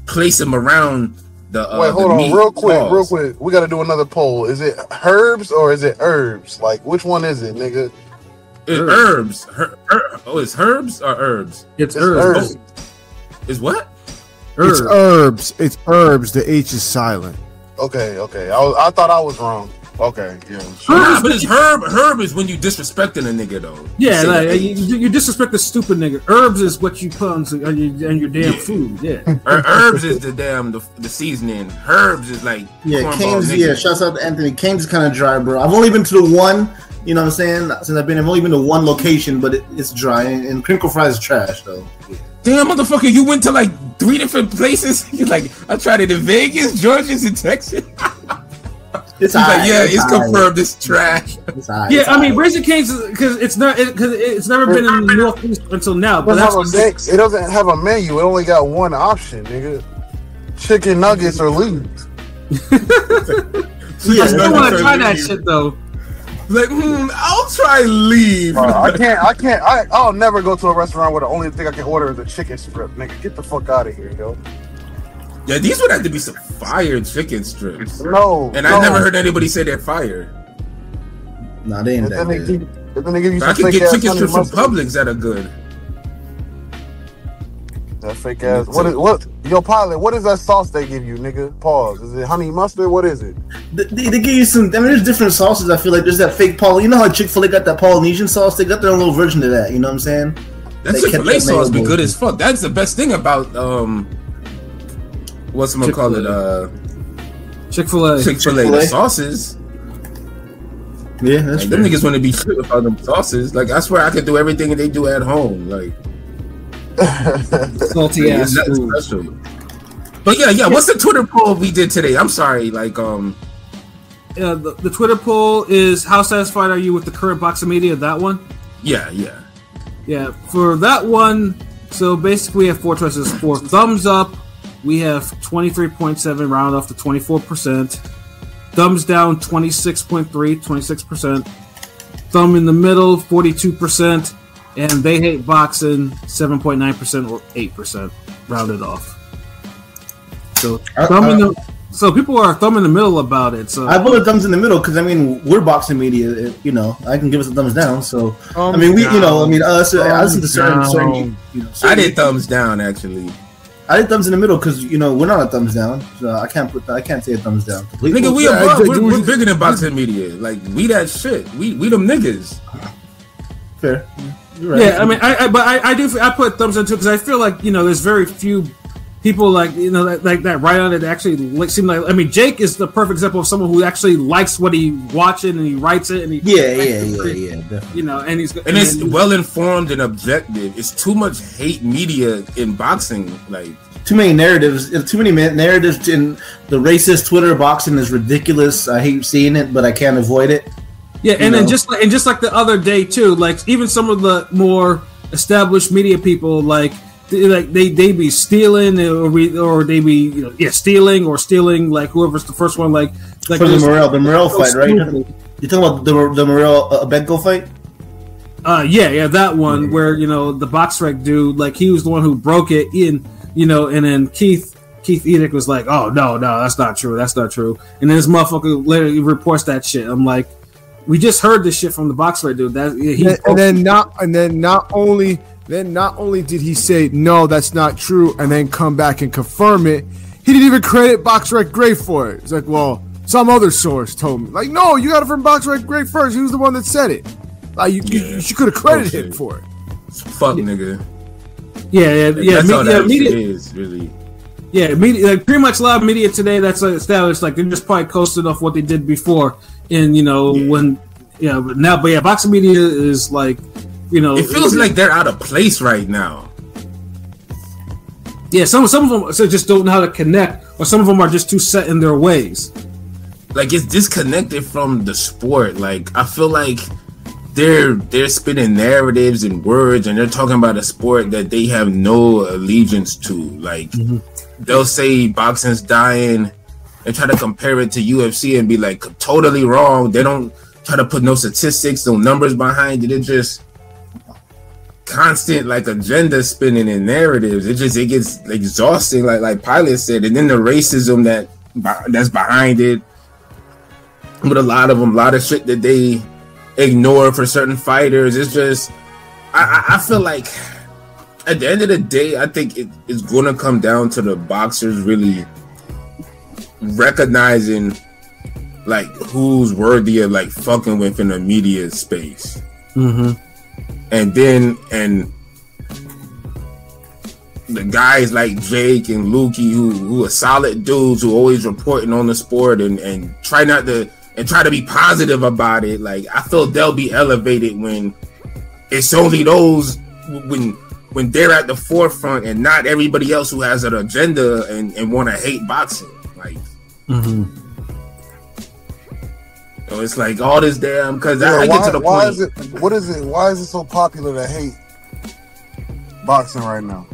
place them around the. Wait, hold on, real quick. We got to do another poll. Is it herbs or is it herbs? Like, which one is it, nigga? It's herbs. It's herbs or herbs? It's herbs. It's what? Herbs. It's herbs. It's herbs. The H is silent. Okay. I thought I was wrong. Okay, yeah. Sure. Nah, but it's herb. Herb is when you disrespecting a nigga, though. Yeah, like, you disrespect a stupid nigga. Herbs is what you put on your damn food. Yeah. Herbs is the damn the seasoning. Herbs is like cornball. Yeah, shouts out to Anthony. Kane's kind of dry, bro. I've only been to the one. You know what I'm saying? Since I've only been to one location, but it's dry and crinkle fry is trash, though. Yeah. Damn, motherfucker, you went to like 3 different places. You're like, I tried it in Vegas, Georgia, and Texas. It's like, yeah, it's confirmed. It's trash. I mean, Raising Cane's because it's never been in the Northeast until now. But that's it doesn't have a menu. It only got one option, nigga: chicken nuggets or lose. I still want to try that shit though. Like, I'll try leave. I'll never go to a restaurant where the only thing I can order is a chicken strip, nigga. Get the fuck out of here, yo. Yeah, these would have to be some fire chicken strips. I never heard anybody say they're fire. Nah, they ain't that good. I can get chicken strips from Publix that are good. That fake ass. What? Yo, Pilot, what is that sauce they give you, nigga? Pause. Is it honey mustard? What is it? They give you some. I mean, there's different sauces. I feel like there's that fake You know how Chick-fil-A got that Polynesian sauce? They got their own little version of that. You know what I'm saying? That Chick-fil-A sauce be good as fuck. That's the best thing about what's gonna call it? Chick-fil-A. The sauces. Yeah, that's true. Them niggas want to be shit about them sauces. Like I swear, I could do everything they do at home. Like. Salty ass special. But yeah. What's the Twitter poll we did today? I'm sorry, like yeah, the Twitter poll is how satisfied are you with the current boxing media? That one. Yeah. For that one, so basically we have 4 choices. For thumbs up, we have 23.7, round off to 24%. Thumbs down, 26.3, 26%. Thumb in the middle, 42%. And they hate boxing, 7.9% or 8%, rounded off. So people are thumbing in the middle about it. So I put the thumbs in the middle because I mean we're boxing media. You know, I can give us a thumbs down. So us. I listen to certain. I did thumbs down actually. I did thumbs in the middle because we're not a thumbs down. So I can't say a thumbs down. Completely. Nigga, we're bigger than boxing media. Like we that shit. We them niggas. Fair. Right. Yeah, I mean, I put thumbs up too because I feel like there's very few people like that right on it actually seem like. I mean, Jake is the perfect example of someone who actually likes what he watching and he writes it and he definitely. And it's well informed and objective. It's too much hate media in boxing, like too many narratives. Too many narratives in the racist Twitter boxing is ridiculous. I hate seeing it, but I can't avoid it. Yeah, then just like the other day too, like even some of the more established media people, they be stealing or stealing like whoever's the first one, like for the Morrell fight, right? You talking about the Morrell Benko fight? Yeah, that one where the BoxRec dude, like he was the one who broke it in, and then Keith Edick was like, oh no, that's not true, and then this motherfucker later reports that shit. I'm like. We just heard this shit from the boxer dude. Not only did he say no, that's not true, and then come back and confirm it, he didn't even credit BoxRec Gray for it. It's like, well, some other source told me. Like, no, you got it from BoxRec Gray first. He was the one that said it. Like, you could have credited him for it. Fuck, nigga. Media, like pretty much a lot of media today that's like established, like they're just probably coasting off what they did before, and boxing media is like, it feels like they're out of place right now. Yeah, some of them just don't know how to connect, or some of them are just too set in their ways. Like it's disconnected from the sport. Like I feel like they're spinning narratives and words, and they're talking about a sport that they have no allegiance to. Like they'll say boxing's dying and try to compare it to UFC and be like totally wrong. They don't try to put no statistics, no numbers behind it. It's just constant like agenda spinning and narratives. It gets exhausting, like Pilot said, and then the racism that's behind it. But a lot of shit that they ignore for certain fighters. It's just, I feel like at the end of the day, I think it's going to come down to the boxers really recognizing like who's worthy of like fucking with in the media space. And the guys like Jake and Lukey who are solid dudes who always reporting on the sport and try not to and try to be positive about it. Like I feel they'll be elevated when it's only those when they're at the forefront and not everybody else who has an agenda and want to hate boxing. Like, so it's like all this damn because I get to the point. Why is it so popular to hate boxing right now?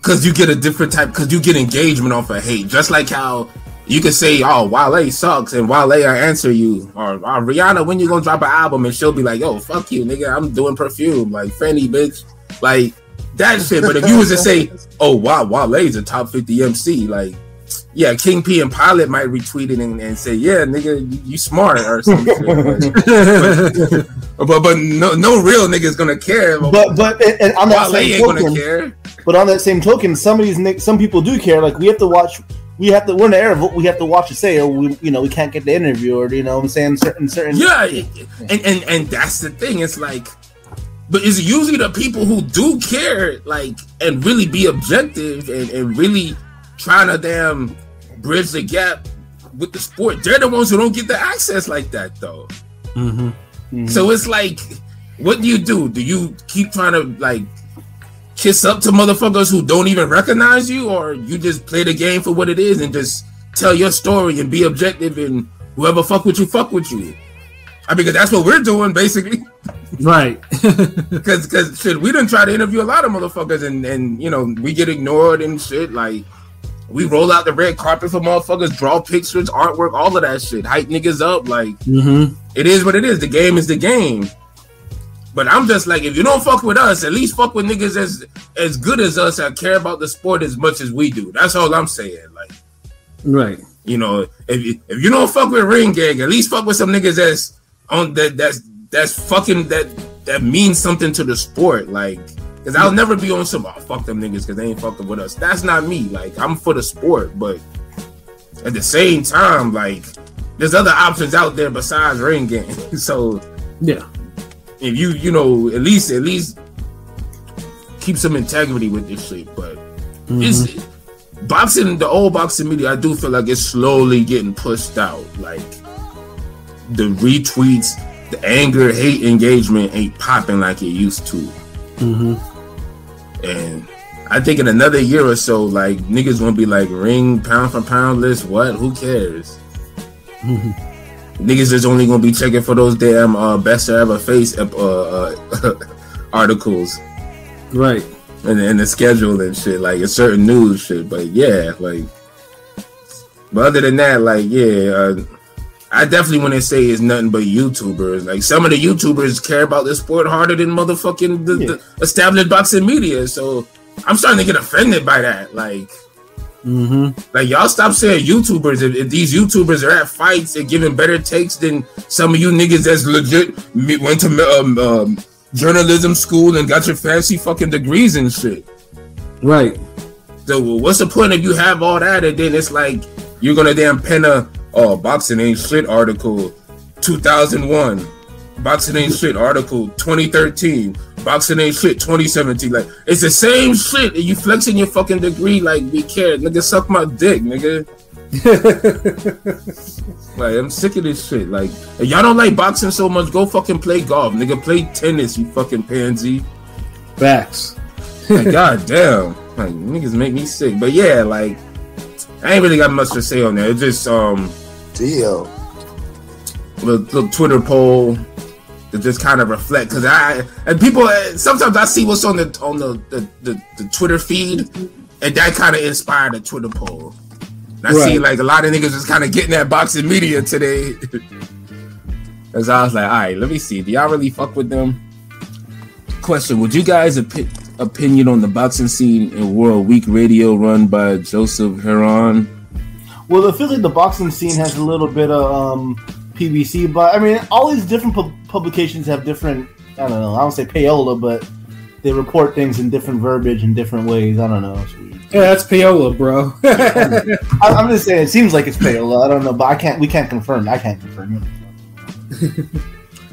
Because you get a different type. Because you get engagement off of hate, just like how. You can say, "Oh, Wale sucks," and Wale will answer you, or Rihanna, when you gonna drop an album? And she'll be like, "Yo, fuck you, nigga, I'm doing Perfume, like Fanny, bitch, like that shit." But if you was to say, "Oh, wow, Wale's a top 50 MC," like, yeah, King P and Pilot might retweet it and say, "Yeah, nigga, you smart," or something. but no real nigga's gonna care. But I'm not saying Wale ain't gonna care. But on that same token, some people do care. Like we have to watch. We're in the era of what we have to watch to say, or we can't get the interview, or you know what I'm saying? Certain. Yeah. And that's the thing. It's like, but it's usually the people who do care, like, and really be objective and really trying to damn bridge the gap with the sport. They're the ones who don't get the access like that, though. So it's like, what do you do? Do you keep trying to like? Kiss up to motherfuckers who don't even recognize you, or you just play the game for what it is and just tell your story and be objective and whoever fuck with you. I mean, because that's what we're doing basically, right? Because shit, we done try to interview a lot of motherfuckers and we get ignored and shit. Like we roll out the red carpet for motherfuckers, draw pictures, artwork, all of that shit, hype niggas up. Like it is what it is. The game is the game. But I'm just like, if you don't fuck with us, at least fuck with niggas as good as us that care about the sport as much as we do. That's all I'm saying. Like, right? If you don't fuck with Ring Gang, at least fuck with some niggas that means something to the sport. Like, because I'll never be on some fuck them niggas because they ain't fucking with us. That's not me. Like, I'm for the sport, but at the same time, like, there's other options out there besides Ring Gang. So yeah. If you at least keep some integrity with this shit, but it's boxing. The old boxing media, I do feel like it's slowly getting pushed out. Like the retweets, the anger, hate engagement ain't popping like it used to. And I think in another year or so, like niggas gonna be like Ring pound for pound list. What? Who cares? Niggas is only gonna be checking for those damn best I ever face articles, right? And the schedule and shit, like a certain news shit. But yeah, like, but other than that, like, yeah, I definitely want to say it's nothing but YouTubers. Like some of the YouTubers care about this sport harder than motherfucking the established boxing media. So I'm starting to get offended by that, like. Like y'all stop saying YouTubers. If these YouTubers are at fights and giving better takes than some of you niggas that's legit went to journalism school and got your fancy fucking degrees and shit, right? So what's the point if you have all that and then it's like you're gonna damn pen a boxing ain't shit article 2001, boxing ain't shit article 2013, Boxing ain't shit, 2017. Like, it's the same shit. And you flexing your fucking degree like we care. Nigga, suck my dick, nigga. Like, I'm sick of this shit. Like, if y'all don't like boxing so much, go fucking play golf, nigga. Play tennis, you fucking pansy. Facts. Like, god damn. Like, niggas make me sick. But yeah, like, I ain't really got much to say on that. It's just, deal. Little Twitter poll to just kind of reflect, because I and people sometimes I see what's on the Twitter feed, and that kind of inspired a Twitter poll. And I see like a lot of niggas just kind of getting that boxing media today, because so I was like, all right, let me see, do y'all really fuck with them? Question: would you guys opinion on the boxing scene in World Week Radio run by Joseph Heron? Well, I feel like the boxing scene has a little bit of PBC, but I mean, all these different publications have different, I don't know, I don't say payola, but they report things in different verbiage in different ways. I don't know. Yeah, that's payola, bro. I'm just saying, it seems like it's payola. I don't know, but we can't confirm. I can't confirm it.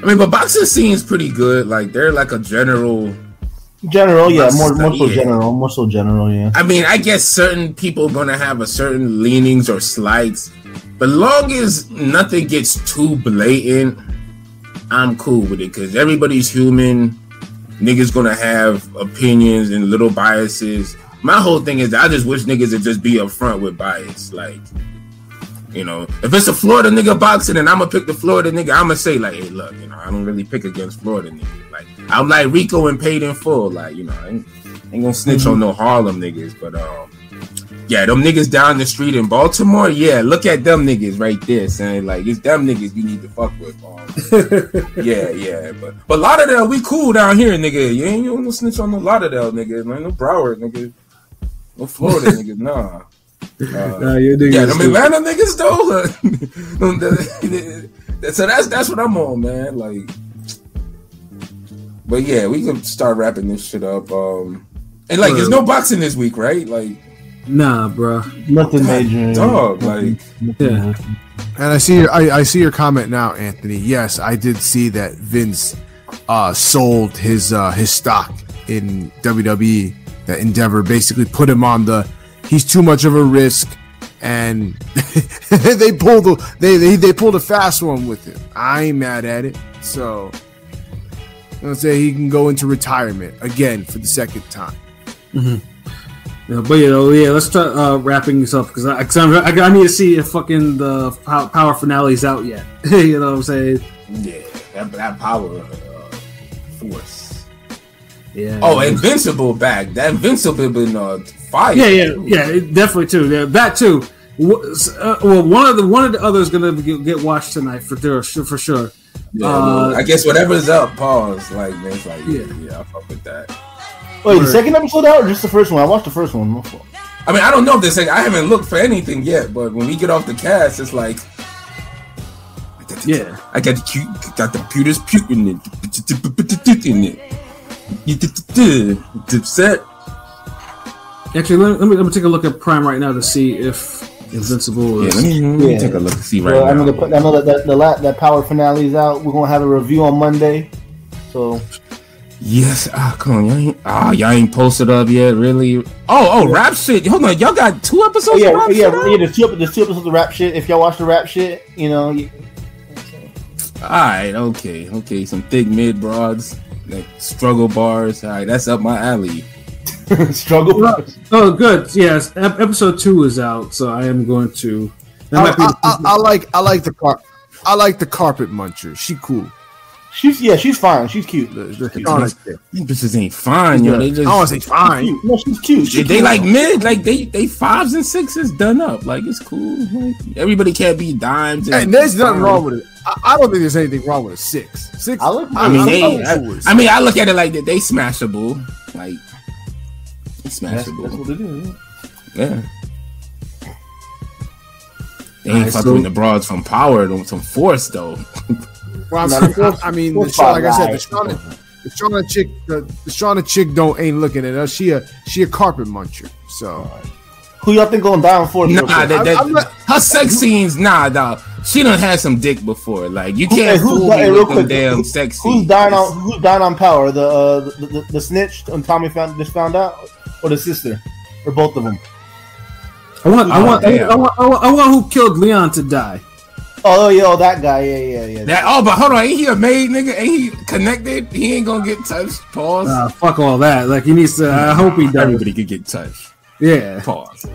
I mean, but boxing scene's pretty good. Like, they're like a general, yeah, more so general, yeah. I mean, I guess certain people gonna have a certain leanings or slights, but long as nothing gets too blatant, I'm cool with it, because everybody's human. Niggas gonna have opinions and little biases. My whole thing is that I just wish niggas would just be upfront with bias. Like, you know, if it's a Florida nigga boxing and I'm gonna pick the Florida nigga, I'm gonna say, like, hey, look, you know, I don't really pick against Florida niggas. Like, I'm like Rico and paid in full. Like, you know, I ain't gonna snitch on no Harlem niggas, but yeah, them niggas down the street in Baltimore, yeah, look at them niggas right there, saying, like, it's them niggas you need to fuck with. Yeah, but Lauderdale, we cool down here, nigga. You don't snitch on no Lauderdale niggas, man. No Broward niggas, no Florida niggas, nah. Yeah, them Atlanta niggas though. So that's what I'm on, man. Like, but yeah, we can start wrapping this shit up. And like, there's no boxing this week, right? Like. Nah, bro. Nothing major, dog. Like, yeah. And I see your, I see your comment now, Anthony. Yes, I did see that Vince sold his stock in WWE. That Endeavor basically put him on the. He's too much of a risk, and they pulled a fast one with him. I ain't mad at it. So I'll say he can go into retirement again for the second time. Mm-hmm. Yeah, but you know, yeah. Let's start wrapping this up, because I need to see if fucking the power finale's out yet. You know what I'm saying? Yeah, that power force. Yeah. Oh, Invincible back. That Invincible been fire. Yeah. Definitely too. Yeah, that too. Well, one of the others gonna get watched tonight for sure. Yeah, I guess whatever's up. Pause. Like, it's like yeah, I fuck with that. Wait, the second episode out or just the first one? I watched the first one. I mean, I don't know if this thing, I haven't looked for anything yet, but when we get off the cast, it's like, yeah, I got the pewters putin' in it. Dipset. Actually, let me take a look at Prime right now to see if Invincible is. Yeah, let me take a look to see right now. I'm gonna let that power finale is out. We're gonna have a review on Monday, so. Yes, come on, y'all ain't posted up yet, really. Oh, yeah. Rap shit. Hold on, y'all got 2 episodes. Oh, yeah, of rap shit. Yeah. There's two episodes of rap shit. If y'all watch the rap shit, you know. All right, okay. Some thick mid broads, like struggle bars. All right, that's up my alley. Struggle bars. Oh, good. Yes, episode 2 is out, so I am going to. I like the carpet muncher. She cool. She's fine. She's cute. These bitches ain't fine, yo. They just, I don't say fine. She's no, she's cute. They like mid, like they 5s and 6s done up. Like, it's cool. Like, everybody can't be dimes. And there's nothing wrong with it. I don't think there's anything wrong with a 6. I mean, I look at it like that. They smashable. Like, smashable. That's what it is. Yeah. They ain't fucking with the broads from power, some force though. Well, I mean, like I said, the Shauna chick ain't looking at us. She a carpet muncher. So, who y'all think going down for? Her sex scenes, nah, dog. She done had some dick before. Like, you can't fool me with them damn sexy. Who's dying on power? The snitch on Tommy just found out, or the sister, or both of them? I want who killed Leon to die. Oh yeah, oh, that guy, yeah. That, oh, but hold on, ain't he a maid, nigga? Ain't he connected? He ain't gonna get touched. Pause. Fuck all that. Like, he needs to. I hope he does. Everybody could get touched. Yeah. Pause.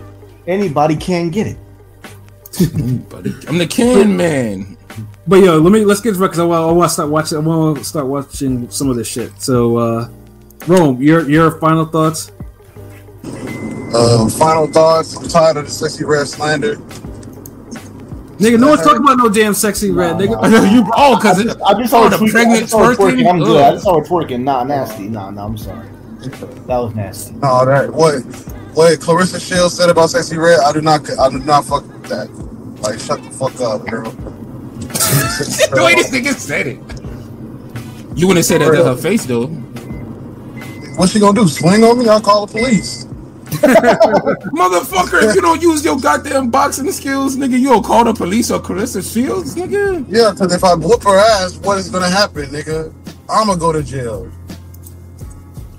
Anybody can get it. I'm the can man. But yo, let's get to it, because I want to start watching some of this shit. So, Rome, your final thoughts. Final thoughts. I'm tired of the sexy red slander. Nigga, no one's talking about no damn sexy red, nigga. I just saw her twerking. I'm good. I just saw her twerking. Nah, nasty. Nah, I'm sorry. That was nasty. All right, what Clarissa Shields said about sexy red, I do not fuck with that. Like, shut the fuck up, girl. The way this nigga said it. You wouldn't say that to her face, though. What's she gonna do? Swing on me? I'll call the police. Motherfucker, if you don't use your goddamn boxing skills, nigga, you don't call the police or Clarissa Shields, nigga. Yeah, because if I whoop her ass, what is gonna happen, nigga? I'm gonna go to jail.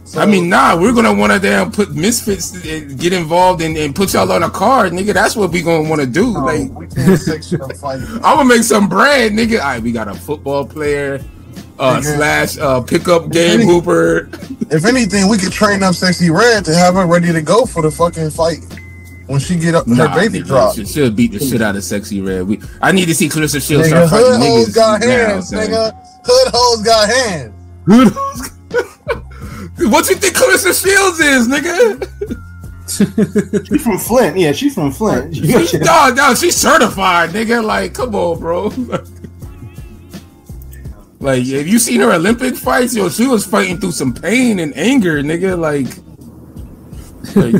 So, I mean, nah, we're gonna wanna damn put misfits get involved and put y'all on a card, nigga. That's what we gonna wanna do. No, like, we can't sexual fighting. I'm gonna make some brand, nigga. All right, we got a football player. / pickup game hooper. If anything, we could train up sexy red to have her ready to go for the fucking fight when she get up. Her baby drop. She'll beat the shit out of sexy red. I need to see Clarissa Shields start fighting niggas. Hood hoes got hands, nigga. Hood hoes got hands. What you think Clarissa Shields is, nigga? She's from Flint. Yeah, she's from Flint. No, she's certified, nigga. Like, come on, bro. Like, if you seen her Olympic fights, yo, she was fighting through some pain and anger, nigga. Like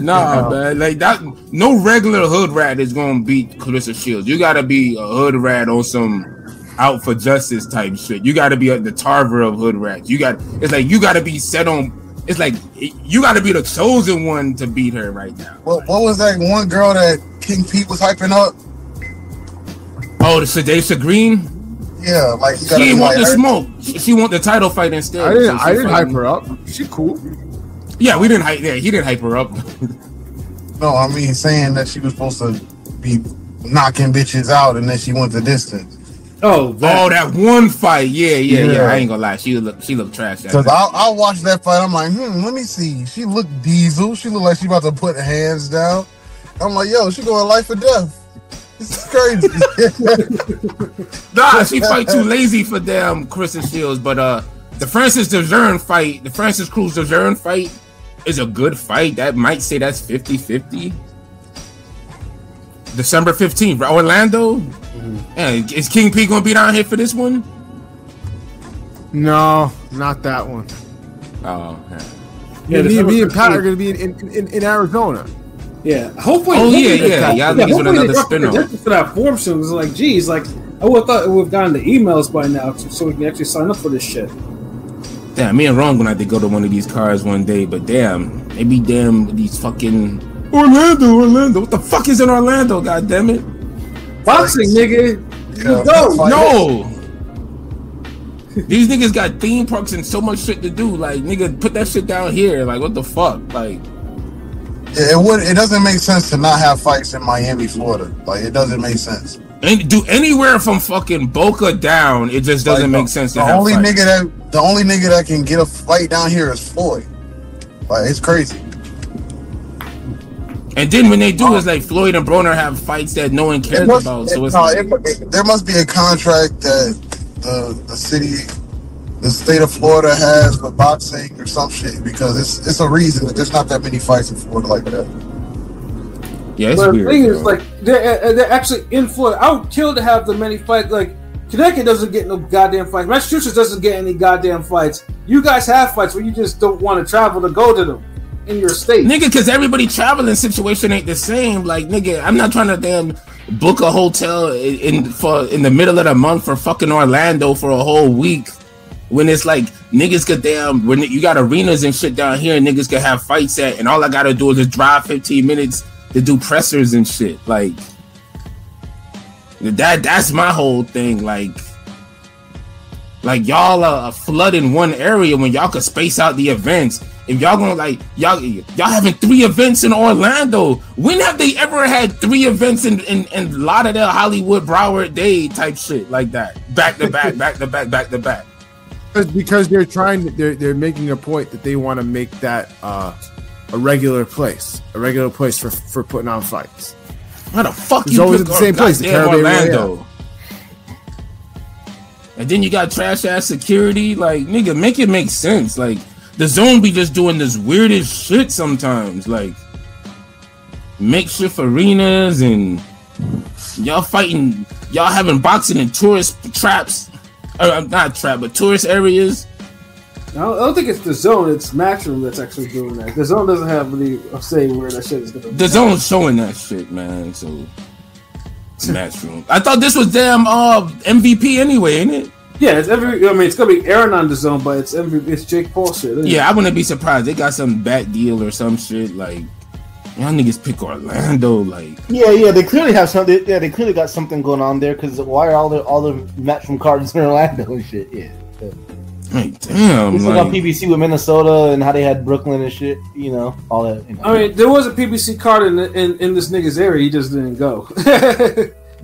nah, man. Like, that, no regular hood rat is gonna beat Clarissa Shields. You gotta be a hood rat on some out for justice type shit. You gotta be the Tarver of hood rats. You gotta be the chosen one to beat her right now. What was that one girl that King P was hyping up? Oh, the Shadesha Green. Yeah, like, she didn't want the smoke. She want the title fight instead. I didn't hype her up. She cool. Yeah, we didn't hype. Yeah, he didn't hype her up. No, I mean, saying that she was supposed to be knocking bitches out, and then she went the distance. That one fight. Yeah. I ain't gonna lie, she looked trash. Because I watched that fight. I'm like, let me see. She looked diesel. She looked like she about to put hands down. I'm like, yo, she going life or death. It's crazy. Nah, she fight too lazy for damn Clarissa Shields. But the Francis DeJean fight, the Francis Cruz DeJean fight is a good fight. That might say that's 50-50. December 15th, Orlando. Yeah, is King P gonna be down here for this one? No, not that one. Oh, yeah. Me and Pat are gonna be in Arizona. Yeah, hopefully. Oh yeah. Y'all niggas with another spin-off for that form soon. It's like, geez, like, I would have thought we've gotten the emails by now, so we can actually sign up for this shit. Damn, me and Ron gonna have to go to one of these cars one day, but damn, maybe damn these fucking Orlando. What the fuck is in Orlando? God damn it! Boxing, nigga. Yeah, no. These niggas got theme parks and so much shit to do. Like, nigga, put that shit down here. Like, what the fuck, like. It doesn't make sense to not have fights in Miami, Florida. Like, it doesn't make sense. And do anywhere from fucking Boca down, it just doesn't make sense to have fights. The only nigga that can get a fight down here is Floyd. Like, it's crazy. And then when they do, it's like Floyd and Broner have fights that no one cares about. So there must be a contract that the state of Florida has with boxing or some shit, because it's a reason that there's not that many fights in Florida like that. Yeah, it's weird. The thing is, like, they're actually in Florida. I would kill to have the many fights. Like, Connecticut doesn't get no goddamn fights. Massachusetts doesn't get any goddamn fights. You guys have fights, but you just don't want to travel to go to them in your state, nigga, because everybody traveling situation ain't the same. Like, nigga, I'm not trying to damn book a hotel in the middle of the month for fucking Orlando for a whole week. When it's like, niggas could damn, when you got arenas and shit down here, and niggas could have fights at, and all I gotta do is just drive 15 minutes to do pressers and shit. Like, That's my whole thing. Like y'all are flooding one area when y'all could space out the events. If y'all gonna y'all having 3 events in Orlando, when have they ever had 3 events in Lauderdale, Hollywood, Broward, Dade type shit like that, back to back, back to back, back to back? Because they're trying to, they're making a point that they want to make that a regular place for putting on fights. How the fuck you always in the same place, Orlando? And then you got trash ass security. Like, nigga, make it make sense. Like, the zone be just doing this weirdest shit sometimes. Like, makeshift arenas and y'all fighting, y'all having boxing in tourist traps. Not tourist areas. I don't think it's the zone. It's Matchroom that's actually doing that. The zone doesn't have any say where that shit is going to be. The zone's showing that shit, man. So, Matchroom. I thought this was damn MVP anyway, ain't it? Yeah, it's every. I mean, it's gonna be Aaron on the zone, but it's MVP. It's Jake Paul shit. Yeah, I wouldn't be surprised. They got some bat deal or some shit like. Y'all niggas pick Orlando, like. Yeah, they clearly have something. Yeah, they clearly got something going on there. Cause why are all the Matchroom cards in Orlando and shit? Yeah. Like, damn. This is on PBC with Minnesota and how they had Brooklyn and shit. You know, all that. You know. I mean, there was a PBC card in this nigga's area. He just didn't go.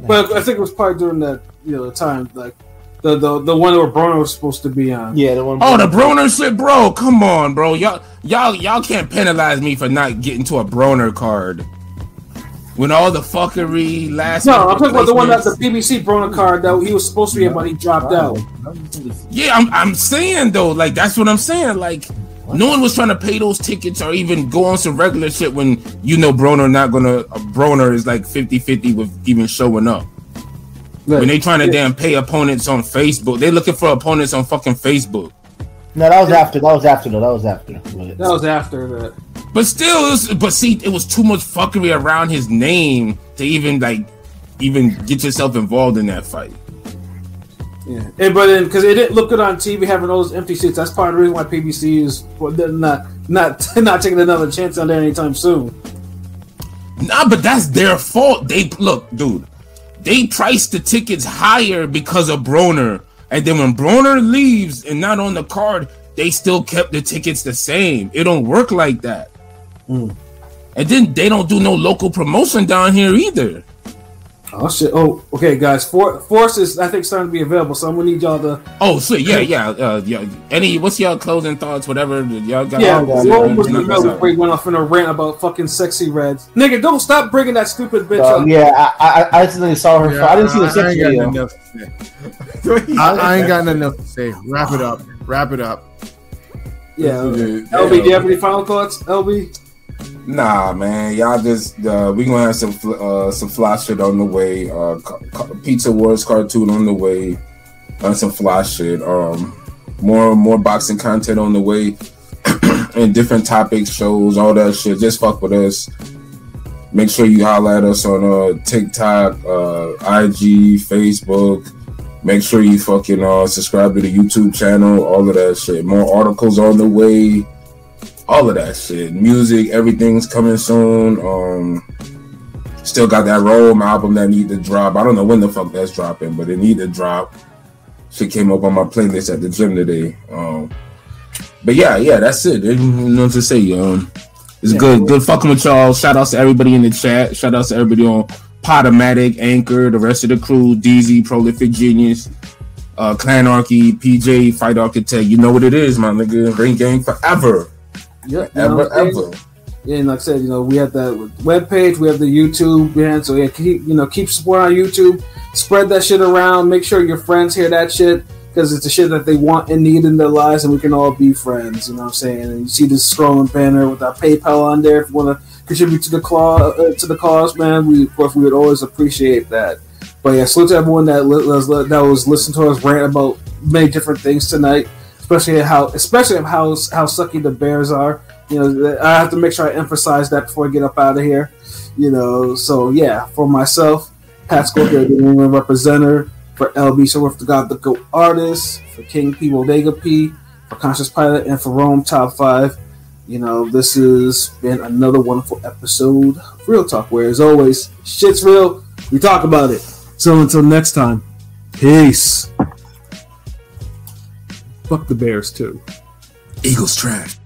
But I think it was probably during that time like. The one where Broner was supposed to be on. Yeah, the one. Oh, the Broner shit, bro. Come on, bro. Y'all can't penalize me for not getting to a Broner card. When all the fuckery last. No, I'm talking about the one that's the BBC Broner card that he was supposed to be in, but he dropped out. Yeah, I'm saying though, like that's what I'm saying. Like no one was trying to pay those tickets or even go on some regular shit when Broner not gonna. Broner is like 50-50 with even showing up. When they trying to damn pay opponents on Facebook, they looking for opponents on fucking Facebook. No, that was after. That was after that. But still, it was too much fuckery around his name to even get yourself involved in that fight. Yeah, because it didn't look good on TV having all those empty seats. That's part of the reason why PBC is not taking another chance on there anytime soon. Nah, but that's their fault. They priced the tickets higher because of Broner. And then when Broner leaves and not on the card, they still kept the tickets the same. It don't work like that. Mm. And then they don't do no local promotion down here either. Oh, shit. Oh, okay, guys. Force is, I think, starting to be available, so I'm going to need y'all to... Oh, shit. Yeah. What's y'all closing thoughts, whatever? Y'all got... Yeah, what was the middle we went off in a rant about fucking sexy reds? Nigga, don't stop bringing that stupid bitch up. Yeah, I accidentally saw her. Yeah, I didn't see the sex video. I ain't got nothing else to say. Wrap it up. Yeah. LB, do you have any final thoughts, LB? Nah, man, y'all just we gonna have some fly shit on the way. Pizza Wars cartoon on the way. Some fly shit. More boxing content on the way, and different topics, shows, all that shit. Just fuck with us. Make sure you holler at us on TikTok, IG, Facebook. Make sure you fucking subscribe to the YouTube channel. All of that shit. More articles on the way. All of that shit. Music, everything's coming soon. Still got that roll, my album that need to drop. I don't know when the fuck that's dropping, but it need to drop. Shit came up on my playlist at the gym today. But yeah, that's it. There's nothing to say. It's good fucking with y'all. Shout outs to everybody in the chat. Shout outs to everybody on Podomatic, Anchor, the rest of the crew, DZ, Prolific Genius, Clanarchy, PJ, Fight Architect. You know what it is, my nigga. Ring Gang forever. Yep, ever. Yeah, and like I said, we have that webpage, we have the YouTube, man. So yeah, keep supporting on YouTube. Spread that shit around. Make sure your friends hear that shit because it's the shit that they want and need in their lives, and we can all be friends. You know what I'm saying? And you see this scrolling banner with our PayPal on there. If you want to contribute to the cause, man, we would always appreciate that. But yeah, salute to everyone that was listening to us rant about many different things tonight. Especially how sucky the Bears are. I have to make sure I emphasize that before I get up out of here. So yeah, for myself, Pat Scorpio, the New England representative, for LB Shutterworth, the God the Goat artist, for King P, Bodega P, for Conscious Pilot, and for Rome Top 5. This has been another wonderful episode of Real Talk, where as always, shit's real. We talk about it. So until next time, peace. Fuck the Bears, too. Eagles trash.